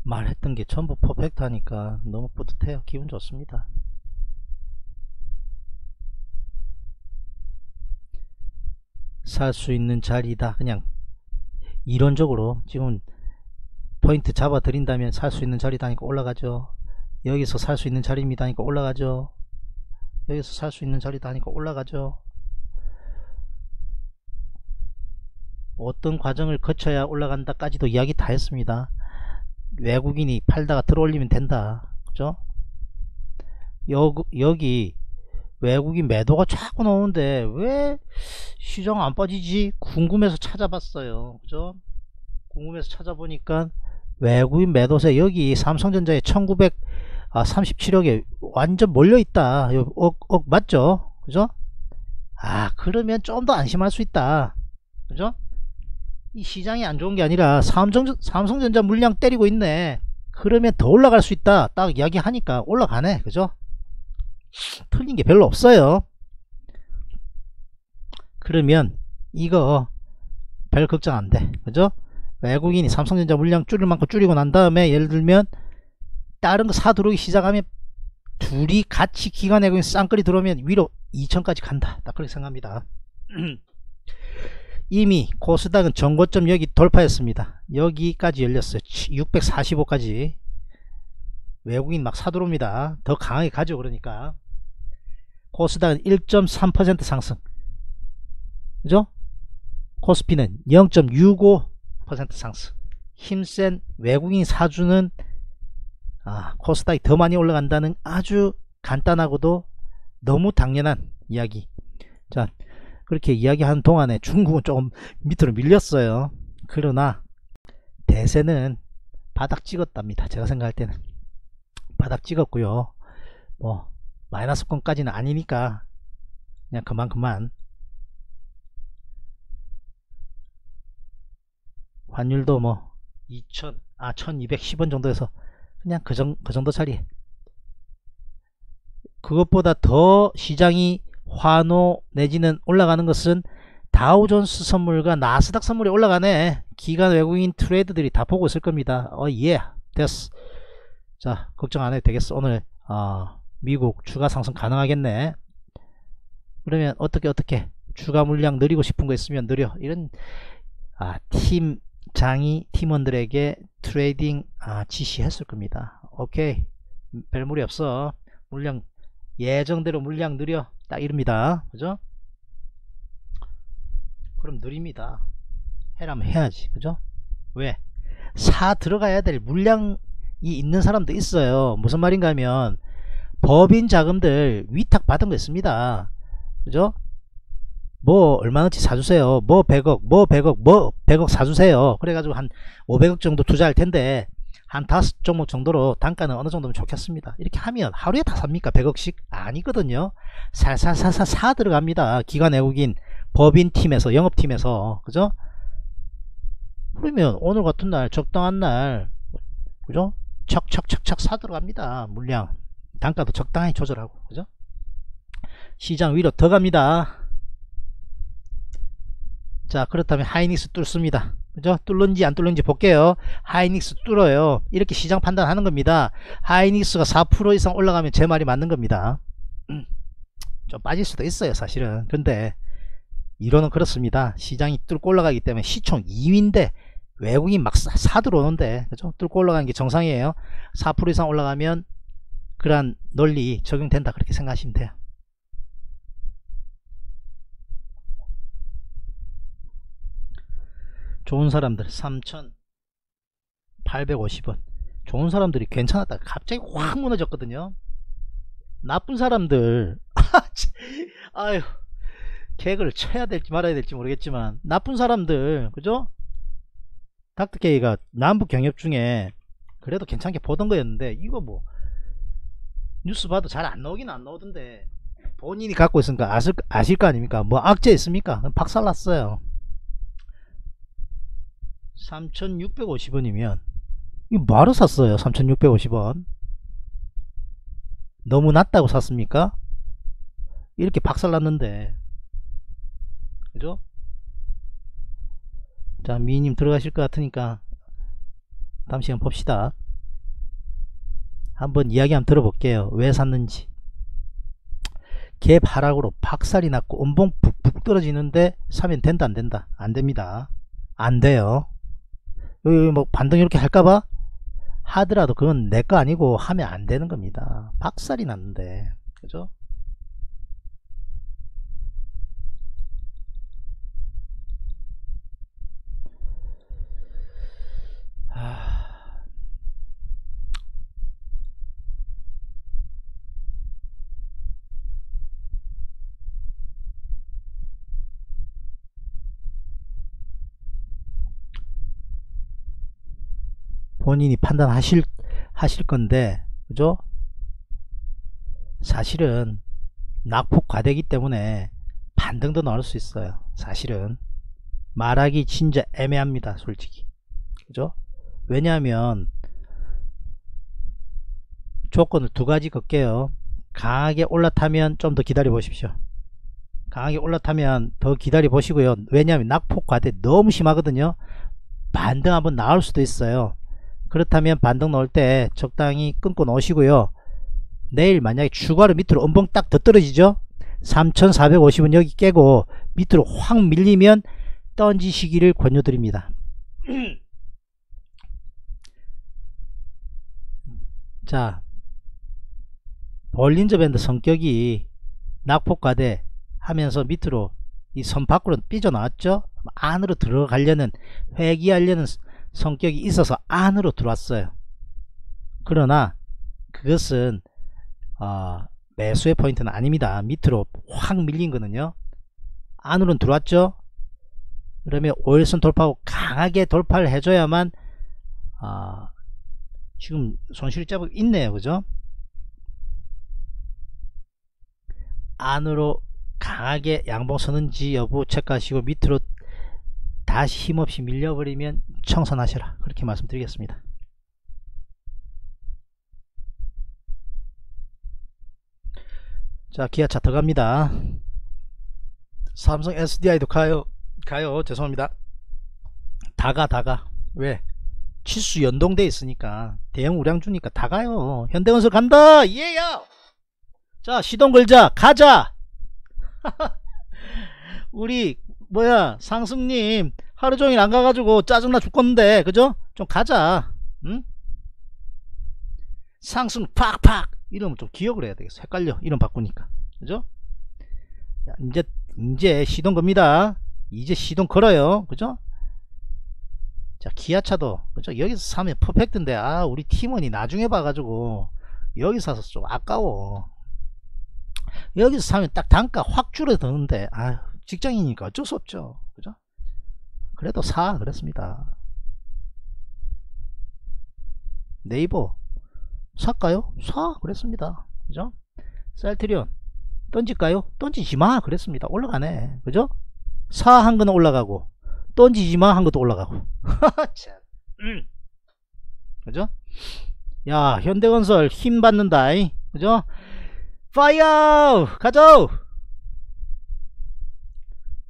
말했던 게 전부 퍼펙트 하니까 너무 뿌듯해요. 기분 좋습니다. 살 수 있는 자리다. 그냥 이론적으로 지금 포인트 잡아 드린다면 살 수 있는 자리다니까 올라가죠. 여기서 살 수 있는 자리입니다니까 올라가죠. 여기서 살 수 있는 자리다니까 올라가죠. 어떤 과정을 거쳐야 올라간다까지도 이야기 다 했습니다. 외국인이 팔다가 들어올리면 된다, 그죠? 여, 여기 외국인 매도가 자꾸 나오는데 왜 시장 안 빠지지 궁금해서 찾아봤어요, 그죠? 궁금해서 찾아보니까 외국인 매도세, 여기 삼성전자에 천구백삼십칠억에 완전 몰려있다. 억, 억 맞죠? 그죠? 아, 그러면 좀 더 안심할 수 있다, 그죠? 이 시장이 안 좋은 게 아니라 삼성, 삼성전자 물량 때리고 있네, 그러면 더 올라갈 수 있다, 딱 이야기하니까 올라가네, 그죠? 틀린 게 별로 없어요. 그러면 이거 별 걱정 안 돼, 그죠? 외국인이 삼성전자 물량 줄일 만큼 줄이고 난 다음에 예를 들면 다른 거 사 들어오기 시작하면 둘이 같이 기관 외국인 쌍끌이 들어오면 위로 이천까지 간다. 딱 그렇게 생각합니다. 이미 코스닥은 전고점 여기 돌파했습니다. 여기까지 열렸어요. 육백사십오까지 외국인 막 사들어옵니다. 더 강하게 가죠. 그러니까 코스닥은 일 점 삼 퍼센트 상승, 그죠? 코스피는 영 점 육오 퍼센트 상승. 힘센 외국인 사주는 아, 코스닥이 더 많이 올라간다는 아주 간단하고도 너무 당연한 이야기. 자, 그렇게 이야기하는 동안에 중국은 조금 밑으로 밀렸어요. 그러나 대세는 바닥 찍었답니다. 제가 생각할 때는 바닥 찍었고요. 뭐 마이너스권까지는 아니니까 그냥 그만 그만. 환율도 뭐 이천, 아 천이백십 원 정도에서 그냥 그, 정, 그 정도 자리에. 그것보다 더 시장이 환호 내지는 올라가는 것은 다우존스 선물과 나스닥 선물이 올라가네. 기관 외국인 트레이드들이 다 보고 있을 겁니다. 어, 예, 됐어. 자, 걱정 안 해도 되겠어. 오늘 어, 미국 추가 상승 가능하겠네. 그러면 어떻게 어떻게 추가 물량 늘리고 싶은 거 있으면 느려. 이런 아, 팀장이 팀원들에게 트레이딩 아, 지시했을 겁니다. 오케이, 별 무리 없어. 물량 예정대로 물량 느려. 딱 이릅니다. 그죠? 그럼 느립니다. 해라면 해야지. 그죠? 왜? 사 들어가야 될 물량이 있는 사람도 있어요. 무슨 말인가 하면 법인 자금들 위탁 받은 거 있습니다. 그죠? 뭐 얼마나치 사주세요. 뭐 백억, 뭐 백억, 뭐 백억 사주세요. 그래가지고 한 오백억 정도 투자할 텐데 한 다섯 종목 정도로 단가는 어느 정도면 좋겠습니다. 이렇게 하면 하루에 다 삽니까? 백억씩? 아니거든요. 살살살살 사 들어갑니다. 기관 외국인 법인팀에서 영업팀에서. 그죠? 그러면 오늘 같은 날 적당한 날 그죠? 착착착착 사 들어갑니다. 물량 단가도 적당히 조절하고. 그죠? 시장 위로 더 갑니다. 자, 그렇다면 하이닉스 뚫습니다. 그죠? 뚫는지 안 뚫는지 볼게요. 하이닉스 뚫어요. 이렇게 시장 판단하는 겁니다. 하이닉스가 사 퍼센트 이상 올라가면 제 말이 맞는 겁니다. 좀 빠질 수도 있어요, 사실은. 근데 이론은 그렇습니다. 시장이 뚫고 올라가기 때문에 시총 이 위인데 외국인 막 사 들어오는데, 그죠? 뚫고 올라가는 게 정상이에요. 사 퍼센트 이상 올라가면 그러한 논리 적용된다. 그렇게 생각하시면 돼요. 좋은 사람들 삼천팔백오십 원. 좋은 사람들이 괜찮았다 갑자기 확 무너졌거든요. 나쁜 사람들 아유, 개그를 쳐야 될지 말아야 될지 모르겠지만 나쁜 사람들, 그죠? 닥터케이가 남북 경협 중에 그래도 괜찮게 보던 거였는데 이거 뭐 뉴스 봐도 잘 안 나오긴 안 나오던데 본인이 갖고 있으니까 아실, 아실 거 아닙니까? 뭐 악재 있습니까? 박살났어요. 삼천육백오십 원이면 이거 뭐로 샀어요? 삼천육백오십 원 너무 낮다고 샀습니까? 이렇게 박살났는데, 그죠? 자, 미인님 들어가실 것 같으니까 다음 시간 봅시다. 한번 이야기 한번 들어볼게요. 왜 샀는지. 갭 하락으로 박살이 났고 음봉 북북 떨어지는데 사면 된다 안 된다? 안 됩니다. 안 돼요. 여기 뭐 반등 이렇게 할까봐 하더라도 그건 내 거 아니고 하면 안 되는 겁니다. 박살이 났는데, 그죠? 하... 본인이 판단하실 하실 건데, 그죠? 사실은 낙폭 과대기 때문에 반등도 나올 수 있어요. 사실은 말하기 진짜 애매합니다, 솔직히. 그죠? 왜냐하면 조건을 두 가지 걷게요. 강하게 올라타면 좀 더 기다려 보십시오. 강하게 올라타면 더 기다려 보시고요. 왜냐하면 낙폭 과대 너무 심하거든요. 반등 한번 나올 수도 있어요. 그렇다면 반등 넣을 때 적당히 끊고 넣으시고요. 내일 만약에 추가로 밑으로 엄벙 딱 더 떨어지죠. 삼천사백오십은 여기 깨고 밑으로 확 밀리면 던지시기를 권유드립니다. 자, 볼린저 밴드 성격이 낙폭과대 하면서 밑으로 이 선 밖으로 삐져나왔죠. 안으로 들어가려는, 회귀하려는 성격이 있어서 안으로 들어왔어요. 그러나 그것은 어, 매수의 포인트는 아닙니다. 밑으로 확 밀린 거는요. 안으로는 들어왔죠. 그러면 오일선 돌파하고 강하게 돌파를 해줘야만 어, 지금 손실을 잡고 있네요. 그죠? 안으로 강하게 양봉 서는지 여부 체크하시고 밑으로 다시 힘없이 밀려버리면 청산하셔라, 그렇게 말씀드리겠습니다. 자, 기아차 더 갑니다. 삼성 에스디아이도 가요. 가요. 죄송합니다. 다가 다가. 왜? 치수 연동돼 있으니까, 대형 우량주니까 다 가요. 현대건설 간다. 예야. 자, 시동 걸자. 가자. 우리 뭐야, 상승님 하루종일 안가가지고 짜증나 죽겠는데, 그죠? 좀 가자. 응? 상승 팍팍 이러면 좀 기억을 해야 되겠어. 헷갈려, 이름 바꾸니까. 그죠? 야, 이제 이제 시동 겁니다. 이제 시동 걸어요. 그죠? 자, 기아차도, 그죠? 여기서 사면 퍼펙트인데, 아, 우리 팀원이 나중에 봐가지고 여기서 사서 좀 아까워. 여기서 사면 딱 단가 확 줄어드는데, 아휴, 직장이니까 어쩔 수 없죠. 그죠? 그래도 사, 그랬습니다. 네이버 살까요? 사, 그랬습니다. 그죠? 셀트리온 던질까요? 던지지마, 그랬습니다. 올라가네. 그죠? 사 한 거는 올라가고, 던지지마 한 것도 올라가고. 음. 그죠? 야, 현대건설 힘 받는다이. 그죠? 파이어! 가자!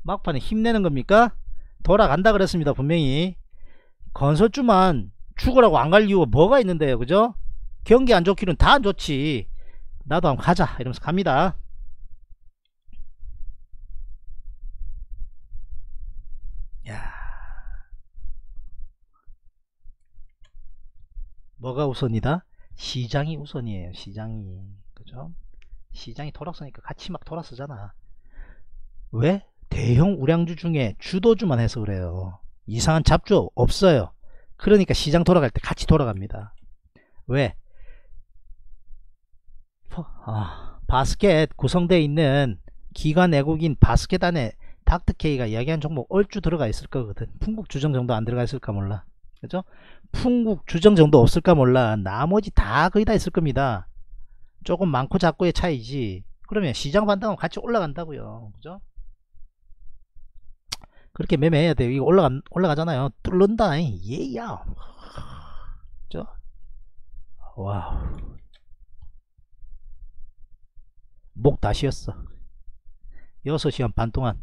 막판에 힘내는 겁니까? 돌아간다 그랬습니다. 분명히 건설주만 죽으라고 안 갈 이유가 뭐가 있는데요. 그죠? 경기 안 좋기는 다 안 좋지. 나도 한번 가자 이러면서 갑니다. 야, 뭐가 우선이다? 시장이 우선이에요. 시장이. 그죠? 시장이 돌아서니까 같이 막 돌아서잖아. 왜? 대형 우량주 중에 주도주만 해서 그래요. 이상한 잡주 없어요. 그러니까 시장 돌아갈 때 같이 돌아갑니다. 왜? 아, 바스켓 구성되어 있는 기관 외국인 바스켓 안에 닥터케이가 이야기한 종목 얼추 들어가 있을 거거든. 풍국주정 정도 안 들어가 있을까 몰라. 그죠? 풍국주정 정도 없을까 몰라. 나머지 다 거의 다 있을 겁니다. 조금 많고 작고의 차이지. 그러면 시장 반등하고 같이 올라간다고요. 그죠? 그렇게 매매해야 돼요. 이거 올라가, 올라가잖아요. 뚫는다. 예야. 그죠? 와우. 목 다 쉬었어. 여섯 시간 반 동안.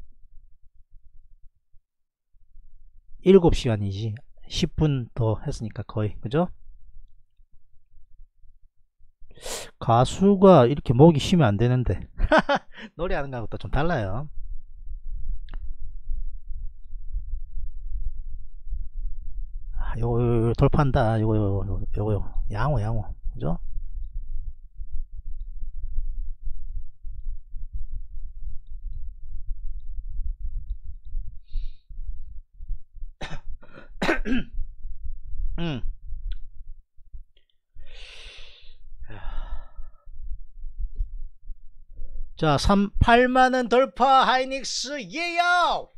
일곱 시간이지. 십 분 더 했으니까 거의. 그죠? 가수가 이렇게 목이 쉬면 안 되는데. 노래하는 것하고 또 좀 달라요. 아, 요거, 요거, 요거 돌파한다. 요거, 요거, 요거, 요거, 요거. 양호, 양호. 그죠? 음. 자, 팔만 원 돌파 하이닉스. 예요.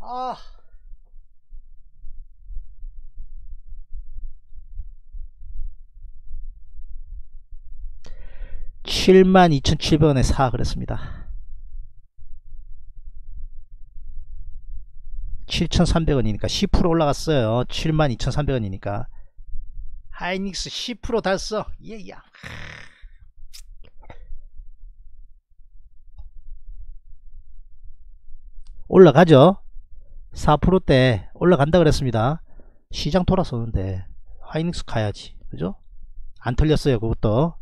아, 칠만 이천칠백 원에 사, 그랬습니다. 칠천삼백 원이니까 십 퍼센트 올라갔어요. 칠만 이천삼백 원이니까 하이닉스 십 퍼센트 달성. 예야. 올라가죠. 사 퍼센트대 올라간다 그랬습니다. 시장 돌아서는데 하이닉스 가야지, 그죠? 안 틀렸어요. 그것도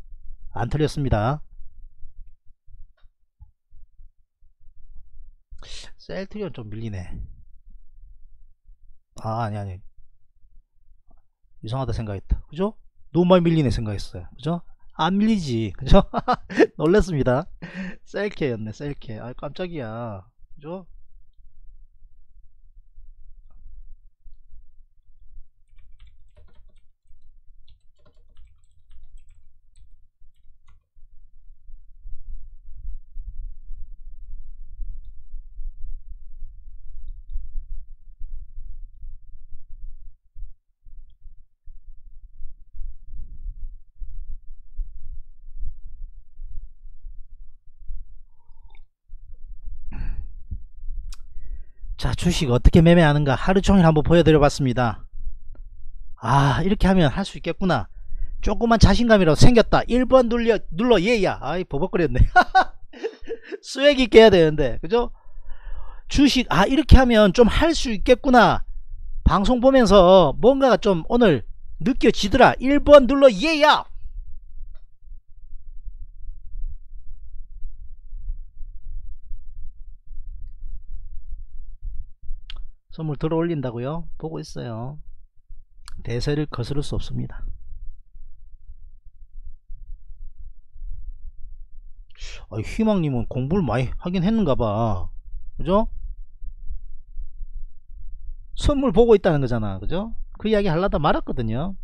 안 틀렸습니다. 셀트리온 좀 밀리네. 아 아니 아니 이상하다 생각했다, 그죠? 너무 많이 밀리네 생각했어요, 그죠? 안 밀리지, 그죠? 놀랬습니다. 셀케였네, 셀케. 아 깜짝이야, 그죠? 자, 주식 어떻게 매매하는가 하루종일 한번 보여드려 봤습니다. 아 이렇게 하면 할 수 있겠구나. 조그만 자신감이라도 생겼다. 일 번 눌려, 눌러 예야. 아이 버벅거렸네. 수액 있게 해야 되는데, 그죠? 주식 아 이렇게 하면 좀 할 수 있겠구나. 방송 보면서 뭔가가 좀 오늘 느껴지더라. 일 번 눌러 예야. 선물 들어 올린다고요? 보고 있어요. 대세를 거스를 수 없습니다. 아, 희망님은 공부를 많이 하긴 했는가봐, 그죠? 선물 보고 있다는 거잖아, 그죠? 그 이야기 하려다 말았거든요.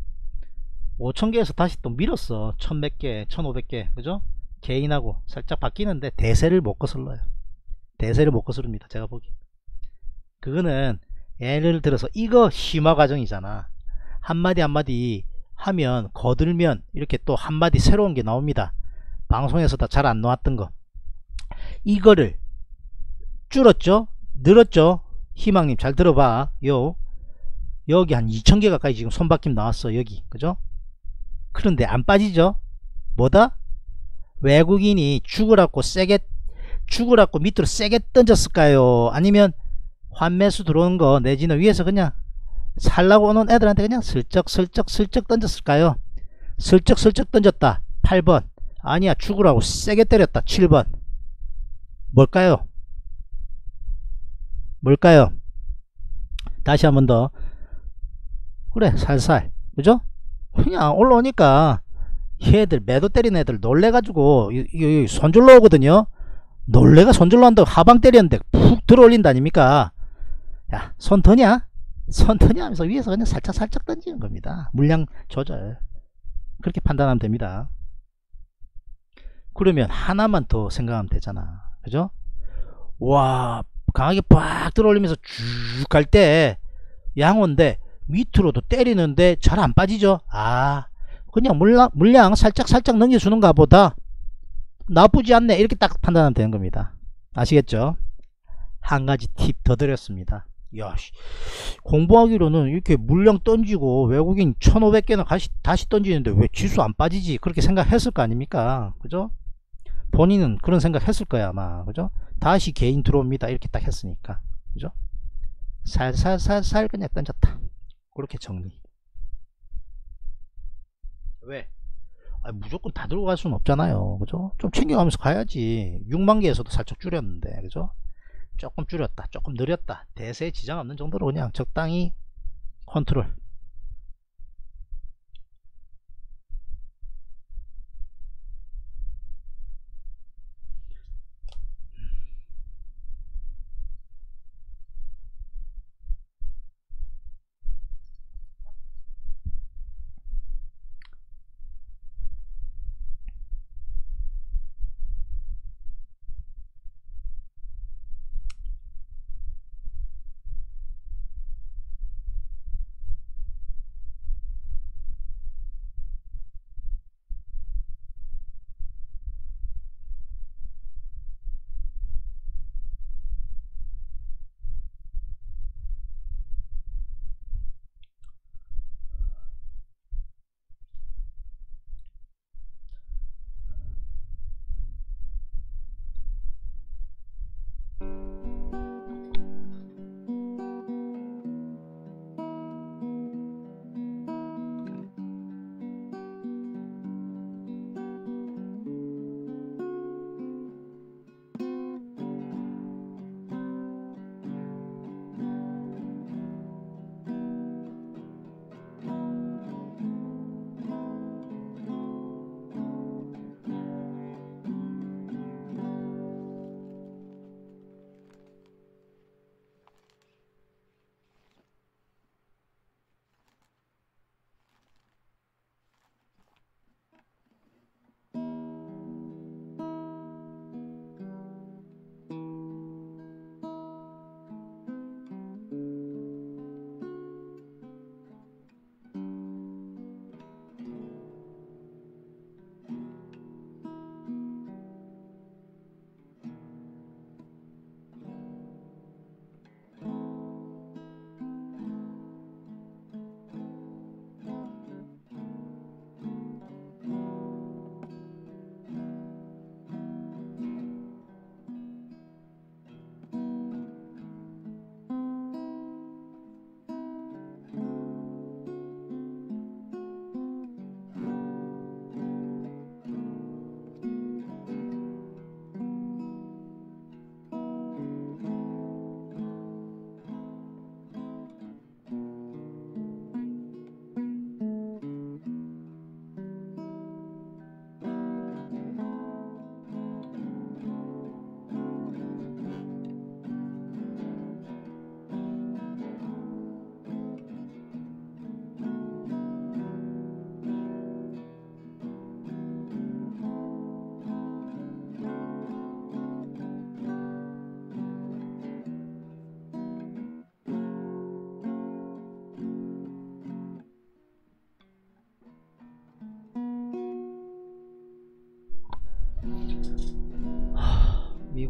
오천 개에서 다시 또 밀었어. 천 몇 개, 천오백 개, 그죠? 개인하고 살짝 바뀌는데 대세를 못 거슬러요. 대세를 못 거스릅니다, 제가 보기. 그거는 예를 들어서 이거 심화 과정이잖아. 한마디 한마디 하면 거들면 이렇게 또 한마디 새로운 게 나옵니다. 방송에서 다 잘 안 나왔던 거. 이거를 줄었죠? 늘었죠? 희망님 잘 들어봐. 요 여기 한 이천 개 가까이 지금 손바뀜 나왔어, 여기, 그죠? 그런데 안 빠지죠? 뭐다? 외국인이 죽으라고 세게 죽으라고 밑으로 세게 던졌을까요? 아니면 환매수 들어오는 거 내지는 위에서 그냥 살라고 오는 애들한테 그냥 슬쩍슬쩍슬쩍 슬쩍 슬쩍 던졌을까요? 슬쩍슬쩍 슬쩍 던졌다. 팔 번. 아니야, 죽으라고 세게 때렸다. 칠 번. 뭘까요? 뭘까요? 다시 한 번 더. 그래, 살살, 그죠? 그냥 올라오니까 얘들 매도 때린 애들 놀래가지고 손절로 오거든요. 놀래가 손절로 한다고 하방 때렸는데 푹 들어올린다 아닙니까? 야, 손 더냐? 손 더냐 하면서 위에서 그냥 살짝 살짝 던지는 겁니다. 물량 조절. 그렇게 판단하면 됩니다. 그러면 하나만 더 생각하면 되잖아, 그죠? 와, 강하게 빡 들어올리면서 쭉 갈 때 양호인데 밑으로도 때리는데 잘 안 빠지죠? 아, 그냥 물량, 물량 살짝 살짝 넘겨주는가 보다. 나쁘지 않네, 이렇게 딱 판단하면 되는 겁니다. 아시겠죠? 한 가지 팁 더 드렸습니다. 야, 공부하기로는 이렇게 물량 던지고 외국인 천오백 개나 다시, 다시 던지는데 왜 지수 안 빠지지? 그렇게 생각했을 거 아닙니까? 그죠? 본인은 그런 생각 했을 거야, 아마. 그죠? 다시 개인 들어옵니다, 이렇게 딱 했으니까. 그죠? 살살살살 그냥 던졌다. 그렇게 정리. 왜? 아, 무조건 다 들고 갈 수는 없잖아요, 그죠? 좀 챙겨가면서 가야지. 육만 개에서도 살짝 줄였는데, 그죠? 조금 줄였다, 조금 느렸다, 대세에 지장 없는 정도로 그냥 적당히 컨트롤.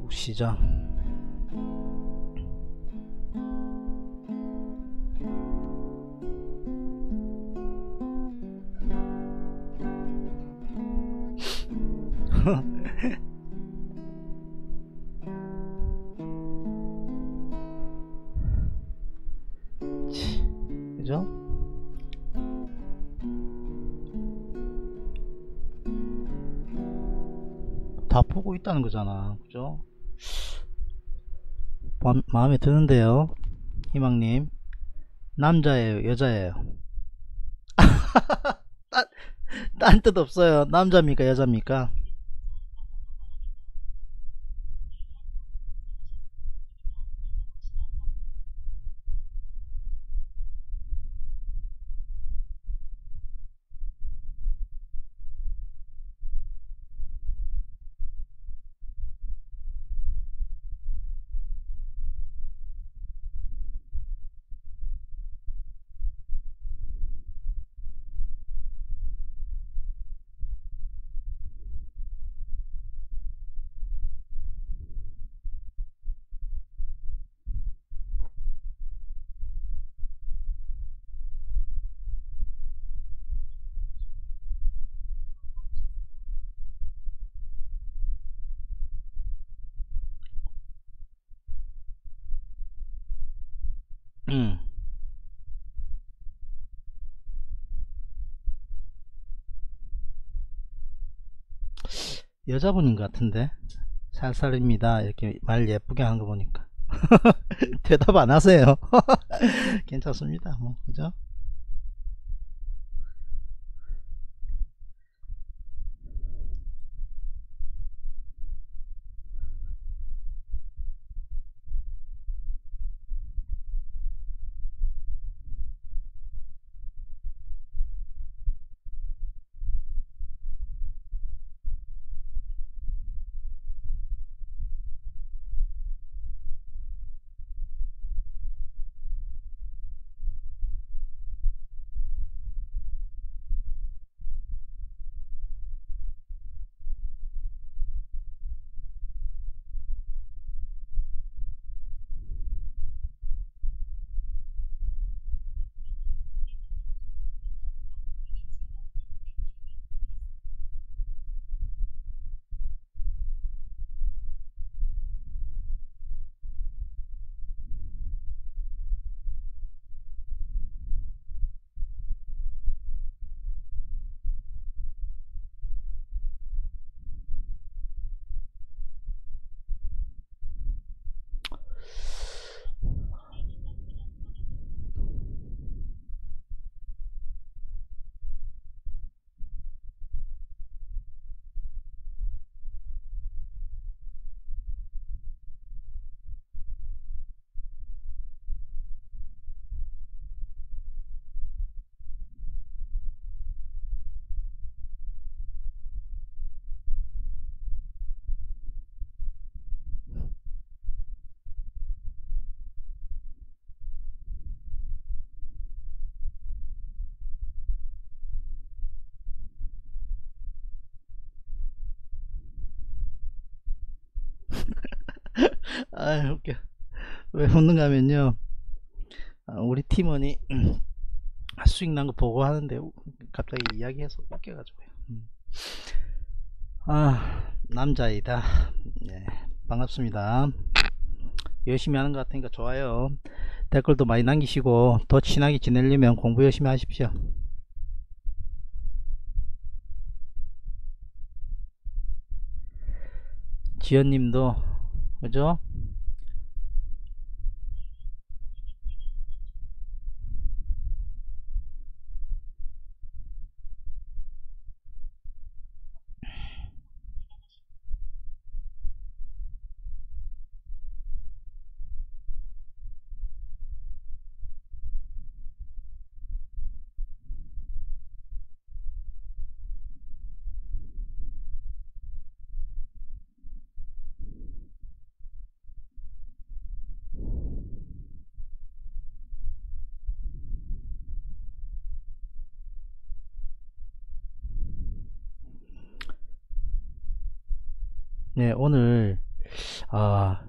미국 시장. 그죠? 다 보고 있다는 거잖아, 그죠? 마, 마음에 드는데요, 희망님. 남자예요, 여자예요? 딴, 딴 뜻 없어요. 남자입니까, 여자입니까? 음. 여자분인 것 같은데. 살살입니다 이렇게 말 예쁘게 하는 거 보니까. 대답 안 하세요. 괜찮습니다 뭐, 그죠? 아, 웃겨. 왜 웃는가 하면요, 아, 우리 팀원이 수익 난 거 보고 하는데 갑자기 이야기해서 웃겨가지고요. 아, 남자이다. 네, 반갑습니다. 열심히 하는 것 같으니까 좋아요. 댓글도 많이 남기시고 더 친하게 지내려면 공부 열심히 하십시오. 지연님도, 그죠? 네, 오늘 아,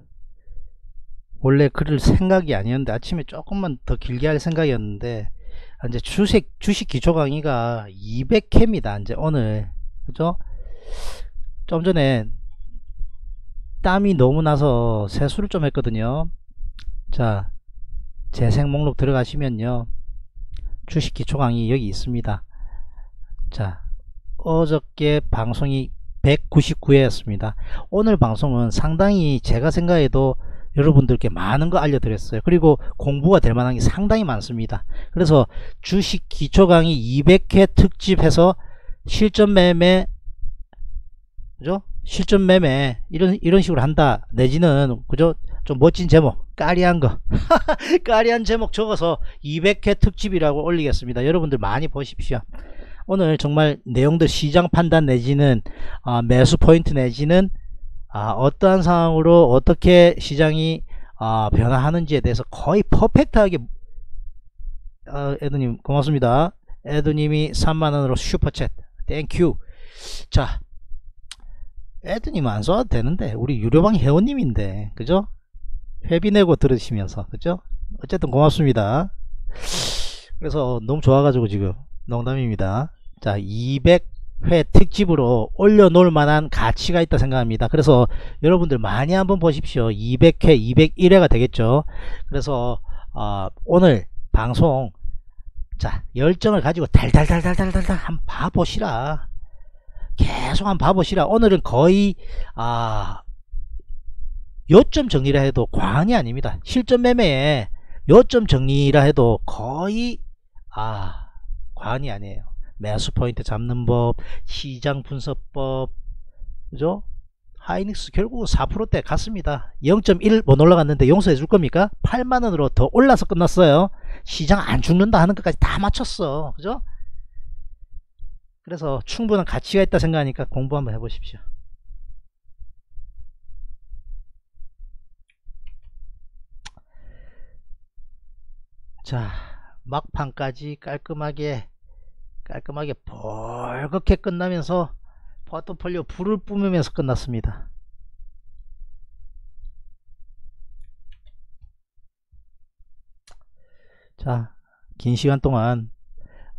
원래 그럴 생각이 아니었는데 아침에 조금만 더 길게 할 생각이었는데, 이제 주식 주식 기초 강의가 이백 회입니다 이제 오늘. 그죠? 좀 전에 땀이 너무 나서 세수를 좀 했거든요. 자, 재생 목록 들어가시면요, 주식 기초 강의 여기 있습니다. 자, 어저께 방송이 백구십구 회였습니다 오늘 방송은 상당히 제가 생각해도 여러분들께 많은 거 알려드렸어요. 그리고 공부가 될 만한 게 상당히 많습니다. 그래서 주식 기초 강의 이백 회 특집해서 실전 매매, 그죠? 실전 매매 이런 이런 식으로 한다. 내지는 그죠? 좀 멋진 제목, 까리한 거, 까리한 제목 적어서 이백 회 특집이라고 올리겠습니다. 여러분들 많이 보십시오. 오늘 정말 내용들 시장 판단 내지는 아, 매수 포인트 내지는 아, 어떠한 상황으로 어떻게 시장이 아, 변화하는지에 대해서 거의 퍼펙트하게. 아, 에드님 고맙습니다. 에드님이 삼만 원으로 슈퍼챗 땡큐. 자, 에드님 안 써도 되는데 우리 유료방 회원님인데, 그죠? 회비 내고 들으시면서, 그죠? 어쨌든 고맙습니다. 그래서 너무 좋아가지고 지금 농담입니다. 자, 이백 회 특집으로 올려놓을 만한 가치가 있다 생각합니다. 그래서 여러분들 많이 한번 보십시오. 이백 회 이백일 회가 되겠죠. 그래서 어, 오늘 방송, 자, 열정을 가지고 달달달달달달 한번 봐보시라. 계속 한번 봐보시라. 오늘은 거의 아, 요점 정리라 해도 과언이 아닙니다. 실전 매매에 요점 정리라 해도 거의 아, 과언이 아니에요. 매수 포인트 잡는 법, 시장 분석법, 그죠? 하이닉스 결국 사 퍼센트대 갔습니다. 영 점 일 못 올라갔는데 용서해 줄 겁니까? 팔만 원으로 더 올라서 끝났어요. 시장 안 죽는다 하는 것까지 다 맞췄어. 그죠? 그래서 충분한 가치가 있다 생각하니까 공부 한번 해보십시오. 자, 막판까지 깔끔하게 깔끔하게 벌겋게 끝나면서 포트폴리오 불을 뿜으면서 끝났습니다. 자, 긴 시간 동안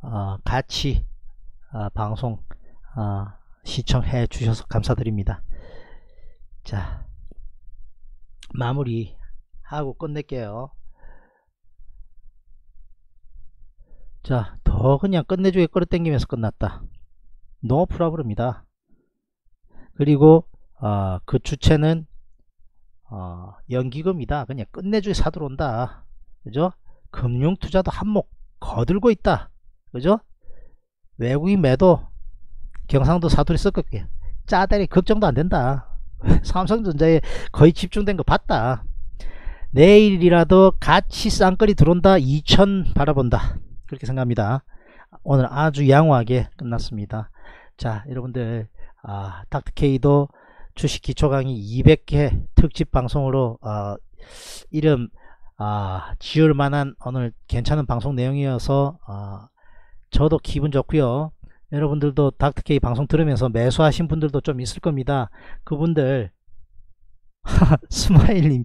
어, 같이 어, 방송 어, 시청해 주셔서 감사드립니다. 자, 마무리 하고 끝낼게요. 자, 더 그냥 끝내주게 끌어당기면서 끝났다. 노 프라블입니다. 그리고 어, 그 주체는 어, 연기금이다. 그냥 끝내주게 사들어온다. 그죠? 금융투자도 한몫 거들고 있다. 그죠? 외국인 매도 경상도 사투리 섞을게 짜다리 걱정도 안된다. 삼성전자에 거의 집중된 거 봤다. 내일이라도 같이 쌍거리 들어온다. 이천 바라본다. 그렇게 생각합니다. 오늘 아주 양호하게 끝났습니다. 자, 여러분들 아, 닥터케이도 주식 기초 강의 이백 회 특집 방송으로 아, 이름 아, 지을 만한 오늘 괜찮은 방송 내용이어서 아, 저도 기분 좋고요. 여러분들도 닥터케이 방송 들으면서 매수하신 분들도 좀 있을 겁니다. 그분들 스마일님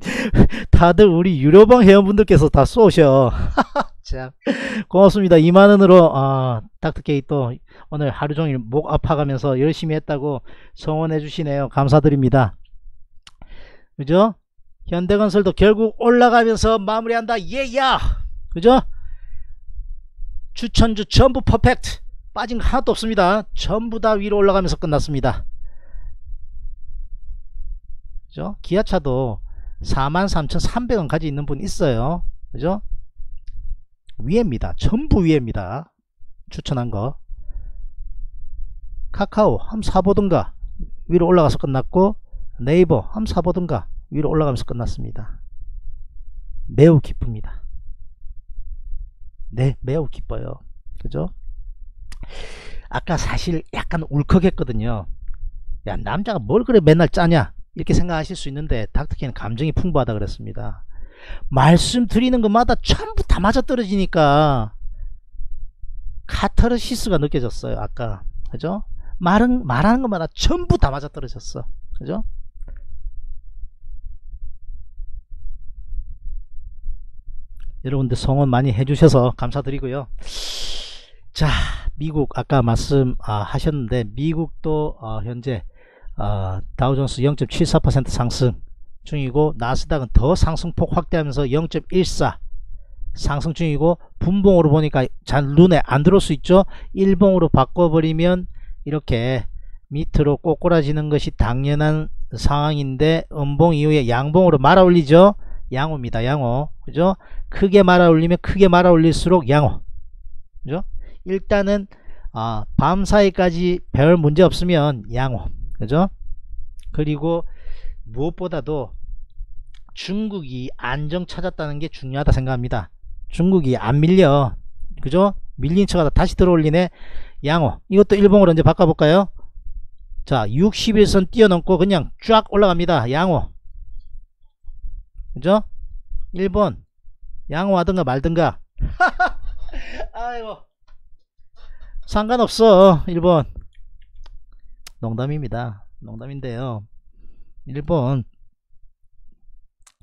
다들 우리 유료방 회원분들께서 다 쏘셔. 자, 고맙습니다. 이만 원으로 아, 닥터케이 또 오늘 하루종일 목 아파가면서 열심히 했다고 성원해 주시네요. 감사드립니다. 그죠? 현대건설도 결국 올라가면서 마무리한다. 예야, 그죠? 추천주 전부 퍼펙트. 빠진 거 하나도 없습니다. 전부 다 위로 올라가면서 끝났습니다. 그죠? 기아차도 사만 삼천 삼백 원까지 있는 분 있어요. 그죠? 위에입니다. 전부 위에입니다. 추천한 거. 카카오 한번 사보든가 위로 올라가서 끝났고, 네이버 한번 사보든가 위로 올라가면서 끝났습니다. 매우 기쁩니다. 네, 매우 기뻐요. 그죠? 아까 사실 약간 울컥했거든요. 야, 남자가 뭘 그래 맨날 짜냐 이렇게 생각하실 수 있는데 닥터케이는 감정이 풍부하다 그랬습니다. 말씀드리는 것마다 전부 다 맞아떨어지니까 카타르시스가 느껴졌어요. 아까, 그죠? 말은, 말하는 것마다 전부 다 맞아떨어졌어. 그죠? 여러분들 성원 많이 해주셔서 감사드리고요. 자, 미국 아까 말씀하셨는데 미국도 어, 현재 어, 다우존스 영 점 칠사 퍼센트 상승 중이고 나스닥은 더 상승폭 확대하면서 영 점 일사 상승 중이고 분봉으로 보니까 잘 눈에 안 들어올 수 있죠. 일봉으로 바꿔버리면 이렇게 밑으로 꼬꾸라지는 것이 당연한 상황인데 음봉 이후에 양봉으로 말아 올리죠. 양호입니다. 양호. 그죠? 크게 말아 올리면 크게 말아 올릴수록 양호. 그죠? 일단은 아, 밤 사이까지 별 문제 없으면 양호. 그죠? 그리고 무엇보다도 중국이 안정 찾았다는 게 중요하다 생각합니다. 중국이 안 밀려. 그죠? 밀린 척하다 다시 들어올리네. 양호. 이것도 일봉으로 이제 바꿔볼까요? 자, 육십일선 뛰어넘고 그냥 쫙 올라갑니다. 양호. 그죠? 일 번 양호하든가 말든가. 아이고 상관없어. 일 번 농담입니다. 농담인데요, 일 번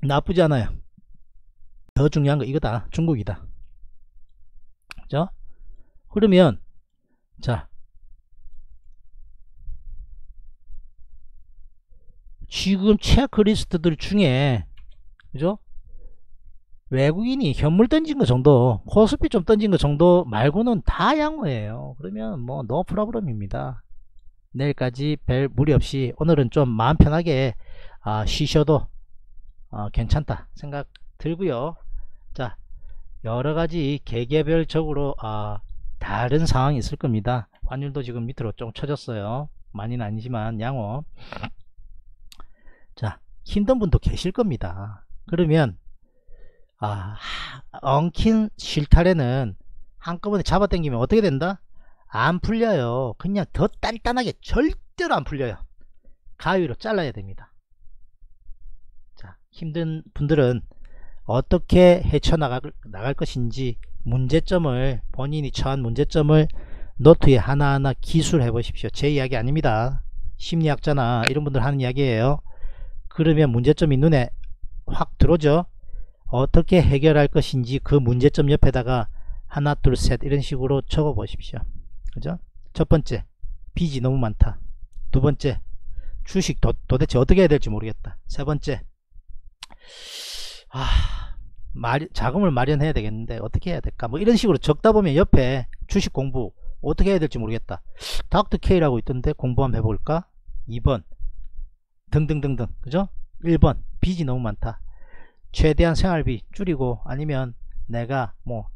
나쁘지 않아요. 더 중요한 거 이거다. 중국이다. 그죠? 그러면 자, 지금 체크리스트들 중에 그죠? 외국인이 현물 던진 거 정도, 코스피 좀 던진 거 정도 말고는 다 양호예요. 그러면 뭐 노 프로블럼입니다. 내일까지 별 무리 없이 오늘은 좀 마음 편하게 아, 쉬셔도 아, 괜찮다 생각 들고요. 자, 여러 가지 개개별적으로 아, 다른 상황이 있을 겁니다. 환율도 지금 밑으로 좀 쳐졌어요. 많이는 아니지만 양호. 자, 힘든 분도 계실 겁니다. 그러면 아, 엉킨 실타래는 한꺼번에 잡아당기면 어떻게 된다? 안 풀려요. 그냥 더 단단하게 절대로 안 풀려요. 가위로 잘라야 됩니다. 자, 힘든 분들은 어떻게 헤쳐나갈 나갈 것인지 문제점을, 본인이 처한 문제점을 노트에 하나하나 기술해 보십시오. 제 이야기 아닙니다. 심리학자나 이런 분들 하는 이야기예요. 그러면 문제점이 눈에 확 들어오죠. 어떻게 해결할 것인지 그 문제점 옆에다가 하나 둘 셋 이런 식으로 적어 보십시오. 그죠? 첫 번째, 빚이 너무 많다. 두 번째, 주식 도, 도대체 어떻게 해야 될지 모르겠다. 세 번째, 아, 마리, 자금을 마련해야 되겠는데 어떻게 해야 될까? 뭐 이런 식으로 적다 보면 옆에 주식 공부 어떻게 해야 될지 모르겠다. 닥터케이라고 있던데 공부 한번 해볼까? 이 번 등등등등. 그죠? 일 번 빚이 너무 많다. 최대한 생활비 줄이고 아니면 내가 뭐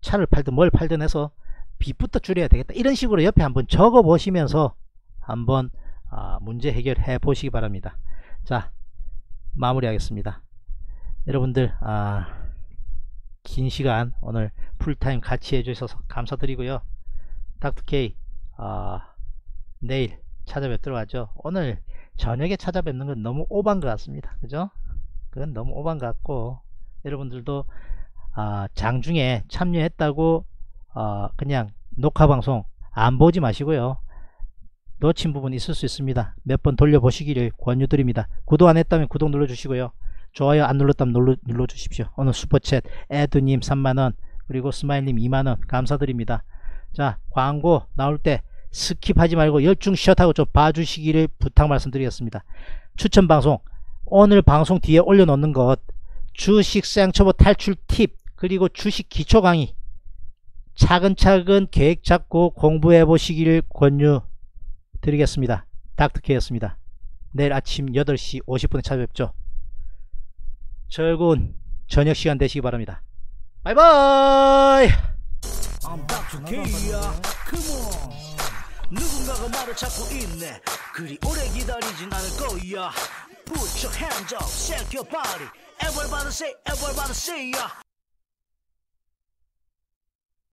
차를 팔든 뭘 팔든 해서 빚부터 줄여야 되겠다. 이런 식으로 옆에 한번 적어 보시면서 한번 아, 문제 해결해 보시기 바랍니다. 자, 마무리 하겠습니다. 여러분들 아, 긴 시간 오늘 풀타임 같이 해주셔서 감사드리고요. 닥터케이 아, 내일 찾아뵙도록 하죠. 오늘 저녁에 찾아뵙는 건 너무 오반 것 같습니다. 그죠? 그건 너무 오반 것 같고, 여러분들도 아, 장중에 참여했다고 아, 그냥 녹화방송 안 보지 마시고요. 놓친 부분 있을 수 있습니다. 몇 번 돌려보시기를 권유드립니다. 구독 안 했다면 구독 눌러주시고요. 좋아요 안 눌렀다면 눌러, 눌러주십시오. 오늘 슈퍼챗 에드님 삼만 원 그리고 스마일님 이만 원 감사드립니다. 자, 광고 나올 때 스킵하지 말고 열중 셧하고 좀 봐주시기를 부탁 말씀드리겠습니다. 추천 방송, 오늘 방송 뒤에 올려놓는 것, 주식 쌍초보 탈출 팁, 그리고 주식 기초 강의 차근차근 계획 잡고 공부해 보시기를 권유 드리겠습니다. 닥터케이였습니다. 내일 아침 여덟 시 오십 분에 찾아뵙죠. 즐거운 저녁 시간 되시기 바랍니다. 바이바이. 누군가가 나를 찾고 있네. 그리 오래 기다리진 않을 거야. Put your hands up, shake your body. Everybody say, everybody say, yeah.